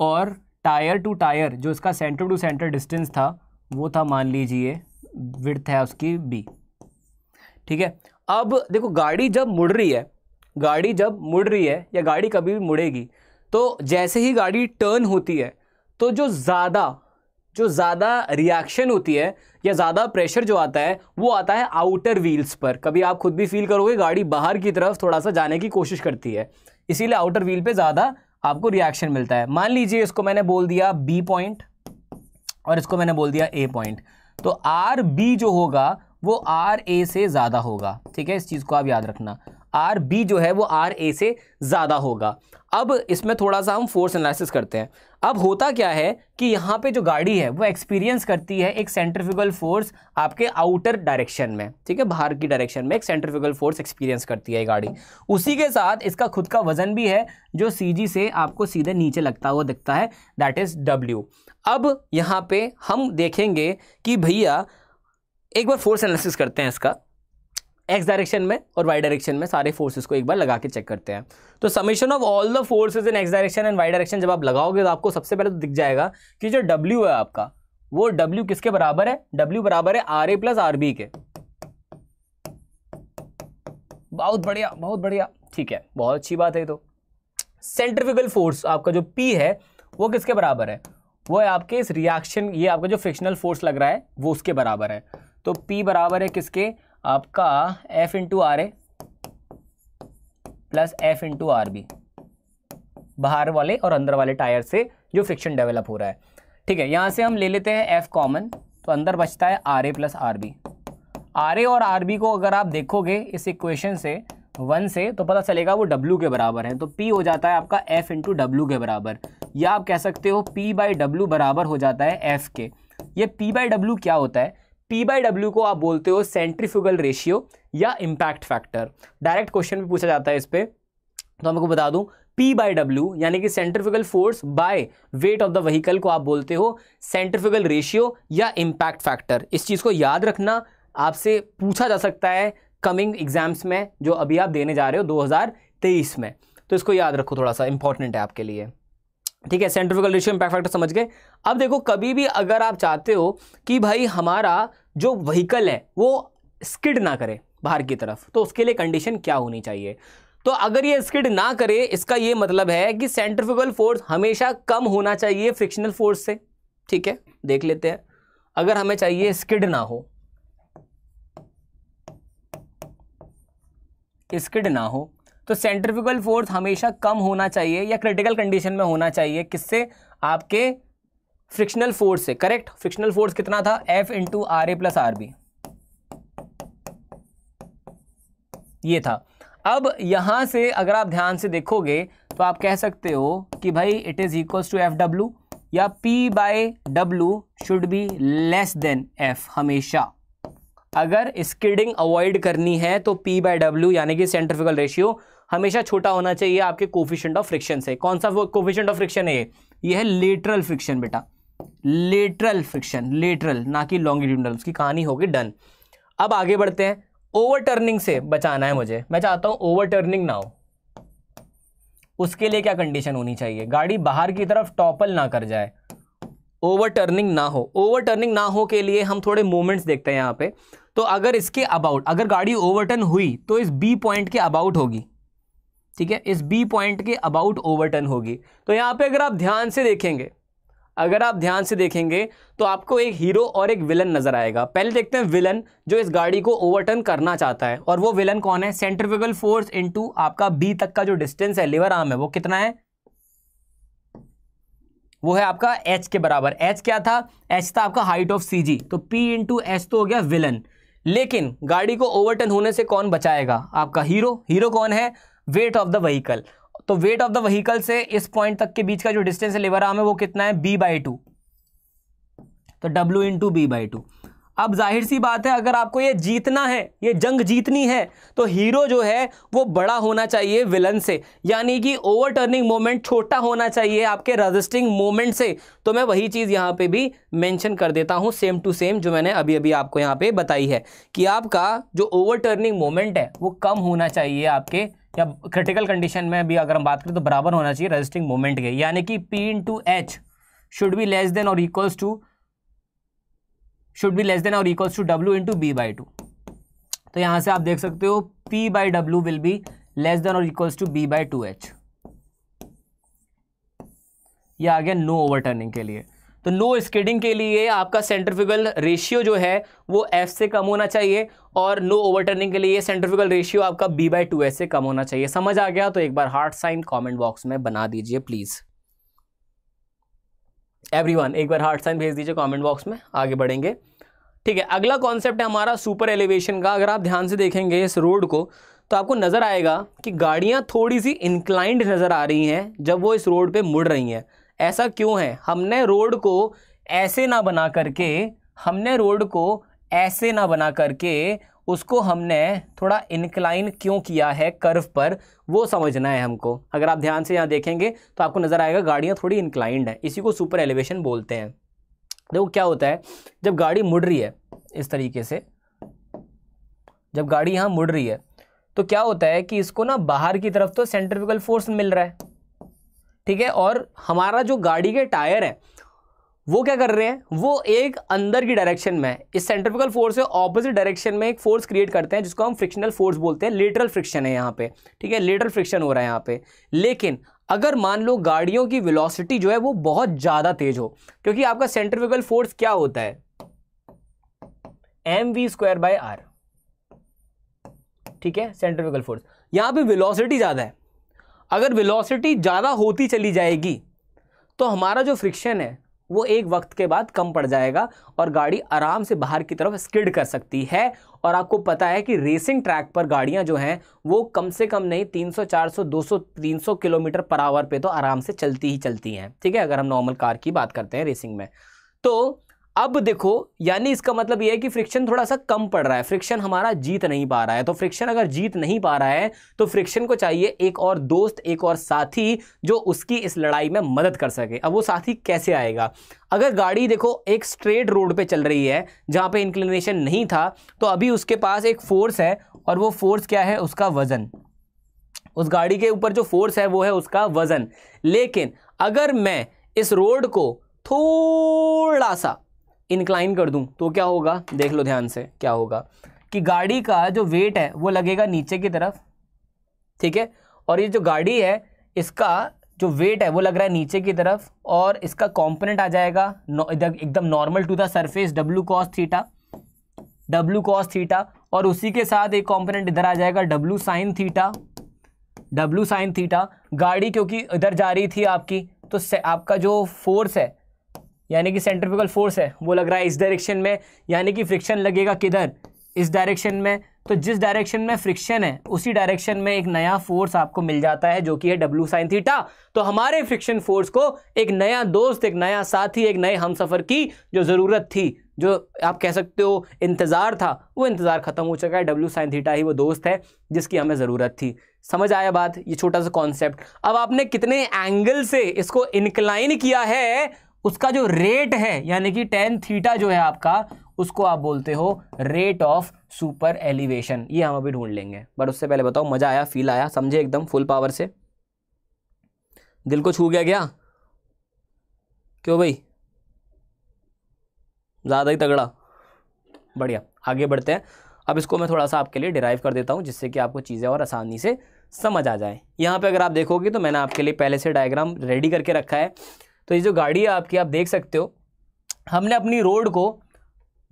और टायर टू टायर जो इसका सेंटर टू सेंटर डिस्टेंस था वो था, मान लीजिए विड्थ है उसकी बी, ठीक है। अब देखो गाड़ी जब मुड़ रही है, गाड़ी जब मुड़ रही है या गाड़ी कभी भी मुड़ेगी, तो जैसे ही गाड़ी टर्न होती है तो जो ज़्यादा रिएक्शन होती है या ज़्यादा प्रेशर जो आता है वो आता है आउटर व्हील्स पर। कभी आप खुद भी फील करोगे गाड़ी बाहर की तरफ थोड़ा सा जाने की कोशिश करती है, इसीलिए आउटर व्हील पे ज़्यादा आपको रिएक्शन मिलता है। मान लीजिए इसको मैंने बोल दिया बी पॉइंट और इसको मैंने बोल दिया ए पॉइंट, तो आर बी जो होगा वो आर ए से ज़्यादा होगा, ठीक है, इस चीज़ को आप याद रखना। आर बी जो है वो आर ए से ज़्यादा होगा। अब इसमें थोड़ा सा हम फोर्स एनालिसिस करते हैं। अब होता क्या है कि यहाँ पे जो गाड़ी है वो एक्सपीरियंस करती है एक सेंट्रीफ्यूगल फोर्स आपके आउटर डायरेक्शन में, ठीक है, बाहर की डायरेक्शन में एक सेंट्रीफ्यूगल फोर्स एक्सपीरियंस करती है ये गाड़ी। उसी के साथ इसका खुद का वजन भी है जो सी जी से आपको सीधे नीचे लगता हुआ दिखता है, दैट इज़ डब्ल्यू। अब यहाँ पे हम देखेंगे कि भैया एक बार फोर्स एनालिसिस करते हैं इसका, एक्स डायरेक्शन में और वाई डायरेक्शन में सारे फोर्सेस को एक बार लगा के चेक करते हैं। तो summation of all the forces in x direction and Y direction जब आप लगाओगे तो आपको सबसे पहले तो दिख जाएगा कि जो डब्ल्यू है आपका वो डब्ल्यू किसके बराबर है, डब्ल्यू बराबर है R A plus R B के। बहुत बढ़िया, बहुत बढ़िया, ठीक है, बहुत अच्छी बात है। तो सेंट्रीफ्यूगल फोर्स आपका जो पी है वो किसके बराबर है, वो है आपके इस रिएक्शन, ये आपका जो फ्रिक्शनल फोर्स लग रहा है वो उसके बराबर है। तो पी बराबर है किसके, आपका F into R A plus F into R B, बाहर वाले और अंदर वाले टायर से जो फ्रिक्शन डेवलप हो रहा है, ठीक है। यहाँ से हम ले लेते हैं F कॉमन, तो अंदर बचता है R A plus R B. R A और आर बी को अगर आप देखोगे इस इक्वेशन से 1 से तो पता चलेगा वो W के बराबर है। तो P हो जाता है आपका F इंटू W के बराबर, या आप कह सकते हो P बाई W बराबर हो जाता है F के। ये P बाई W क्या होता है, P बाई W को आप बोलते हो सेंट्रीफ्यूगल रेशियो या इम्पैक्ट फैक्टर। डायरेक्ट क्वेश्चन भी पूछा जाता है इस पर, तो हमको बता दूं P बाई W यानी कि centrifugal force by weight of the vehicle को आप बोलते हो सेंट्रीफ्यूगल रेशियो या इम्पैक्ट फैक्टर। इस चीज़ को याद रखना, आपसे पूछा जा सकता है कमिंग एग्जाम्स में जो अभी आप देने जा रहे हो 2023 में, तो इसको याद रखो, थोड़ा सा इंपॉर्टेंट है आपके लिए, ठीक है। सेंट्रीफ्यूगल रेशियो इम्पैक्ट फैक्टर समझ गए। अब देखो, कभी भी अगर आप चाहते हो कि भाई हमारा जो व्हीकल है वो स्किड ना करे बाहर की तरफ, तो उसके लिए कंडीशन क्या होनी चाहिए। तो अगर ये स्किड ना करे, इसका ये मतलब है कि सेंट्रीफ्यूगल फोर्स हमेशा कम होना चाहिए फ्रिक्शनल फोर्स से, ठीक है। देख लेते हैं, अगर हमें चाहिए स्किड ना हो, स्किड ना हो, तो सेंट्रीफ्यूगल फोर्स हमेशा कम होना चाहिए या क्रिटिकल कंडीशन में होना चाहिए, किससे, आपके फ्रिक्शनल फोर्स से, करेक्ट। फ्रिक्शनल फोर्स कितना था, F into R A plus R B, ये था। अब यहां से अगर आप ध्यान से देखोगे तो आप कह सकते हो कि भाई it is equals to F W, या P by W should be less than F हमेशा। अगर स्किडिंग अवॉइड करनी है तो P बाय डब्ल्यू यानी कि सेंट्रीफ्यूगल रेशियो हमेशा छोटा होना चाहिए आपके कोफिशिएंट ऑफ फ्रिक्शन से। कौन सा कोफिशिएंट ऑफ फ्रिक्शन है, ये है लेटरल फ्रिक्शन बेटा, लेटरल फ्रिक्शन, लेटरल, ना कि लॉन्गिट्यूडनल। उसकी कहानी होगी डन। अब आगे बढ़ते हैं, ओवरटर्निंग से बचाना है मुझे, मैं चाहता हूँ ओवरटर्निंग ना हो, उसके लिए क्या कंडीशन होनी चाहिए, गाड़ी बाहर की तरफ टॉपल ना कर जाए, ओवरटर्निंग ना हो। ओवरटर्निंग ना हो के लिए हम थोड़े मोमेंट्स देखते हैं यहाँ पे। तो अगर इसके अबाउट, अगर गाड़ी ओवरटर्न हुई तो इस बी पॉइंट के अबाउट होगी, ठीक है, इस बी पॉइंट के अबाउट ओवरटर्न होगी। तो यहाँ पे अगर आप ध्यान से देखेंगे, अगर आप ध्यान से देखेंगे तो आपको एक हीरो और एक विलन नजर आएगा। पहले देखते हैं विलन जो इस गाड़ी को ओवरटर्न करना चाहता है, और वो विलन कौन है, सेंट्रीफ्यूगल फोर्स इंटू आपका बी तक का जो डिस्टेंस है लीवर आर्म है वो कितना है, वो है आपका h के बराबर। h क्या था, h था आपका हाइट ऑफ cg, तो p इंटू एच तो हो गया विलन। लेकिन गाड़ी को ओवरटर्न होने से कौन बचाएगा, आपका हीरो। हीरो कौन है, वेट ऑफ द व्हीकल। तो वेट ऑफ द व्हीकल से इस पॉइंट तक के बीच का जो डिस्टेंस है लीवर आर्म है वो कितना है, b बाई टू, तो w into b by two. अब जाहिर सी बात है अगर आपको ये जीतना है, ये जंग जीतनी है, तो हीरो जो है वो बड़ा होना चाहिए विलन से, यानी कि ओवरटर्निंग मोमेंट छोटा होना चाहिए आपके रेजिस्टिंग मोमेंट से। तो मैं वही चीज़ यहाँ पे भी मेंशन कर देता हूँ, सेम टू सेम जो मैंने अभी अभी आपको यहाँ पे बताई है, कि आपका जो ओवरटर्निंग मोमेंट है वो कम होना चाहिए आपके, या क्रिटिकल कंडीशन में भी अगर हम बात करें तो बराबर होना चाहिए रेजिस्टिंग मोमेंट के, यानी कि P into H should be less than और equals to w into B by two. तो यहाँ से आप देख सकते हो p by W will be less than और equals to b by two H. यह आ गया नो ओवरटर्निंग के लिए। तो नो स्किडिंग के लिए आपका सेंट्रीफ्यूगल रेशियो जो है वो f से कम होना चाहिए, और नो ओवरटर्निंग के लिए सेंट्रीफ्यूगल रेशियो आपका b बाई टू एच से कम होना चाहिए। समझ आ गया तो एक बार हार्ट साइन कॉमेंट बॉक्स में बना दीजिए प्लीज़ एवरीवन, एक बार हार्ट साइन भेज दीजिए कमेंट बॉक्स में, आगे बढ़ेंगे, ठीक है। अगला कॉन्सेप्ट है हमारा सुपर एलिवेशन का। अगर आप ध्यान से देखेंगे इस रोड को तो आपको नज़र आएगा कि गाड़ियाँ थोड़ी सी इंक्लाइंड नज़र आ रही हैं जब वो इस रोड पे मुड़ रही हैं। ऐसा क्यों है? हमने रोड को ऐसे ना बना करके उसको हमने थोड़ा इंक्लाइन क्यों किया है कर्व पर, वो समझना है हमको। अगर आप ध्यान से यहाँ देखेंगे तो आपको नज़र आएगा गाड़ियाँ थोड़ी इंक्लाइंड है, इसी को सुपर एलिवेशन बोलते हैं। देखो क्या होता है जब गाड़ी मुड़ रही है इस तरीके से, जब गाड़ी यहाँ मुड़ रही है तो क्या होता है कि इसको ना बाहर की तरफ तो सेंट्रीफ्यूगल फोर्स मिल रहा है, ठीक है, और हमारा जो गाड़ी के टायर हैं वो क्या कर रहे हैं, वो एक अंदर की डायरेक्शन में इस सेंट्रीफ्यूगल फोर्स से ऑपोजिट डायरेक्शन में एक फोर्स क्रिएट करते हैं जिसको हम फ्रिक्शनल फोर्स बोलते हैं। लेटरल फ्रिक्शन है यहाँ पे, ठीक है, लेटरल फ्रिक्शन हो रहा है यहाँ पे। लेकिन अगर मान लो गाड़ियों की वेलोसिटी जो है वो बहुत ज़्यादा तेज हो, क्योंकि आपका सेंट्रीफ्यूगल फोर्स क्या होता है, mv²/r, ठीक है, सेंट्रीफ्यूगल फोर्स। यहाँ पे वेलोसिटी ज़्यादा है, अगर वेलोसिटी ज़्यादा होती चली जाएगी तो हमारा जो फ्रिक्शन है वो एक वक्त के बाद कम पड़ जाएगा और गाड़ी आराम से बाहर की तरफ स्किड कर सकती है। और आपको पता है कि रेसिंग ट्रैक पर गाड़ियां जो हैं वो कम से कम नहीं 300, 400, 200, 300 किलोमीटर पर आवर पे तो आराम से चलती ही चलती हैं, ठीक है, अगर हम नॉर्मल कार की बात करते हैं रेसिंग में। तो अब देखो, यानी इसका मतलब ये है कि फ्रिक्शन थोड़ा सा कम पड़ रहा है, फ्रिक्शन हमारा जीत नहीं पा रहा है। तो फ्रिक्शन अगर जीत नहीं पा रहा है तो फ्रिक्शन को चाहिए एक और दोस्त, एक और साथी जो उसकी इस लड़ाई में मदद कर सके। अब वो साथी कैसे आएगा? अगर गाड़ी देखो एक स्ट्रेट रोड पे चल रही है जहाँ पे इंक्लिनेशन नहीं था, तो अभी उसके पास एक फोर्स है और वो फोर्स क्या है, उसका वजन। उस गाड़ी के ऊपर जो फोर्स है वो है उसका वजन। लेकिन अगर मैं इस रोड को थोड़ा सा इंक्लाइन कर दूं तो क्या होगा, देख लो ध्यान से क्या होगा कि गाड़ी का जो वेट है वो लगेगा नीचे की तरफ, ठीक है, और ये जो गाड़ी है इसका जो वेट है वो लग रहा है नीचे की तरफ और इसका कंपोनेंट आ जाएगा एकदम normal to the surface, w cos theta, और उसी के साथ एक कंपोनेंट इधर आ जाएगा w sin थीटा। गाड़ी क्योंकि इधर जा रही थी आपकी, तो आपका जो फोर्स है यानी कि सेंट्रीफ्यूगल फोर्स है वो लग रहा है इस डायरेक्शन में, यानी कि फ्रिक्शन लगेगा किधर, इस डायरेक्शन में। तो जिस डायरेक्शन में फ्रिक्शन है उसी डायरेक्शन में एक नया फोर्स आपको मिल जाता है जो कि है w sin थीटा। तो हमारे फ्रिक्शन फोर्स को एक नया दोस्त, एक नया साथी, एक नए हमसफ़र की जो ज़रूरत थी, जो आप कह सकते हो इंतज़ार था, वो इंतज़ार ख़त्म हो चुका है। w sin थीटा ही वो दोस्त है जिसकी हमें ज़रूरत थी। समझ आया बात, ये छोटा सा कॉन्सेप्ट। अब आपने कितने एंगल से इसको इंक्लाइन किया है उसका जो रेट है, यानी कि tan थीटा जो है आपका, उसको आप बोलते हो रेट ऑफ सुपर एलिवेशन। ये हम अभी ढूंढ लेंगे, बट उससे पहले बताओ मज़ा आया, फील आया, समझे एकदम फुल पावर से, दिल को छू गया क्या? क्यों भाई, ज़्यादा ही तगड़ा? बढ़िया, आगे बढ़ते हैं। अब इसको मैं थोड़ा सा आपके लिए डिराइव कर देता हूँ जिससे कि आपको चीज़ें और आसानी से समझ आ जाए। यहाँ पर अगर आप देखोगे तो मैंने आपके लिए पहले से डायग्राम रेडी करके रखा है। तो ये जो गाड़ी है आपकी, आप देख सकते हो हमने अपनी रोड को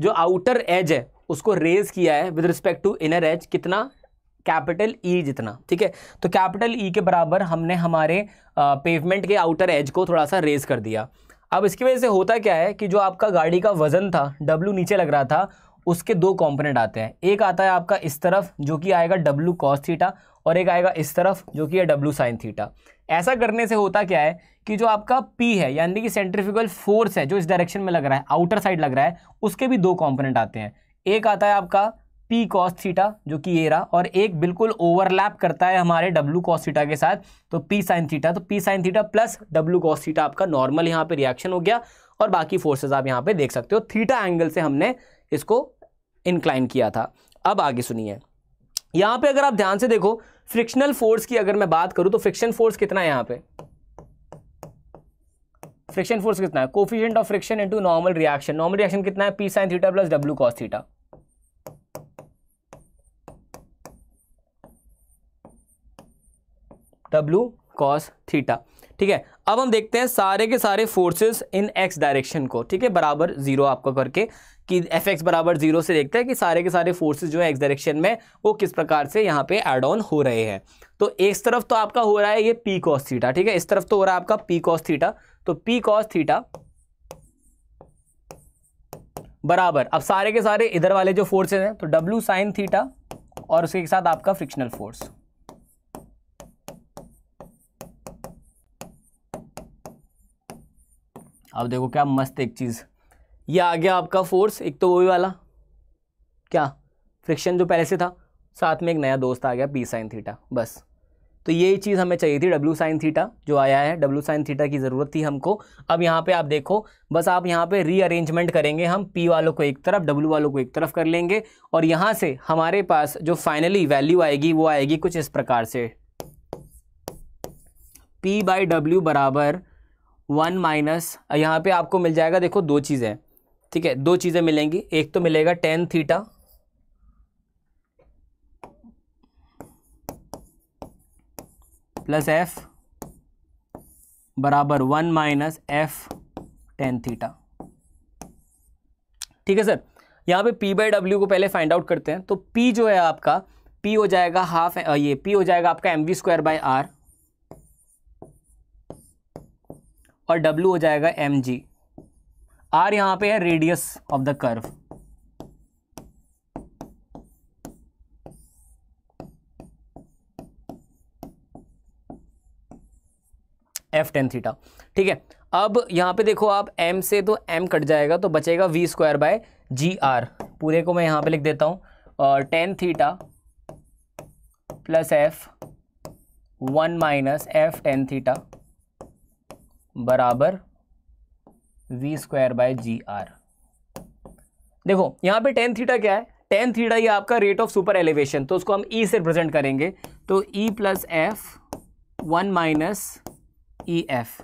जो आउटर एज है उसको रेज किया है with respect to inner edge, कितना, कैपिटल E जितना, ठीक है। तो कैपिटल E के बराबर हमने हमारे पेवमेंट के आउटर एज को थोड़ा सा रेज कर दिया। अब इसकी वजह से होता क्या है कि जो आपका गाड़ी का वज़न था w नीचे लग रहा था, उसके दो कंपोनेंट आते हैं। एक आता है आपका इस तरफ जो कि आएगा w cos थीटा और एक आएगा इस तरफ जो कि है w sin थीटा। ऐसा करने से होता क्या है कि जो आपका p है यानी कि सेंट्रीफ्यूगल फोर्स है जो इस डायरेक्शन में लग रहा है, आउटर साइड लग रहा है, उसके भी दो कंपोनेंट आते हैं। एक आता है आपका p cos थीटा जो कि ये रहा, और एक बिल्कुल ओवरलैप करता है हमारे w cos थीटा के साथ, तो p sin थीटा। तो p sin theta plus w cos theta आपका नॉर्मल यहाँ पर रिएक्शन हो गया, और बाकी फोर्सेज आप यहाँ पर देख सकते हो। थीटा एंगल से हमने इसको इंक्लाइन किया था। अब आगे सुनिए, यहाँ पे अगर आप ध्यान से देखो फ्रिक्शनल फोर्स की अगर मैं बात करूं तो फ्रिक्शन फोर्स कितना है यहाँ पे, फ्रिक्शन फोर्स कितना है, coefficient of friction into normal reaction. Normal reaction कितना है, P sine theta plus W cos theta, W cos theta, ठीक है। अब हम देखते हैं सारे के सारे फोर्सेस इन x डायरेक्शन को, ठीक है, बराबर 0 आपको करके कि Fx बराबर 0 से देखते हैं कि सारे के सारे फोर्सेस जो है x डायरेक्शन में वो किस प्रकार से यहाँ पे एड ऑन हो रहे हैं। तो इस तरफ तो आपका हो रहा है ये p cos थीटा, ठीक है, इस तरफ तो हो रहा है आपका p cos थीटा। तो p cos थीटा बराबर, अब सारे के सारे इधर वाले जो फोर्सेज हैं तो w sin थीटा और उसके साथ आपका फ्रिक्शनल फोर्स। अब देखो क्या मस्त एक चीज़, ये आ गया आपका फोर्स, एक तो वो वाला क्या फ्रिक्शन जो पहले से था, साथ में एक नया दोस्त आ गया पी साइन थीटा। बस तो यही चीज़ हमें चाहिए थी, डब्ल्यू साइन थीटा जो आया है, डब्ल्यू साइन थीटा की ज़रूरत थी हमको। अब यहाँ पे आप देखो, बस आप यहाँ पे रीअरेंजमेंट करेंगे, हम पी वालों को एक तरफ, डब्ल्यू वालों को एक तरफ कर लेंगे, और यहाँ से हमारे पास जो फाइनली वैल्यू आएगी वो आएगी कुछ इस प्रकार से, पी बाई डब्ल्यू बराबर 1 माइनस, यहाँ पे आपको मिल जाएगा देखो दो चीज़ें, ठीक है, दो चीज़ें मिलेंगी, एक तो मिलेगा टेन थीटा प्लस एफ बराबर 1 माइनस एफ टेन थीटा। ठीक है सर, यहाँ पे पी बाई डब्ल्यू को पहले फाइंड आउट करते हैं। तो पी जो है आपका, पी हो जाएगा हाफ, ये पी हो जाएगा आपका M we square by R, और W हो जाएगा एम जी। आर यहाँ पे है radius of the curve, F tan theta. ठीक है, अब यहाँ पे देखो आप M से तो M कट जाएगा, तो बचेगा V square by G R, पूरे को मैं यहाँ पे लिख देता हूँ, और tan theta plus F 1 minus F tan theta बराबर v square by G R. देखो यहाँ पे टेन थीटा क्या है, टेन थीटा ये आपका रेट ऑफ सुपर एलिवेशन, तो उसको हम e से रिप्रेजेंट करेंगे, तो e plus F 1 minus E F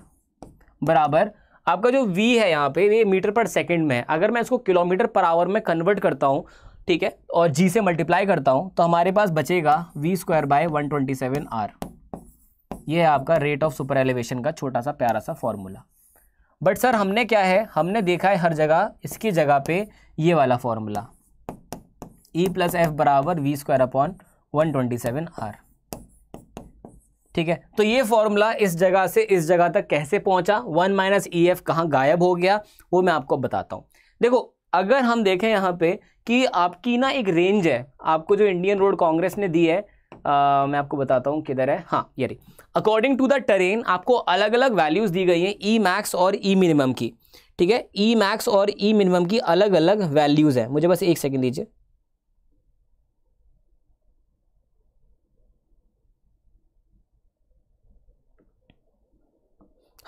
बराबर आपका जो v है यहाँ पे ये मीटर पर सेकंड में है, अगर मैं इसको किलोमीटर पर आवर में कन्वर्ट करता हूँ, ठीक है, और g से मल्टीप्लाई करता हूँ, तो हमारे पास बचेगा v स्क्वायर बाय 127 आर। ये है आपका रेट ऑफ सुपर एलिवेशन का छोटा सा प्यारा सा फॉर्मूला। बट सर हमने क्या है, हमने देखा है हर जगह इसकी जगह पे ये वाला फॉर्मूला, e प्लस एफ बराबर वी स्क्वायर अपॉन 127 आर। ठीक है, तो ये फॉर्मूला इस जगह से इस जगह तक कैसे पहुंचा, 1 माइनस ई एफ कहाँ गायब हो गया, वो मैं आपको बताता हूँ। देखो अगर हम देखें यहाँ पे कि आपकी ना एक रेंज है, आपको जो इंडियन रोड कांग्रेस ने दी है, मैं आपको बताता हूँ किधर है, हाँ ये रही, अकॉर्डिंग टू द टेरेन आपको अलग अलग वैल्यूज़ दी गई हैं ई मैक्स और ई मिनिमम की। ठीक है, ई मैक्स और ई मिनिमम की अलग अलग वैल्यूज़ हैं, मुझे बस एक सेकंड दीजिए।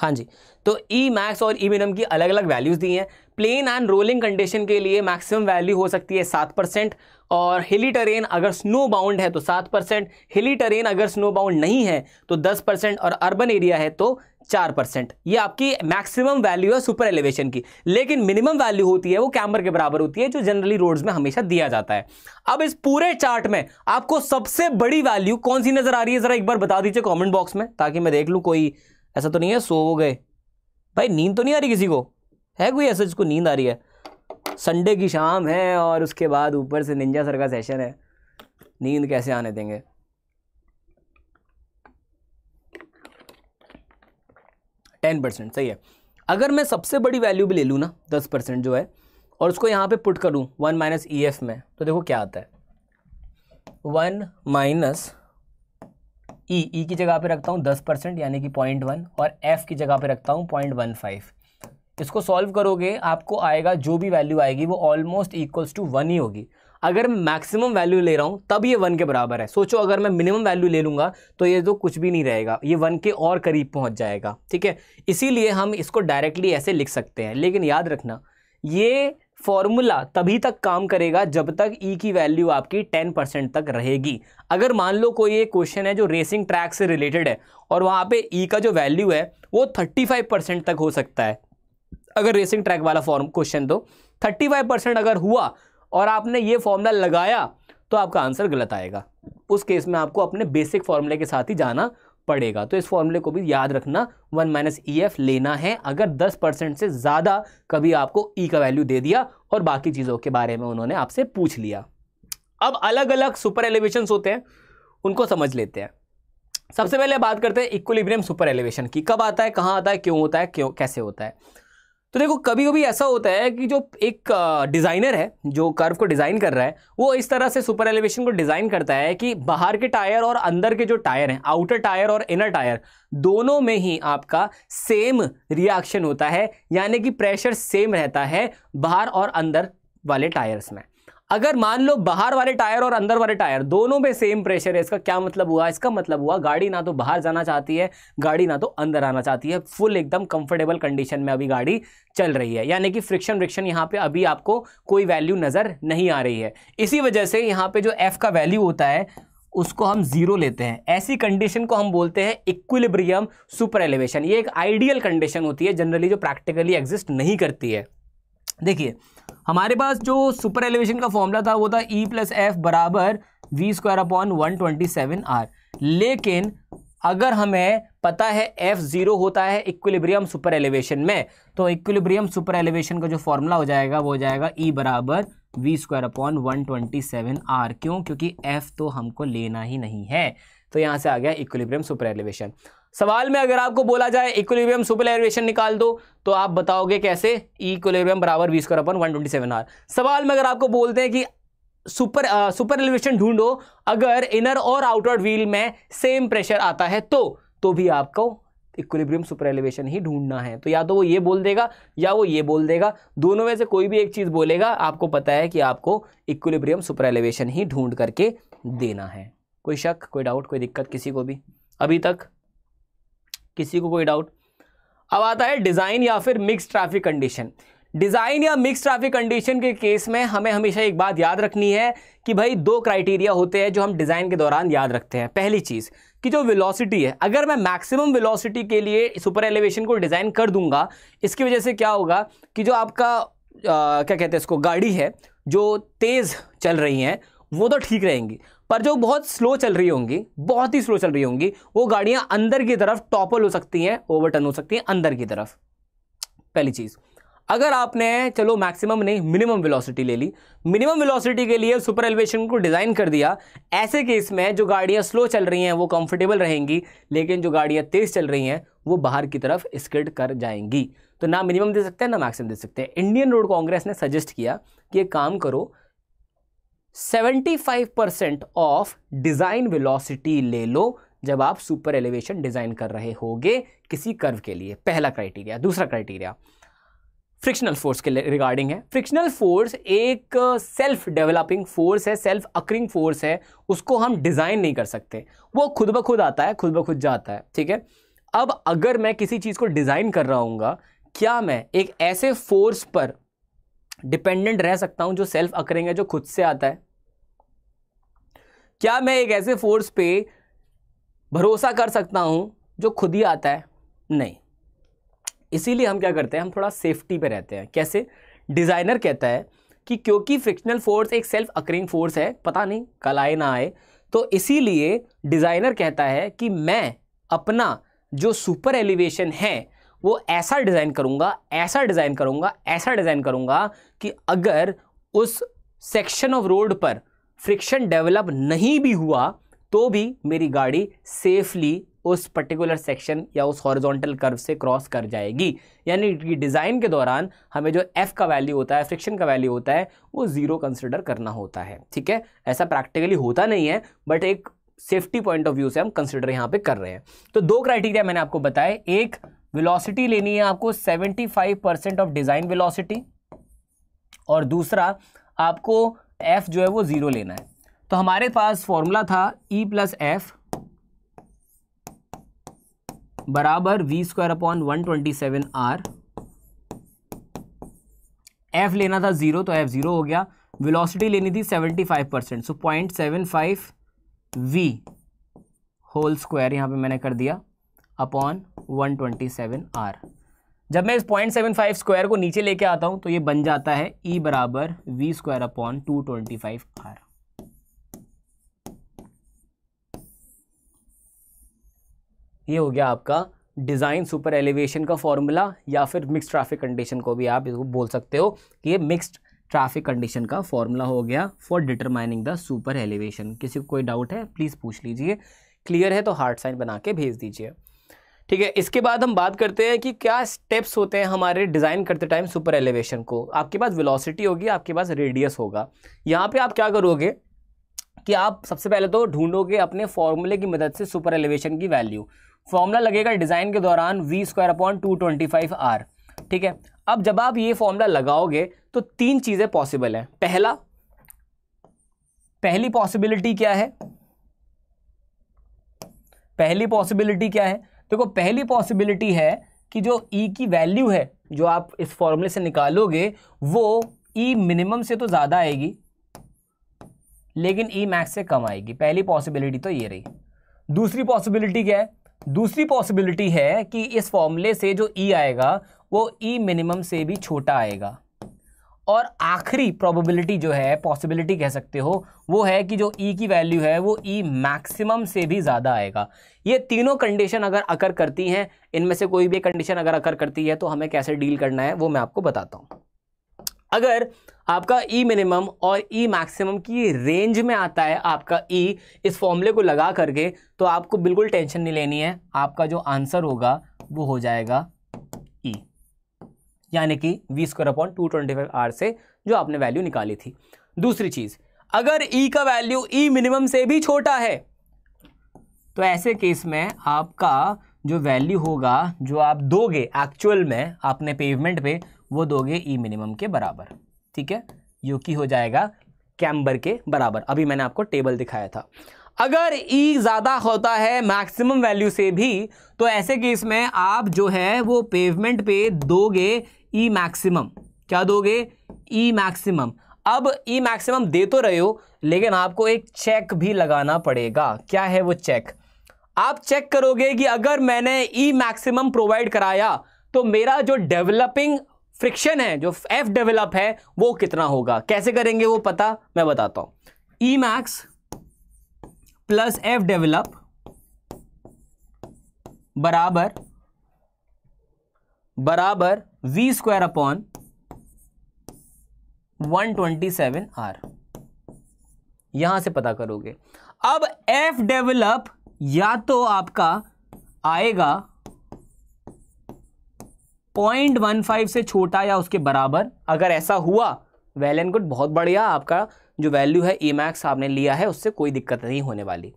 हाँ जी, तो ई मैक्स और ई मिनिमम की अलग अलग वैल्यूज़ दी हैं। प्लेन एंड रोलिंग कंडीशन के लिए मैक्सिमम वैल्यू हो सकती है 7%, और हिली टरेन अगर स्नो बाउंड है तो 7%, हिली टरेन अगर स्नो बाउंड नहीं है तो 10%, और अर्बन एरिया है तो 4%। ये आपकी मैक्सिमम वैल्यू है सुपर एलिवेशन की, लेकिन मिनिमम वैल्यू होती है वो कैम्बर के बराबर होती है, जो जनरली रोड्स में हमेशा दिया जाता है। अब इस पूरे चार्ट में आपको सबसे बड़ी वैल्यू कौन सी नज़र आ रही है, ज़रा एक बार बता दीजिए कॉमेंट बॉक्स में, ताकि मैं देख लूँ कोई ऐसा तो नहीं है सो हो गए। भाई नींद तो नहीं आ रही किसी को, है कोई ऐसा जिसको नींद आ रही है? संडे की शाम है और उसके बाद ऊपर से निंजा सर का सेशन है, नींद कैसे आने देंगे। टेन % सही है। अगर मैं सबसे बड़ी वैल्यू भी ले लूँ ना 10% जो है, और उसको यहाँ पे पुट करूँ 1 माइनस ई एफ में, तो देखो क्या आता है, 1 माइनस ई की जगह पे रखता हूँ 10% यानी कि 0.1, और एफ की जगह पे रखता हूँ 0.15। इसको सॉल्व करोगे आपको आएगा, जो भी वैल्यू आएगी वो ऑलमोस्ट इक्वल्स टू 1 ही होगी। अगर मैं मैक्सिमम वैल्यू ले रहा हूँ तब ये 1 के बराबर है। सोचो अगर मैं मिनिमम वैल्यू ले लूँगा तो ये तो कुछ भी नहीं रहेगा, ये 1 के और करीब पहुँच जाएगा। ठीक है, इसीलिए हम इसको डायरेक्टली ऐसे लिख सकते हैं। लेकिन याद रखना ये फॉर्मूला तभी तक काम करेगा जब तक ई की वैल्यू आपकी 10% तक रहेगी। अगर मान लो कोई एक क्वेश्चन है जो रेसिंग ट्रैक से रिलेटेड है और वहाँ पे ई का जो वैल्यू है वो 35% तक हो सकता है, अगर रेसिंग ट्रैक वाला फॉर्म क्वेश्चन तो 35% अगर हुआ और आपने ये फॉर्मूला लगाया तो आपका आंसर गलत आएगा। उस केस में आपको अपने बेसिक फॉर्मूले के साथ ही जाना पड़ेगा। तो इस फॉर्मूले को भी याद रखना, 1 माइनस ई एफ लेना है अगर 10% से ज़्यादा कभी आपको ई का वैल्यू दे दिया और बाकी चीज़ों के बारे में उन्होंने आपसे पूछ लिया। अब अलग अलग सुपर एलिवेशंस होते हैं, उनको समझ लेते हैं। सबसे पहले बात करते हैं इक्विलिब्रियम सुपर एलिवेशन की, कब आता है, कहाँ आता है, क्यों होता है, क्यों कैसे होता है। तो देखो कभी कभी ऐसा होता है कि जो एक डिज़ाइनर है जो कर्व को डिज़ाइन कर रहा है वो इस तरह से सुपर एलिवेशन को डिज़ाइन करता है कि बाहर के टायर और अंदर के जो टायर हैं, आउटर टायर और इनर टायर, दोनों में ही आपका सेम रिएक्शन होता है, यानी कि प्रेशर सेम रहता है बाहर और अंदर वाले टायर्स में। अगर मान लो बाहर वाले टायर और अंदर वाले टायर दोनों पे सेम प्रेशर है, इसका क्या मतलब हुआ? इसका मतलब हुआ गाड़ी ना तो बाहर जाना चाहती है, गाड़ी ना तो अंदर आना चाहती है, फुल एकदम कंफर्टेबल कंडीशन में अभी गाड़ी चल रही है, यानी कि फ्रिक्शन यहाँ पे अभी आपको कोई वैल्यू नज़र नहीं आ रही है। इसी वजह से यहाँ पे जो एफ का वैल्यू होता है उसको हम जीरो लेते हैं। ऐसी कंडीशन को हम बोलते हैं इक्विलिब्रियम सुपर एलिवेशन। ये एक आइडियल कंडीशन होती है जनरली, जो प्रैक्टिकली एग्जिस्ट नहीं करती है। देखिए हमारे पास जो सुपर एलिवेशन का फॉर्मूला था वो था E+F = v² अपॉन 127R। लेकिन अगर हमें पता है F जीरो होता है इक्विलिब्रियम सुपर एलिवेशन में, तो इक्विलिब्रियम सुपर एलिवेशन का जो फॉर्मूला हो जाएगा वो हो जाएगा E = v² अपॉन 127R। क्यों? क्योंकि F तो हमको लेना ही नहीं है, तो यहाँ से आ गया इक्विलिब्रियम सुपर एलिवेशन। सवाल में अगर आपको बोला जाए इक्विलिब्रियम सुपर एलिवेशन निकाल दो तो आप बताओगे कैसे? इक्विलिब्रियम बराबर v² अपॉन 127R। सवाल में अगर आपको बोलते हैं कि सुपर एलिवेशन ढूंढो अगर इनर और आउटर व्हील में सेम प्रेशर आता है, तो भी आपको इक्विलिब्रियम सुपर एलिवेशन ही ढूंढना है। तो या तो वो ये बोल देगा या वो ये बोल देगा, दोनों में से कोई भी एक चीज़ बोलेगा, आपको पता है कि आपको इक्विलिब्रियम सुपर एलिवेशन ही ढूंढ करके देना है। कोई शक, कोई डाउट, कोई दिक्कत किसी को भी अभी तक? किसी को कोई डाउट? अब आता है डिज़ाइन या फिर मिक्स ट्रैफिक कंडीशन। डिज़ाइन या मिक्स ट्रैफिक कंडीशन के केस में हमें हमेशा एक बात याद रखनी है कि भाई दो क्राइटेरिया होते हैं जो हम डिज़ाइन के दौरान याद रखते हैं। पहली चीज़ कि जो वेलोसिटी है, अगर मैं मैक्सिमम वेलोसिटी के लिए सुपर एलिवेशन को डिज़ाइन कर दूंगा, इसकी वजह से क्या होगा कि जो आपका क्या कहते हैं इसको, गाड़ी है जो तेज़ चल रही हैं वो तो ठीक रहेंगी, पर जो बहुत स्लो चल रही होंगी, बहुत ही स्लो चल रही होंगी, वो गाड़ियां अंदर की तरफ टॉपल हो सकती हैं, ओवरटर्न हो सकती हैं अंदर की तरफ। पहली चीज़। अगर आपने चलो मैक्सिमम नहीं मिनिमम वेलोसिटी ले ली, मिनिमम वेलोसिटी के लिए सुपर एलिवेशन को डिज़ाइन कर दिया, ऐसे केस में जो गाड़ियां स्लो चल रही हैं वो कंफर्टेबल रहेंगी, लेकिन जो गाड़ियां तेज़ चल रही हैं वो बाहर की तरफ स्किड कर जाएंगी। तो ना मिनिमम दे सकते हैं ना मैक्सिमम दे सकते हैं। इंडियन रोड कांग्रेस ने सजेस्ट किया कि एक काम करो, 75% ऑफ डिज़ाइन वेलोसिटी ले लो जब आप सुपर एलिवेशन डिज़ाइन कर रहे होगे किसी कर्व के लिए। पहला क्राइटेरिया। दूसरा क्राइटेरिया फ्रिक्शनल फोर्स के रिगार्डिंग है। फ्रिक्शनल फोर्स एक सेल्फ डेवलपिंग फोर्स है, सेल्फ अक्रिंग फोर्स है, उसको हम डिज़ाइन नहीं कर सकते, वो खुद ब खुद आता है, खुद ब खुद जाता है। ठीक है, अब अगर मैं किसी चीज़ को डिज़ाइन कर रहा हूँगा, क्या मैं एक ऐसे फोर्स पर डिपेंडेंट रह सकता हूँ जो सेल्फ अक्रिंग है, जो खुद से आता है? क्या मैं एक ऐसे फोर्स पे भरोसा कर सकता हूँ जो खुद ही आता है? नहीं। इसीलिए हम क्या करते हैं, हम थोड़ा सेफ्टी पे रहते हैं। कैसे? डिज़ाइनर कहता है कि क्योंकि फ्रिक्शनल फोर्स एक सेल्फ अक्रिंग फोर्स है, पता नहीं कल आए ना आए, तो इसीलिए डिज़ाइनर कहता है कि मैं अपना जो सुपर एलिवेशन है वो ऐसा डिज़ाइन करूँगा, ऐसा डिज़ाइन करूँगा, ऐसा डिज़ाइन करूँगा कि अगर उस सेक्शन ऑफ रोड पर फ्रिक्शन डेवलप नहीं भी हुआ तो भी मेरी गाड़ी सेफली उस पर्टिकुलर सेक्शन या उस हॉरिजॉन्टल कर्व से क्रॉस कर जाएगी। यानी कि डिज़ाइन के दौरान हमें जो एफ का वैल्यू होता है, फ्रिक्शन का वैल्यू होता है, वो ज़ीरो कंसिडर करना होता है। ठीक है, ऐसा प्रैक्टिकली होता नहीं है, बट एक सेफ्टी पॉइंट ऑफ व्यू से हम कंसिडर यहाँ पे कर रहे हैं। तो दो क्राइटेरिया मैंने आपको बताए, एक वेलोसिटी लेनी है आपको 75% ऑफ डिज़ाइन वेलोसिटी, और दूसरा आपको F जो है वो जीरो लेना है। तो हमारे पास फॉर्मूला था E+F = v² upon 127R। F लेना था जीरो, तो F जीरो हो गया। वेलोसिटी लेनी थी 75%, सो 0.75v² यहाँ पे मैंने कर दिया अपॉन 127R। जब मैं इस 0.75 स्क्वायर को नीचे लेके आता हूँ तो ये बन जाता है E = v² अपॉन 225R। ये हो गया आपका डिज़ाइन सुपर एलिवेशन का फॉर्मूला, या फिर मिक्स ट्रैफिक कंडीशन को भी आप इसको बोल सकते हो कि ये मिक्स्ड ट्रैफिक कंडीशन का फॉर्मूला हो गया for determining the super elevation. किसी को कोई डाउट है प्लीज़ पूछ लीजिए, क्लियर है तो हार्ट साइन बना के भेज दीजिए। ठीक है। इसके बाद हम बात करते हैं कि क्या स्टेप्स होते हैं हमारे डिज़ाइन करते टाइम सुपर एलिवेशन को। आपके पास वेलोसिटी होगी, आपके पास रेडियस होगा। यहाँ पे आप क्या करोगे कि आप सबसे पहले तो ढूंढोगे अपने फॉर्मूले की मदद से सुपर एलिवेशन की वैल्यू। फॉर्मूला लगेगा डिज़ाइन के दौरान v²/225r, ठीक है। अब जब आप ये फॉर्मूला लगाओगे तो तीन चीज़ें पॉसिबल हैं। पहली पॉसिबिलिटी क्या है? देखो, पहली पॉसिबिलिटी है कि जो E की वैल्यू है जो आप इस फॉर्मूले से निकालोगे वो E मिनिमम से तो ज़्यादा आएगी लेकिन E मैक्स से कम आएगी। पहली पॉसिबिलिटी तो ये रही। दूसरी पॉसिबिलिटी क्या है? दूसरी पॉसिबिलिटी है कि इस फॉर्मूले से जो E आएगा वो E मिनिमम से भी छोटा आएगा। और आखिरी प्रोबेबिलिटी जो है, पॉसिबिलिटी कह सकते हो, वो है कि जो E की वैल्यू है वो E मैक्सिमम से भी ज़्यादा आएगा। ये तीनों कंडीशन अगर अकर करती हैं, इनमें से कोई भी कंडीशन अगर अकर करती है तो हमें कैसे डील करना है वो मैं आपको बताता हूँ। अगर आपका E मिनिमम और E मैक्सिमम की रेंज में आता है आपका E इस फॉर्मूले को लगा करके, तो आपको बिल्कुल टेंशन नहीं लेनी है। आपका जो आंसर होगा वो हो जाएगा E, यानी कि v²/225r से जो आपने वैल्यू निकाली थी। दूसरी चीज़, अगर E का वैल्यू E मिनिमम से भी छोटा है तो ऐसे केस में आपका जो वैल्यू होगा जो आप दोगे एक्चुअल में आपने पेवमेंट पे, वो दोगे E मिनिमम के बराबर, ठीक है। जो कि हो जाएगा कैम्बर के बराबर। अभी मैंने आपको टेबल दिखाया था। अगर E ज़्यादा होता है मैक्सिमम वैल्यू से भी, तो ऐसे केस में आप जो है वो पेवमेंट पे दोगे E मैक्सिमम। क्या दोगे? E maximum. अब E मैक्सिमम दे तो रहे हो लेकिन आपको एक चेक भी लगाना पड़ेगा। क्या है वो चेक? आप चेक करोगे कि अगर मैंने E मैक्सिमम प्रोवाइड कराया तो मेरा जो डेवलपिंग फ्रिक्शन है, जो F डेवलप है, वो कितना होगा। कैसे करेंगे वो पता मैं बताता हूँ। E max plus F develop बराबर v²/127r, यहां से पता करोगे। अब F डेवलप या तो आपका आएगा 0.15 से छोटा या उसके बराबर। अगर ऐसा हुआ वेल एंड गुड, बहुत बढ़िया, आपका जो वैल्यू है ई मैक्स आपने लिया है उससे कोई दिक्कत नहीं होने वाली।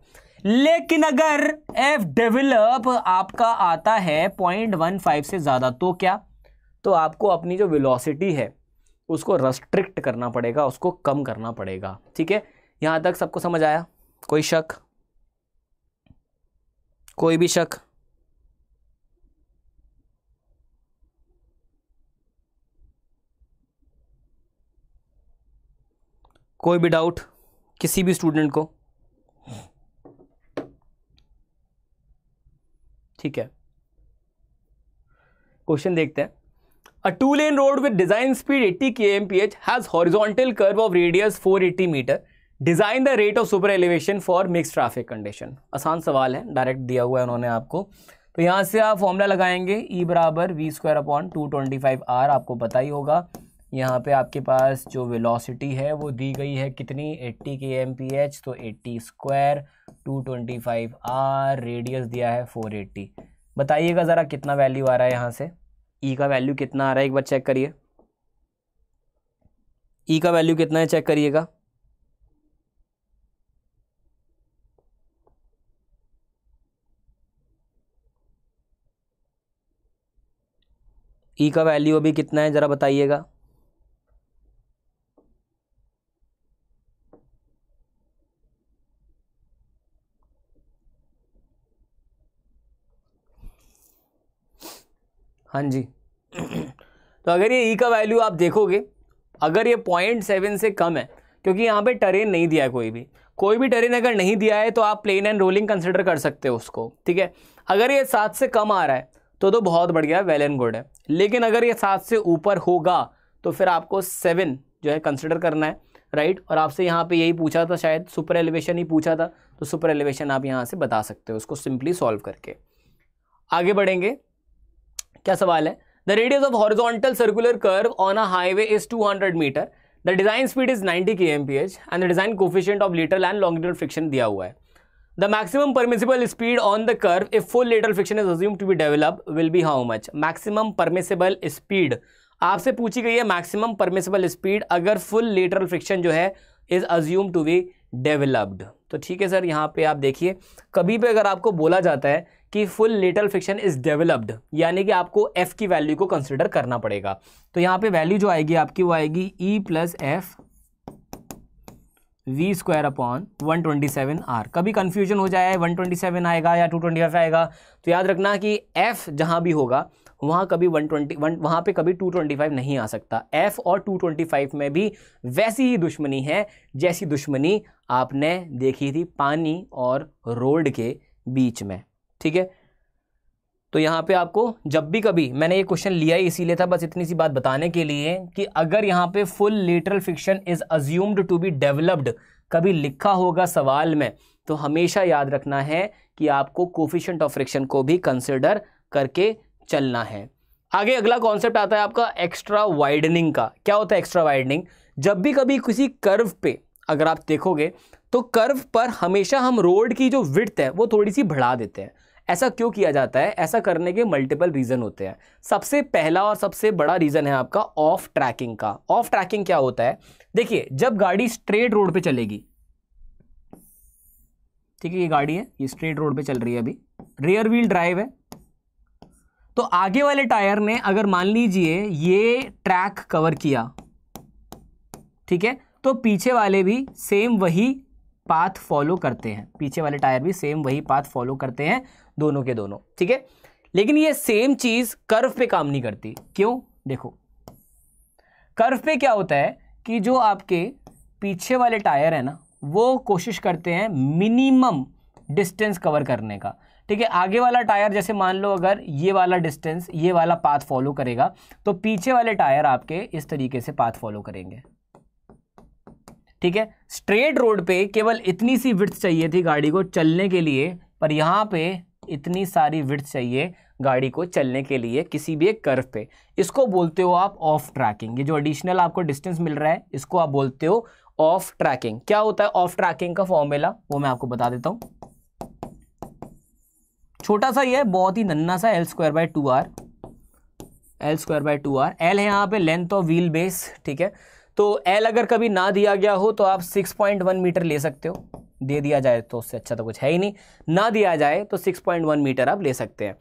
लेकिन अगर एफ डेवलप आपका आता है 0.15 से ज़्यादा तो क्या? तो आपको अपनी जो वेलोसिटी है उसको रेस्ट्रिक्ट करना पड़ेगा, उसको कम करना पड़ेगा, ठीक है। यहाँ तक सबको समझ आया? कोई शक? कोई भी शक? कोई भी डाउट किसी भी स्टूडेंट को? ठीक है, क्वेश्चन देखते हैं। A two lane road with design speed 80 km/h has horizontal curve of radius 480 metre, design the rate of super elevation for mix traffic condition. आसान सवाल है, डायरेक्ट दिया हुआ है उन्होंने आपको। तो यहाँ से आप फॉर्मूला लगाएंगे E = v²/225r, आपको पता ही होगा। यहाँ पे आपके पास जो वेलोसिटी है वो दी गई है कितनी? 80 km/h, तो 80²/225r, रेडियस दिया है 480। बताइएगा ज़रा कितना वैल्यू आ रहा है यहाँ से? E का वैल्यू कितना आ रहा है एक बार चेक करिए। E का वैल्यू कितना है चेक करिएगा। E का वैल्यू अभी कितना है ज़रा बताइएगा। हाँ जी, तो अगर ये E का वैल्यू आप देखोगे, अगर ये 0.7 से कम है, क्योंकि यहाँ पे टरेन नहीं दिया है, कोई भी टरेन अगर नहीं दिया है तो आप प्लेन एंड रोलिंग कंसिडर कर सकते हो उसको, ठीक है। अगर ये 7 से कम आ रहा है तो बहुत बढ़िया, वेल एंड गुड है। लेकिन अगर ये 7 से ऊपर होगा तो फिर आपको 7 जो है कंसिडर करना है, राइट। और आपसे यहाँ पे यही पूछा था, शायद सुपर एलिवेशन ही पूछा था, तो सुपर एलिवेशन आप यहाँ से बता सकते हो उसको सिंपली सॉल्व करके। आगे बढ़ेंगे, क्या सवाल है? The radius of horizontal circular curve on a highway is 200 metre, the design speed is 90 km/h and the design coefficient of lateral and longitudinal friction दिया हुआ है। The maximum permissible speed on the curve if full lateral friction is assumed to be developed will be how much? Maximum permissible speed आपसे पूछी गई है maximum permissible speed अगर full lateral friction जो है is assumed to be developed. तो ठीक है सर, यहाँ पे आप देखिए कभी भी अगर आपको बोला जाता है कि full lateral friction is developed यानी कि आपको f की वैल्यू को कंसिडर करना पड़ेगा. तो यहाँ पे वैल्यू जो आएगी आपकी वो आएगी e+f v² / 127r. कभी कन्फ्यूजन हो जाए 127 आएगा या 225 आएगा तो याद रखना कि f जहाँ भी होगा वहाँ कभी 120 वहाँ पे कभी 225 नहीं आ सकता. f और 225 में भी वैसी ही दुश्मनी है जैसी दुश्मनी आपने देखी थी पानी और रोड के बीच में. ठीक है, तो यहाँ पे आपको जब भी कभी मैंने ये क्वेश्चन लिया ही इसीलिए था, बस इतनी सी बात बताने के लिए कि अगर यहाँ पे full lateral friction is assumed to be developed कभी लिखा होगा सवाल में तो हमेशा याद रखना है कि आपको कोफिशिएंट ऑफ फ्रिक्शन को भी कंसिडर करके चलना है. आगे अगला कॉन्सेप्ट आता है आपका एक्स्ट्रा वाइडनिंग का. क्या होता है एक्स्ट्रा वाइडनिंग? जब भी कभी किसी कर्व पे अगर आप देखोगे तो कर्व पर हमेशा हम रोड की जो विड्थ है वो थोड़ी सी बढ़ा देते हैं. ऐसा क्यों किया जाता है? ऐसा करने के मल्टीपल रीज़न होते हैं. सबसे पहला और सबसे बड़ा रीज़न है आपका ऑफ ट्रैकिंग का. ऑफ ट्रैकिंग क्या होता है? देखिए जब गाड़ी स्ट्रेट रोड पे चलेगी, ठीक है ये गाड़ी है ये स्ट्रेट रोड पे चल रही है, अभी रियर व्हील ड्राइव है, तो आगे वाले टायर ने अगर मान लीजिए ये ट्रैक कवर किया, ठीक है, तो पीछे वाले भी सेम वही पाथ फॉलो करते हैं, पीछे वाले टायर भी सेम वही पाथ फॉलो करते हैं दोनों के दोनों. ठीक है, लेकिन ये सेम चीज कर्व पे काम नहीं करती. क्यों? देखो कर्व पे क्या होता है कि जो आपके पीछे वाले टायर है ना वो कोशिश करते हैं मिनिमम डिस्टेंस कवर करने का. ठीक है, आगे वाला टायर जैसे मान लो अगर ये वाला डिस्टेंस ये वाला पाथ फॉलो करेगा तो पीछे वाले टायर आपके इस तरीके से पाथ फॉलो करेंगे. ठीक है, स्ट्रेट रोड पे केवल इतनी सी विड्थ चाहिए थी गाड़ी को चलने के लिए, पर यहाँ पे इतनी सारी विड्थ चाहिए गाड़ी को चलने के लिए किसी भी एक कर्व पे. इसको बोलते हो आप ऑफ ट्रैकिंग. ये जो एडिशनल आपको डिस्टेंस मिल रहा है इसको आप बोलते हो ऑफ ट्रैकिंग. क्या होता है ऑफ ट्रैकिंग का फॉर्मूला वो मैं आपको बता देता हूँ. छोटा सा ये है, बहुत ही नन्ना सा L² / 2R. L² / 2R. L है यहाँ पे लेंथ ऑफ व्हील बेस. ठीक है, तो L अगर कभी ना दिया गया हो तो आप 6.1 मीटर ले सकते हो. दे दिया जाए तो उससे अच्छा तो कुछ है ही नहीं. ना दिया जाए तो 6.1 मीटर आप ले सकते हैं.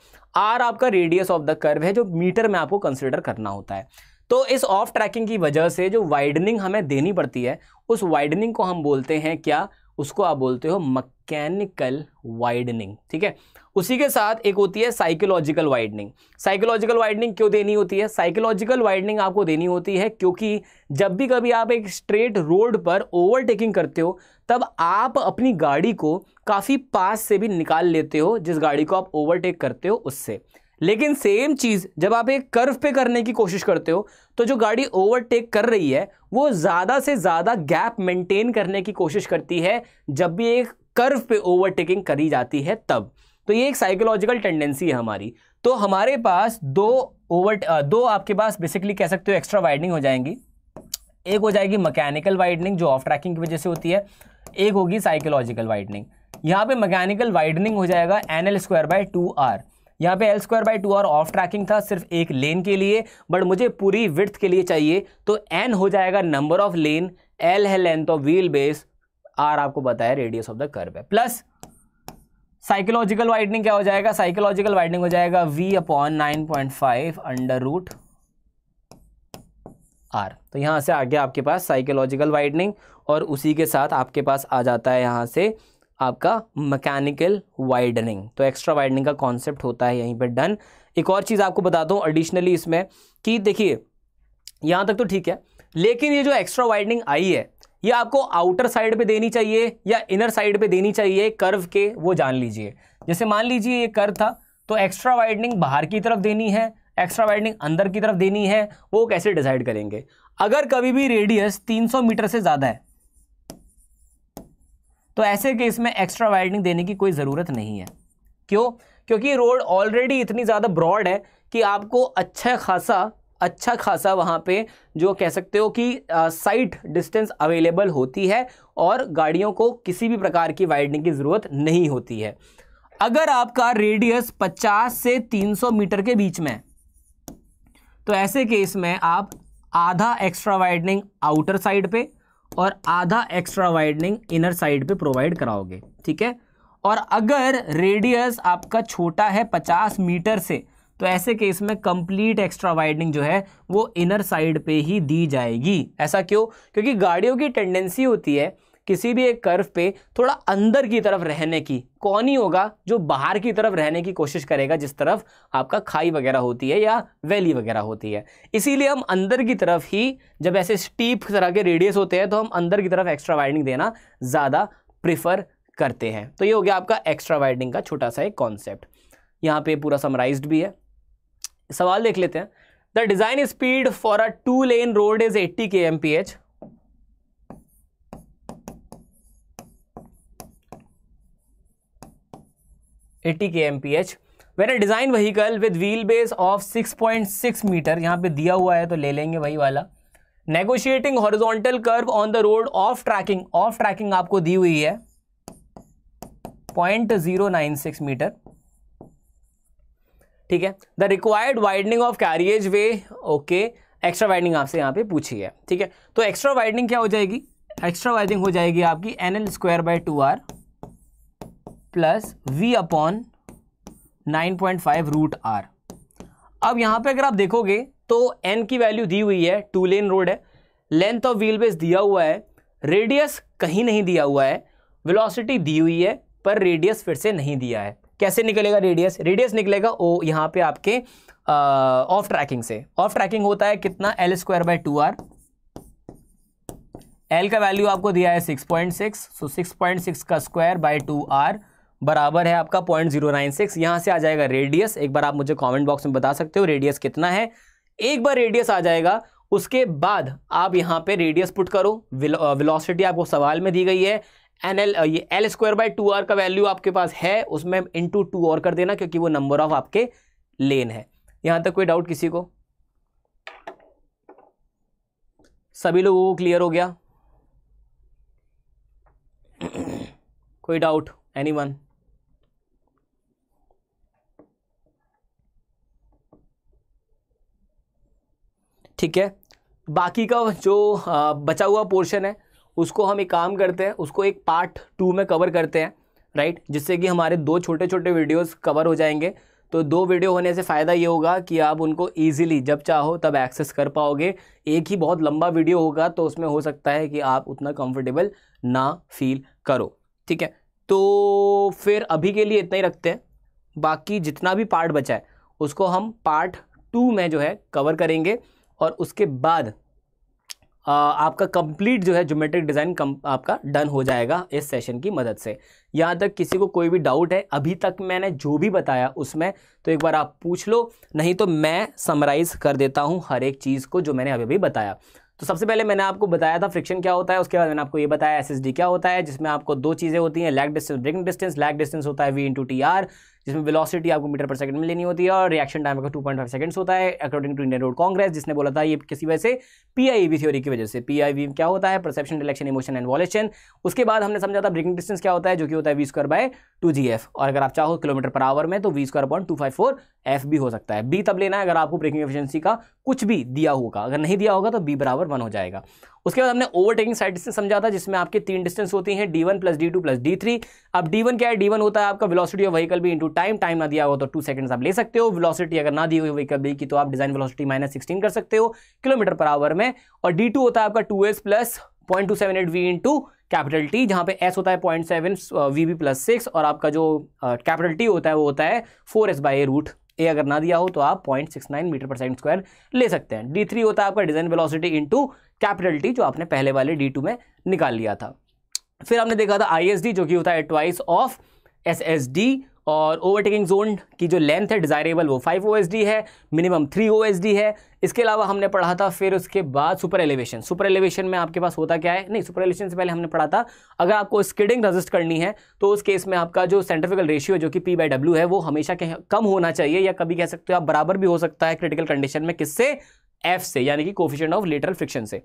R आपका रेडियस ऑफ द कर्व है जो मीटर में आपको कंसिडर करना होता है. तो इस ऑफ ट्रैकिंग की वजह से जो वाइडनिंग हमें देनी पड़ती है उस वाइडनिंग को हम बोलते हैं क्या? उसको आप बोलते हो मैकेनिकल वाइडनिंग. ठीक है, उसी के साथ एक होती है साइकोलॉजिकल वाइडनिंग. साइकोलॉजिकल वाइडनिंग क्यों देनी होती है? साइकोलॉजिकल वाइडनिंग आपको देनी होती है क्योंकि जब भी कभी आप एक स्ट्रेट रोड पर ओवरटेकिंग करते हो तब आप अपनी गाड़ी को काफ़ी पास से भी निकाल लेते हो जिस गाड़ी को आप ओवरटेक करते हो उससे. लेकिन सेम चीज़ जब आप एक कर्व पे करने की कोशिश करते हो तो जो गाड़ी ओवरटेक कर रही है वो ज़्यादा से ज़्यादा गैप मेंटेन करने की कोशिश करती है जब भी एक कर्व पे ओवरटेकिंग करी जाती है तब. तो ये एक साइकोलॉजिकल टेंडेंसी है हमारी. तो हमारे पास दो आपके पास बेसिकली कह सकते हो एक्स्ट्रा वाइडनिंग हो जाएंगी. एक हो जाएगी मैकेनिकल वाइडनिंग जो ऑफ ट्रैकिंग की वजह से होती है, एक होगी साइकोलॉजिकल वाइडनिंग. यहाँ पे मैकेनिकल वाइडनिंग हो जाएगा NL² / 2R. यहाँ पे L² / 2R ऑफ ट्रैकिंग था सिर्फ एक लेन के लिए, बट मुझे पूरी विड्थ के लिए चाहिए तो N हो जाएगा नंबर ऑफ लेन, L है length of wheel base, R आपको बताया रेडियस ऑफ द कर्व है, प्लस साइकोलॉजिकल वाइडनिंग क्या हो जाएगा? साइकोलॉजिकल वाइडनिंग हो जाएगा V/9.5 √R. तो यहाँ से आ गया आपके पास साइकोलॉजिकल वाइडनिंग और उसी के साथ आपके पास आ जाता है यहाँ से आपका मैकेनिकल वाइडनिंग. तो एक्स्ट्रा वाइडनिंग का कॉन्सेप्ट होता है यहीं पे डन. एक और चीज़ आपको बता दूँ एडिशनली इसमें कि देखिए यहाँ तक तो ठीक है, लेकिन ये जो एक्स्ट्रा वाइडनिंग आई है ये आपको आउटर साइड पे देनी चाहिए या इनर साइड पे देनी चाहिए कर्व के, वो जान लीजिए. जैसे मान लीजिए ये कर्व था तो एक्स्ट्रा वाइडनिंग बाहर की तरफ देनी है, एक्स्ट्रा वाइडनिंग अंदर की तरफ देनी है, वो कैसे डिसाइड करेंगे? अगर कभी भी रेडियस 300 मीटर से ज़्यादा है तो ऐसे केस में एक्स्ट्रा वाइडनिंग देने की कोई ज़रूरत नहीं है. क्यों? क्योंकि रोड ऑलरेडी इतनी ज़्यादा ब्रॉड है कि आपको अच्छा खासा अच्छा खासा वहाँ पे जो कह सकते हो कि साइट डिस्टेंस अवेलेबल होती है और गाड़ियों को किसी भी प्रकार की वाइडनिंग की ज़रूरत नहीं होती है। अगर आपका रेडियस 50 से 300 मीटर के बीच में, तो ऐसे केस में आप आधा एक्स्ट्रा वाइडनिंग आउटर साइड पे और आधा एक्स्ट्रा वाइडनिंग इनर साइड पे प्रोवाइड कराओगे, ठीक है। और अगर रेडियस आपका छोटा है 50 मीटर से, तो ऐसे केस में कंप्लीट एक्स्ट्रा वाइडनिंग जो है वो इनर साइड पे ही दी जाएगी। ऐसा क्यों? क्योंकि गाड़ियों की टेंडेंसी होती है किसी भी एक कर्व पे थोड़ा अंदर की तरफ रहने की। कौन ही होगा जो बाहर की तरफ रहने की कोशिश करेगा, जिस तरफ आपका खाई वगैरह होती है या वैली वगैरह होती है। इसीलिए हम अंदर की तरफ ही, जब ऐसे स्टीप तरह के रेडियस होते हैं तो हम अंदर की तरफ एक्स्ट्रा वाइडनिंग देना ज़्यादा प्रिफर करते हैं। तो ये हो गया आपका एक्स्ट्रा वाइडनिंग का छोटा सा एक कॉन्सेप्ट, यहाँ पे पूरा समराइज्ड भी है। सवाल देख लेते हैं। The design speed for a 2-lane road is 80 kmph। When a design vehicle with wheel base of 6.6 metre, यहाँ पे दिया हुआ है तो ले लेंगे वही वाला। Negotiating horizontal curve on the road off tracking, off tracking आपको दी हुई है 0.096 मीटर, ठीक है। The required widening of carriageway, okay, extra widening आपसे यहाँ पे पूछी है, ठीक है। तो एक्स्ट्रा वाइडनिंग क्या हो जाएगी? एक्स्ट्रा वाइडनिंग हो जाएगी आपकी NL² by 2R plus V/9.5 root R। अब यहाँ पे अगर आप देखोगे तो N की वैल्यू दी हुई है, 2-lane रोड है, लेंथ ऑफ व्हील बेस दिया हुआ है, रेडियस कहीं नहीं दिया हुआ है, वेलोसिटी दी हुई है पर रेडियस फिर से नहीं दिया है। कैसे निकलेगा रेडियस? रेडियस निकलेगा ओ यहाँ पे आपके ऑफ ट्रैकिंग से। ऑफ ट्रैकिंग होता है कितना? L² by 2R। एल का वैल्यू आपको दिया है 6.6, सो 6.6 का स्क्वायर बाय 2R बराबर है आपका 0.096। यहाँ से आ जाएगा रेडियस। एक बार आप मुझे कमेंट बॉक्स में बता सकते हो रेडियस कितना है। एक बार रेडियस आ जाएगा उसके बाद आप यहाँ पे रेडियस पुट करो, वेलोसिटी आपको सवाल में दी गई है। ये L² by 2R का वैल्यू आपके पास है, उसमें इंटू 2R कर देना क्योंकि वो नंबर ऑफ आपके लेन है। यहाँ तक कोई डाउट किसी को? सभी लोगों को क्लियर हो गया? कोई डाउट? एनीवन? ठीक है, बाकी का जो बचा हुआ पोर्शन है उसको हम एक काम करते हैं, उसको एक पार्ट 2 में कवर करते हैं, राइट, जिससे कि हमारे 2 छोटे छोटे वीडियोस कवर हो जाएंगे। तो 2 वीडियो होने से फ़ायदा ये होगा कि आप उनको इजीली जब चाहो तब एक्सेस कर पाओगे। एक ही बहुत लंबा वीडियो होगा तो उसमें हो सकता है कि आप उतना कंफर्टेबल ना फील करो, ठीक है। तो फिर अभी के लिए इतना ही रखते हैं। बाकी जितना भी पार्ट बचा है उसको हम पार्ट 2 में जो है कवर करेंगे और उसके बाद आपका कंप्लीट जो है ज्योमेट्रिक डिज़ाइन आपका डन हो जाएगा इस सेशन की मदद से। यहाँ तक किसी को कोई भी डाउट है अभी तक मैंने जो भी बताया उसमें, तो एक बार आप पूछ लो, नहीं तो मैं समराइज़ कर देता हूँ हर एक चीज़ को जो मैंने अभी भी बताया। तो सबसे पहले मैंने आपको बताया था फ्रिक्शन क्या होता है, उसके बाद मैंने आपको ये बताया SSD क्या होता है, जिसमें आपको 2 चीज़ें होती हैं, lag distance, braking distance. Lag distance होता है V/TR, जिसमें वेलोसिटी आपको मीटर पर सेकंड में लेनी होती है और रिएक्शन टाइम आपका 2.5 सेकंड्स होता है according to Indian road Congress, जिसने बोला था ये किसी वजह से PIV थ्योरी की वजह से। PIV क्या होता है? Perception, detection, emotion and volition. उसके बाद हमने समझा था ब्रेकिंग डिस्टेंस क्या होता है, जो कि होता है V² by 2GF, और अगर आप चाहो km/h में तो V² upon 254F भी हो सकता है। B तब लेना है अगर आपको ब्रेकिंग एफिशिएंसी का कुछ भी दिया होगा, अगर नहीं दिया होगा तो B बराबर 1 हो जाएगा। उसके बाद हमने ओवरटेकिंग साइड डिस्टेंस समझा था, जिसमें आपके 3 डिस्टेंस होती हैं, D1 + D2 + D3। अब D1 क्या है? D1 होता है आपका वेलोसिटी ऑफ व्हीकल भी इंटू टाइम, टाइम ना दिया हो तो 2 सेकंड्स आप ले सकते हो। वेलोसिटी अगर ना दी हुई व्हीकल भी की तो आप डिजाइन वेलोसिटी -16 कर सकते हो km/h में। और D2 होता है आपका 2S + 0.278V into T, जहाँ पे S होता है 0.7 VB + 6 और आपका जो T होता है वो होता है 4S/a रूट a। अगर ना दिया हो तो आप 0.69 मीटर पर सेकंड स्क्वायर ले सकते हैं। D3 होता है आपका डिजाइन वेलोसिटी into T, जो आपने पहले वाले D2 में निकाल लिया था। फिर हमने देखा था ISD, जो कि होता है ट्वाइस ऑफ SSD, और ओवरटेकिंग जोन की जो लेंथ है डिज़ायरेबल वो 5 OSD है, मिनिमम 3 OSD है। इसके अलावा हमने पढ़ा था फिर उसके बाद सुपर एलिवेशन। सुपर एलिवेशन में आपके पास होता क्या है? नहीं, सुपर एलिवेशन से पहले हमने पढ़ा था अगर आपको स्किडिंग रजिस्ट करनी है तो उस केस में आपका जो सेंट्रिफ्यूगल रेशियो जो कि P/W है वो हमेशा कम होना चाहिए, या कभी कह सकते हो आप बराबर भी हो सकता है क्रिटिकल कंडीशन में, किससे? एफ से, यानी कि कोफिशिएंट ऑफ लेटरल फ्रिक्शन से।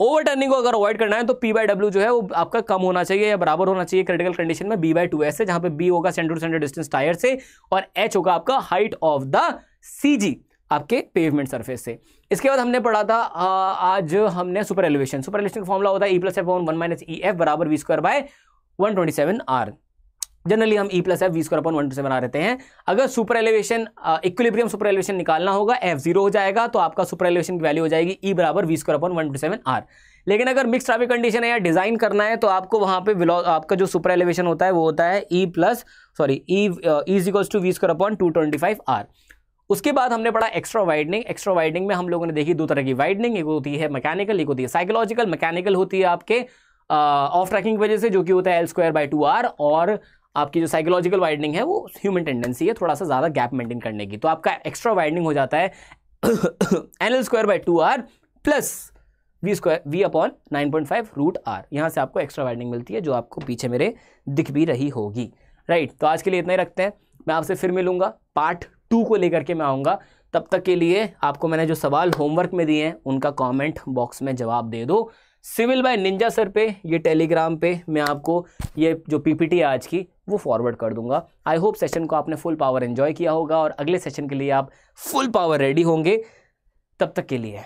ओवरटर्निंग को अगर अवॉइड करना है तो पी बाई डब्ल्यू जो है वो आपका कम होना चाहिए या बराबर होना चाहिए क्रिटिकल कंडीशन में बी बाई टू एस से, जहां पे बी होगा centre to centre distance tyre से और एच होगा आपका height of the C G आपके पेवमेंट सरफेस से। इसके बाद हमने पढ़ा था आज हमने सुपर एलिवेशन। सुपर एलिवेशन का फॉर्मूला होता है E plus F upon one minus E F बराबर V square by 127 R. Generally हम E plus F V square upon 127 R रहते हैं। अगर super elevation equilibrium super elevation निकालना होगा एफ जीरो हो जाएगा तो आपका सुपर एलिवेशन की वैल्यू हो जाएगी ई बराबर वी स्क्वायर अपॉन 127 आर। लेकिन अगर मिक्स ट्रैफिक कंडीशन है या डिजाइन करना है तो आपको वहाँ पे आपका जो सुपर एलिवेशन होता है वो होता है E is equals to V square upon 225 R. उसके बाद हमने पढ़ा एक्स्ट्रा वाइडनिंग। एक्स्ट्रा वाइडनिंग में हम लोगों ने देखी दो तरह की वाइडनिंग, एक होती है मैकेनिकल, एक होती है साइकोलॉजिकल। मैकेनिकल होती है आपके ऑफ ट्रैकिंग की वजह से जो कि होता है L square by two R, और आपकी जो साइकोलॉजिकल वाइडनिंग है वो ह्यूमन टेंडेंसी है थोड़ा सा ज़्यादा गैप मेंटेन करने की, तो आपका एक्स्ट्रा वाइडनिंग हो जाता है N L square by two R plus we square V upon 9.5 root R. यहाँ से आपको एक्स्ट्रा वाइडनिंग मिलती है जो आपको पीछे मेरे दिख भी रही होगी। राइट, तो आज के लिए इतना ही रखते हैं। मैं आपसे फिर मिलूंगा, पार्ट 2 को लेकर के मैं आऊँगा। तब तक के लिए आपको मैंने जो सवाल होमवर्क में दिए हैं उनका कमेंट बॉक्स में जवाब दे दो। सिविल बाय निंजा सर पे ये टेलीग्राम पे मैं आपको ये जो पीपीटी आज की वो फॉरवर्ड कर दूंगा। आई होप सेशन को आपने फुल पावर एंजॉय किया होगा और अगले सेशन के लिए आप फुल पावर रेडी होंगे। तब तक के लिए,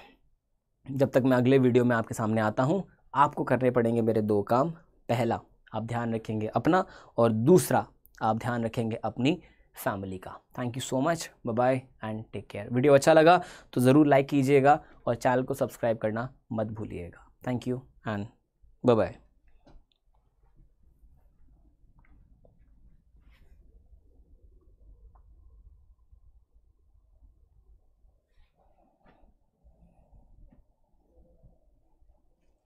जब तक मैं अगले वीडियो में आपके सामने आता हूँ, आपको करने पड़ेंगे मेरे 2 काम। पहला, आप ध्यान रखेंगे अपना, और दूसरा, आप ध्यान रखेंगे अपनी फैमिली का। Thank you so much, bye bye and take care. Video अच्छा लगा तो ज़रूर लाइक कीजिएगा और चैनल को सब्सक्राइब करना मत भूलिएगा। Thank you and bye bye.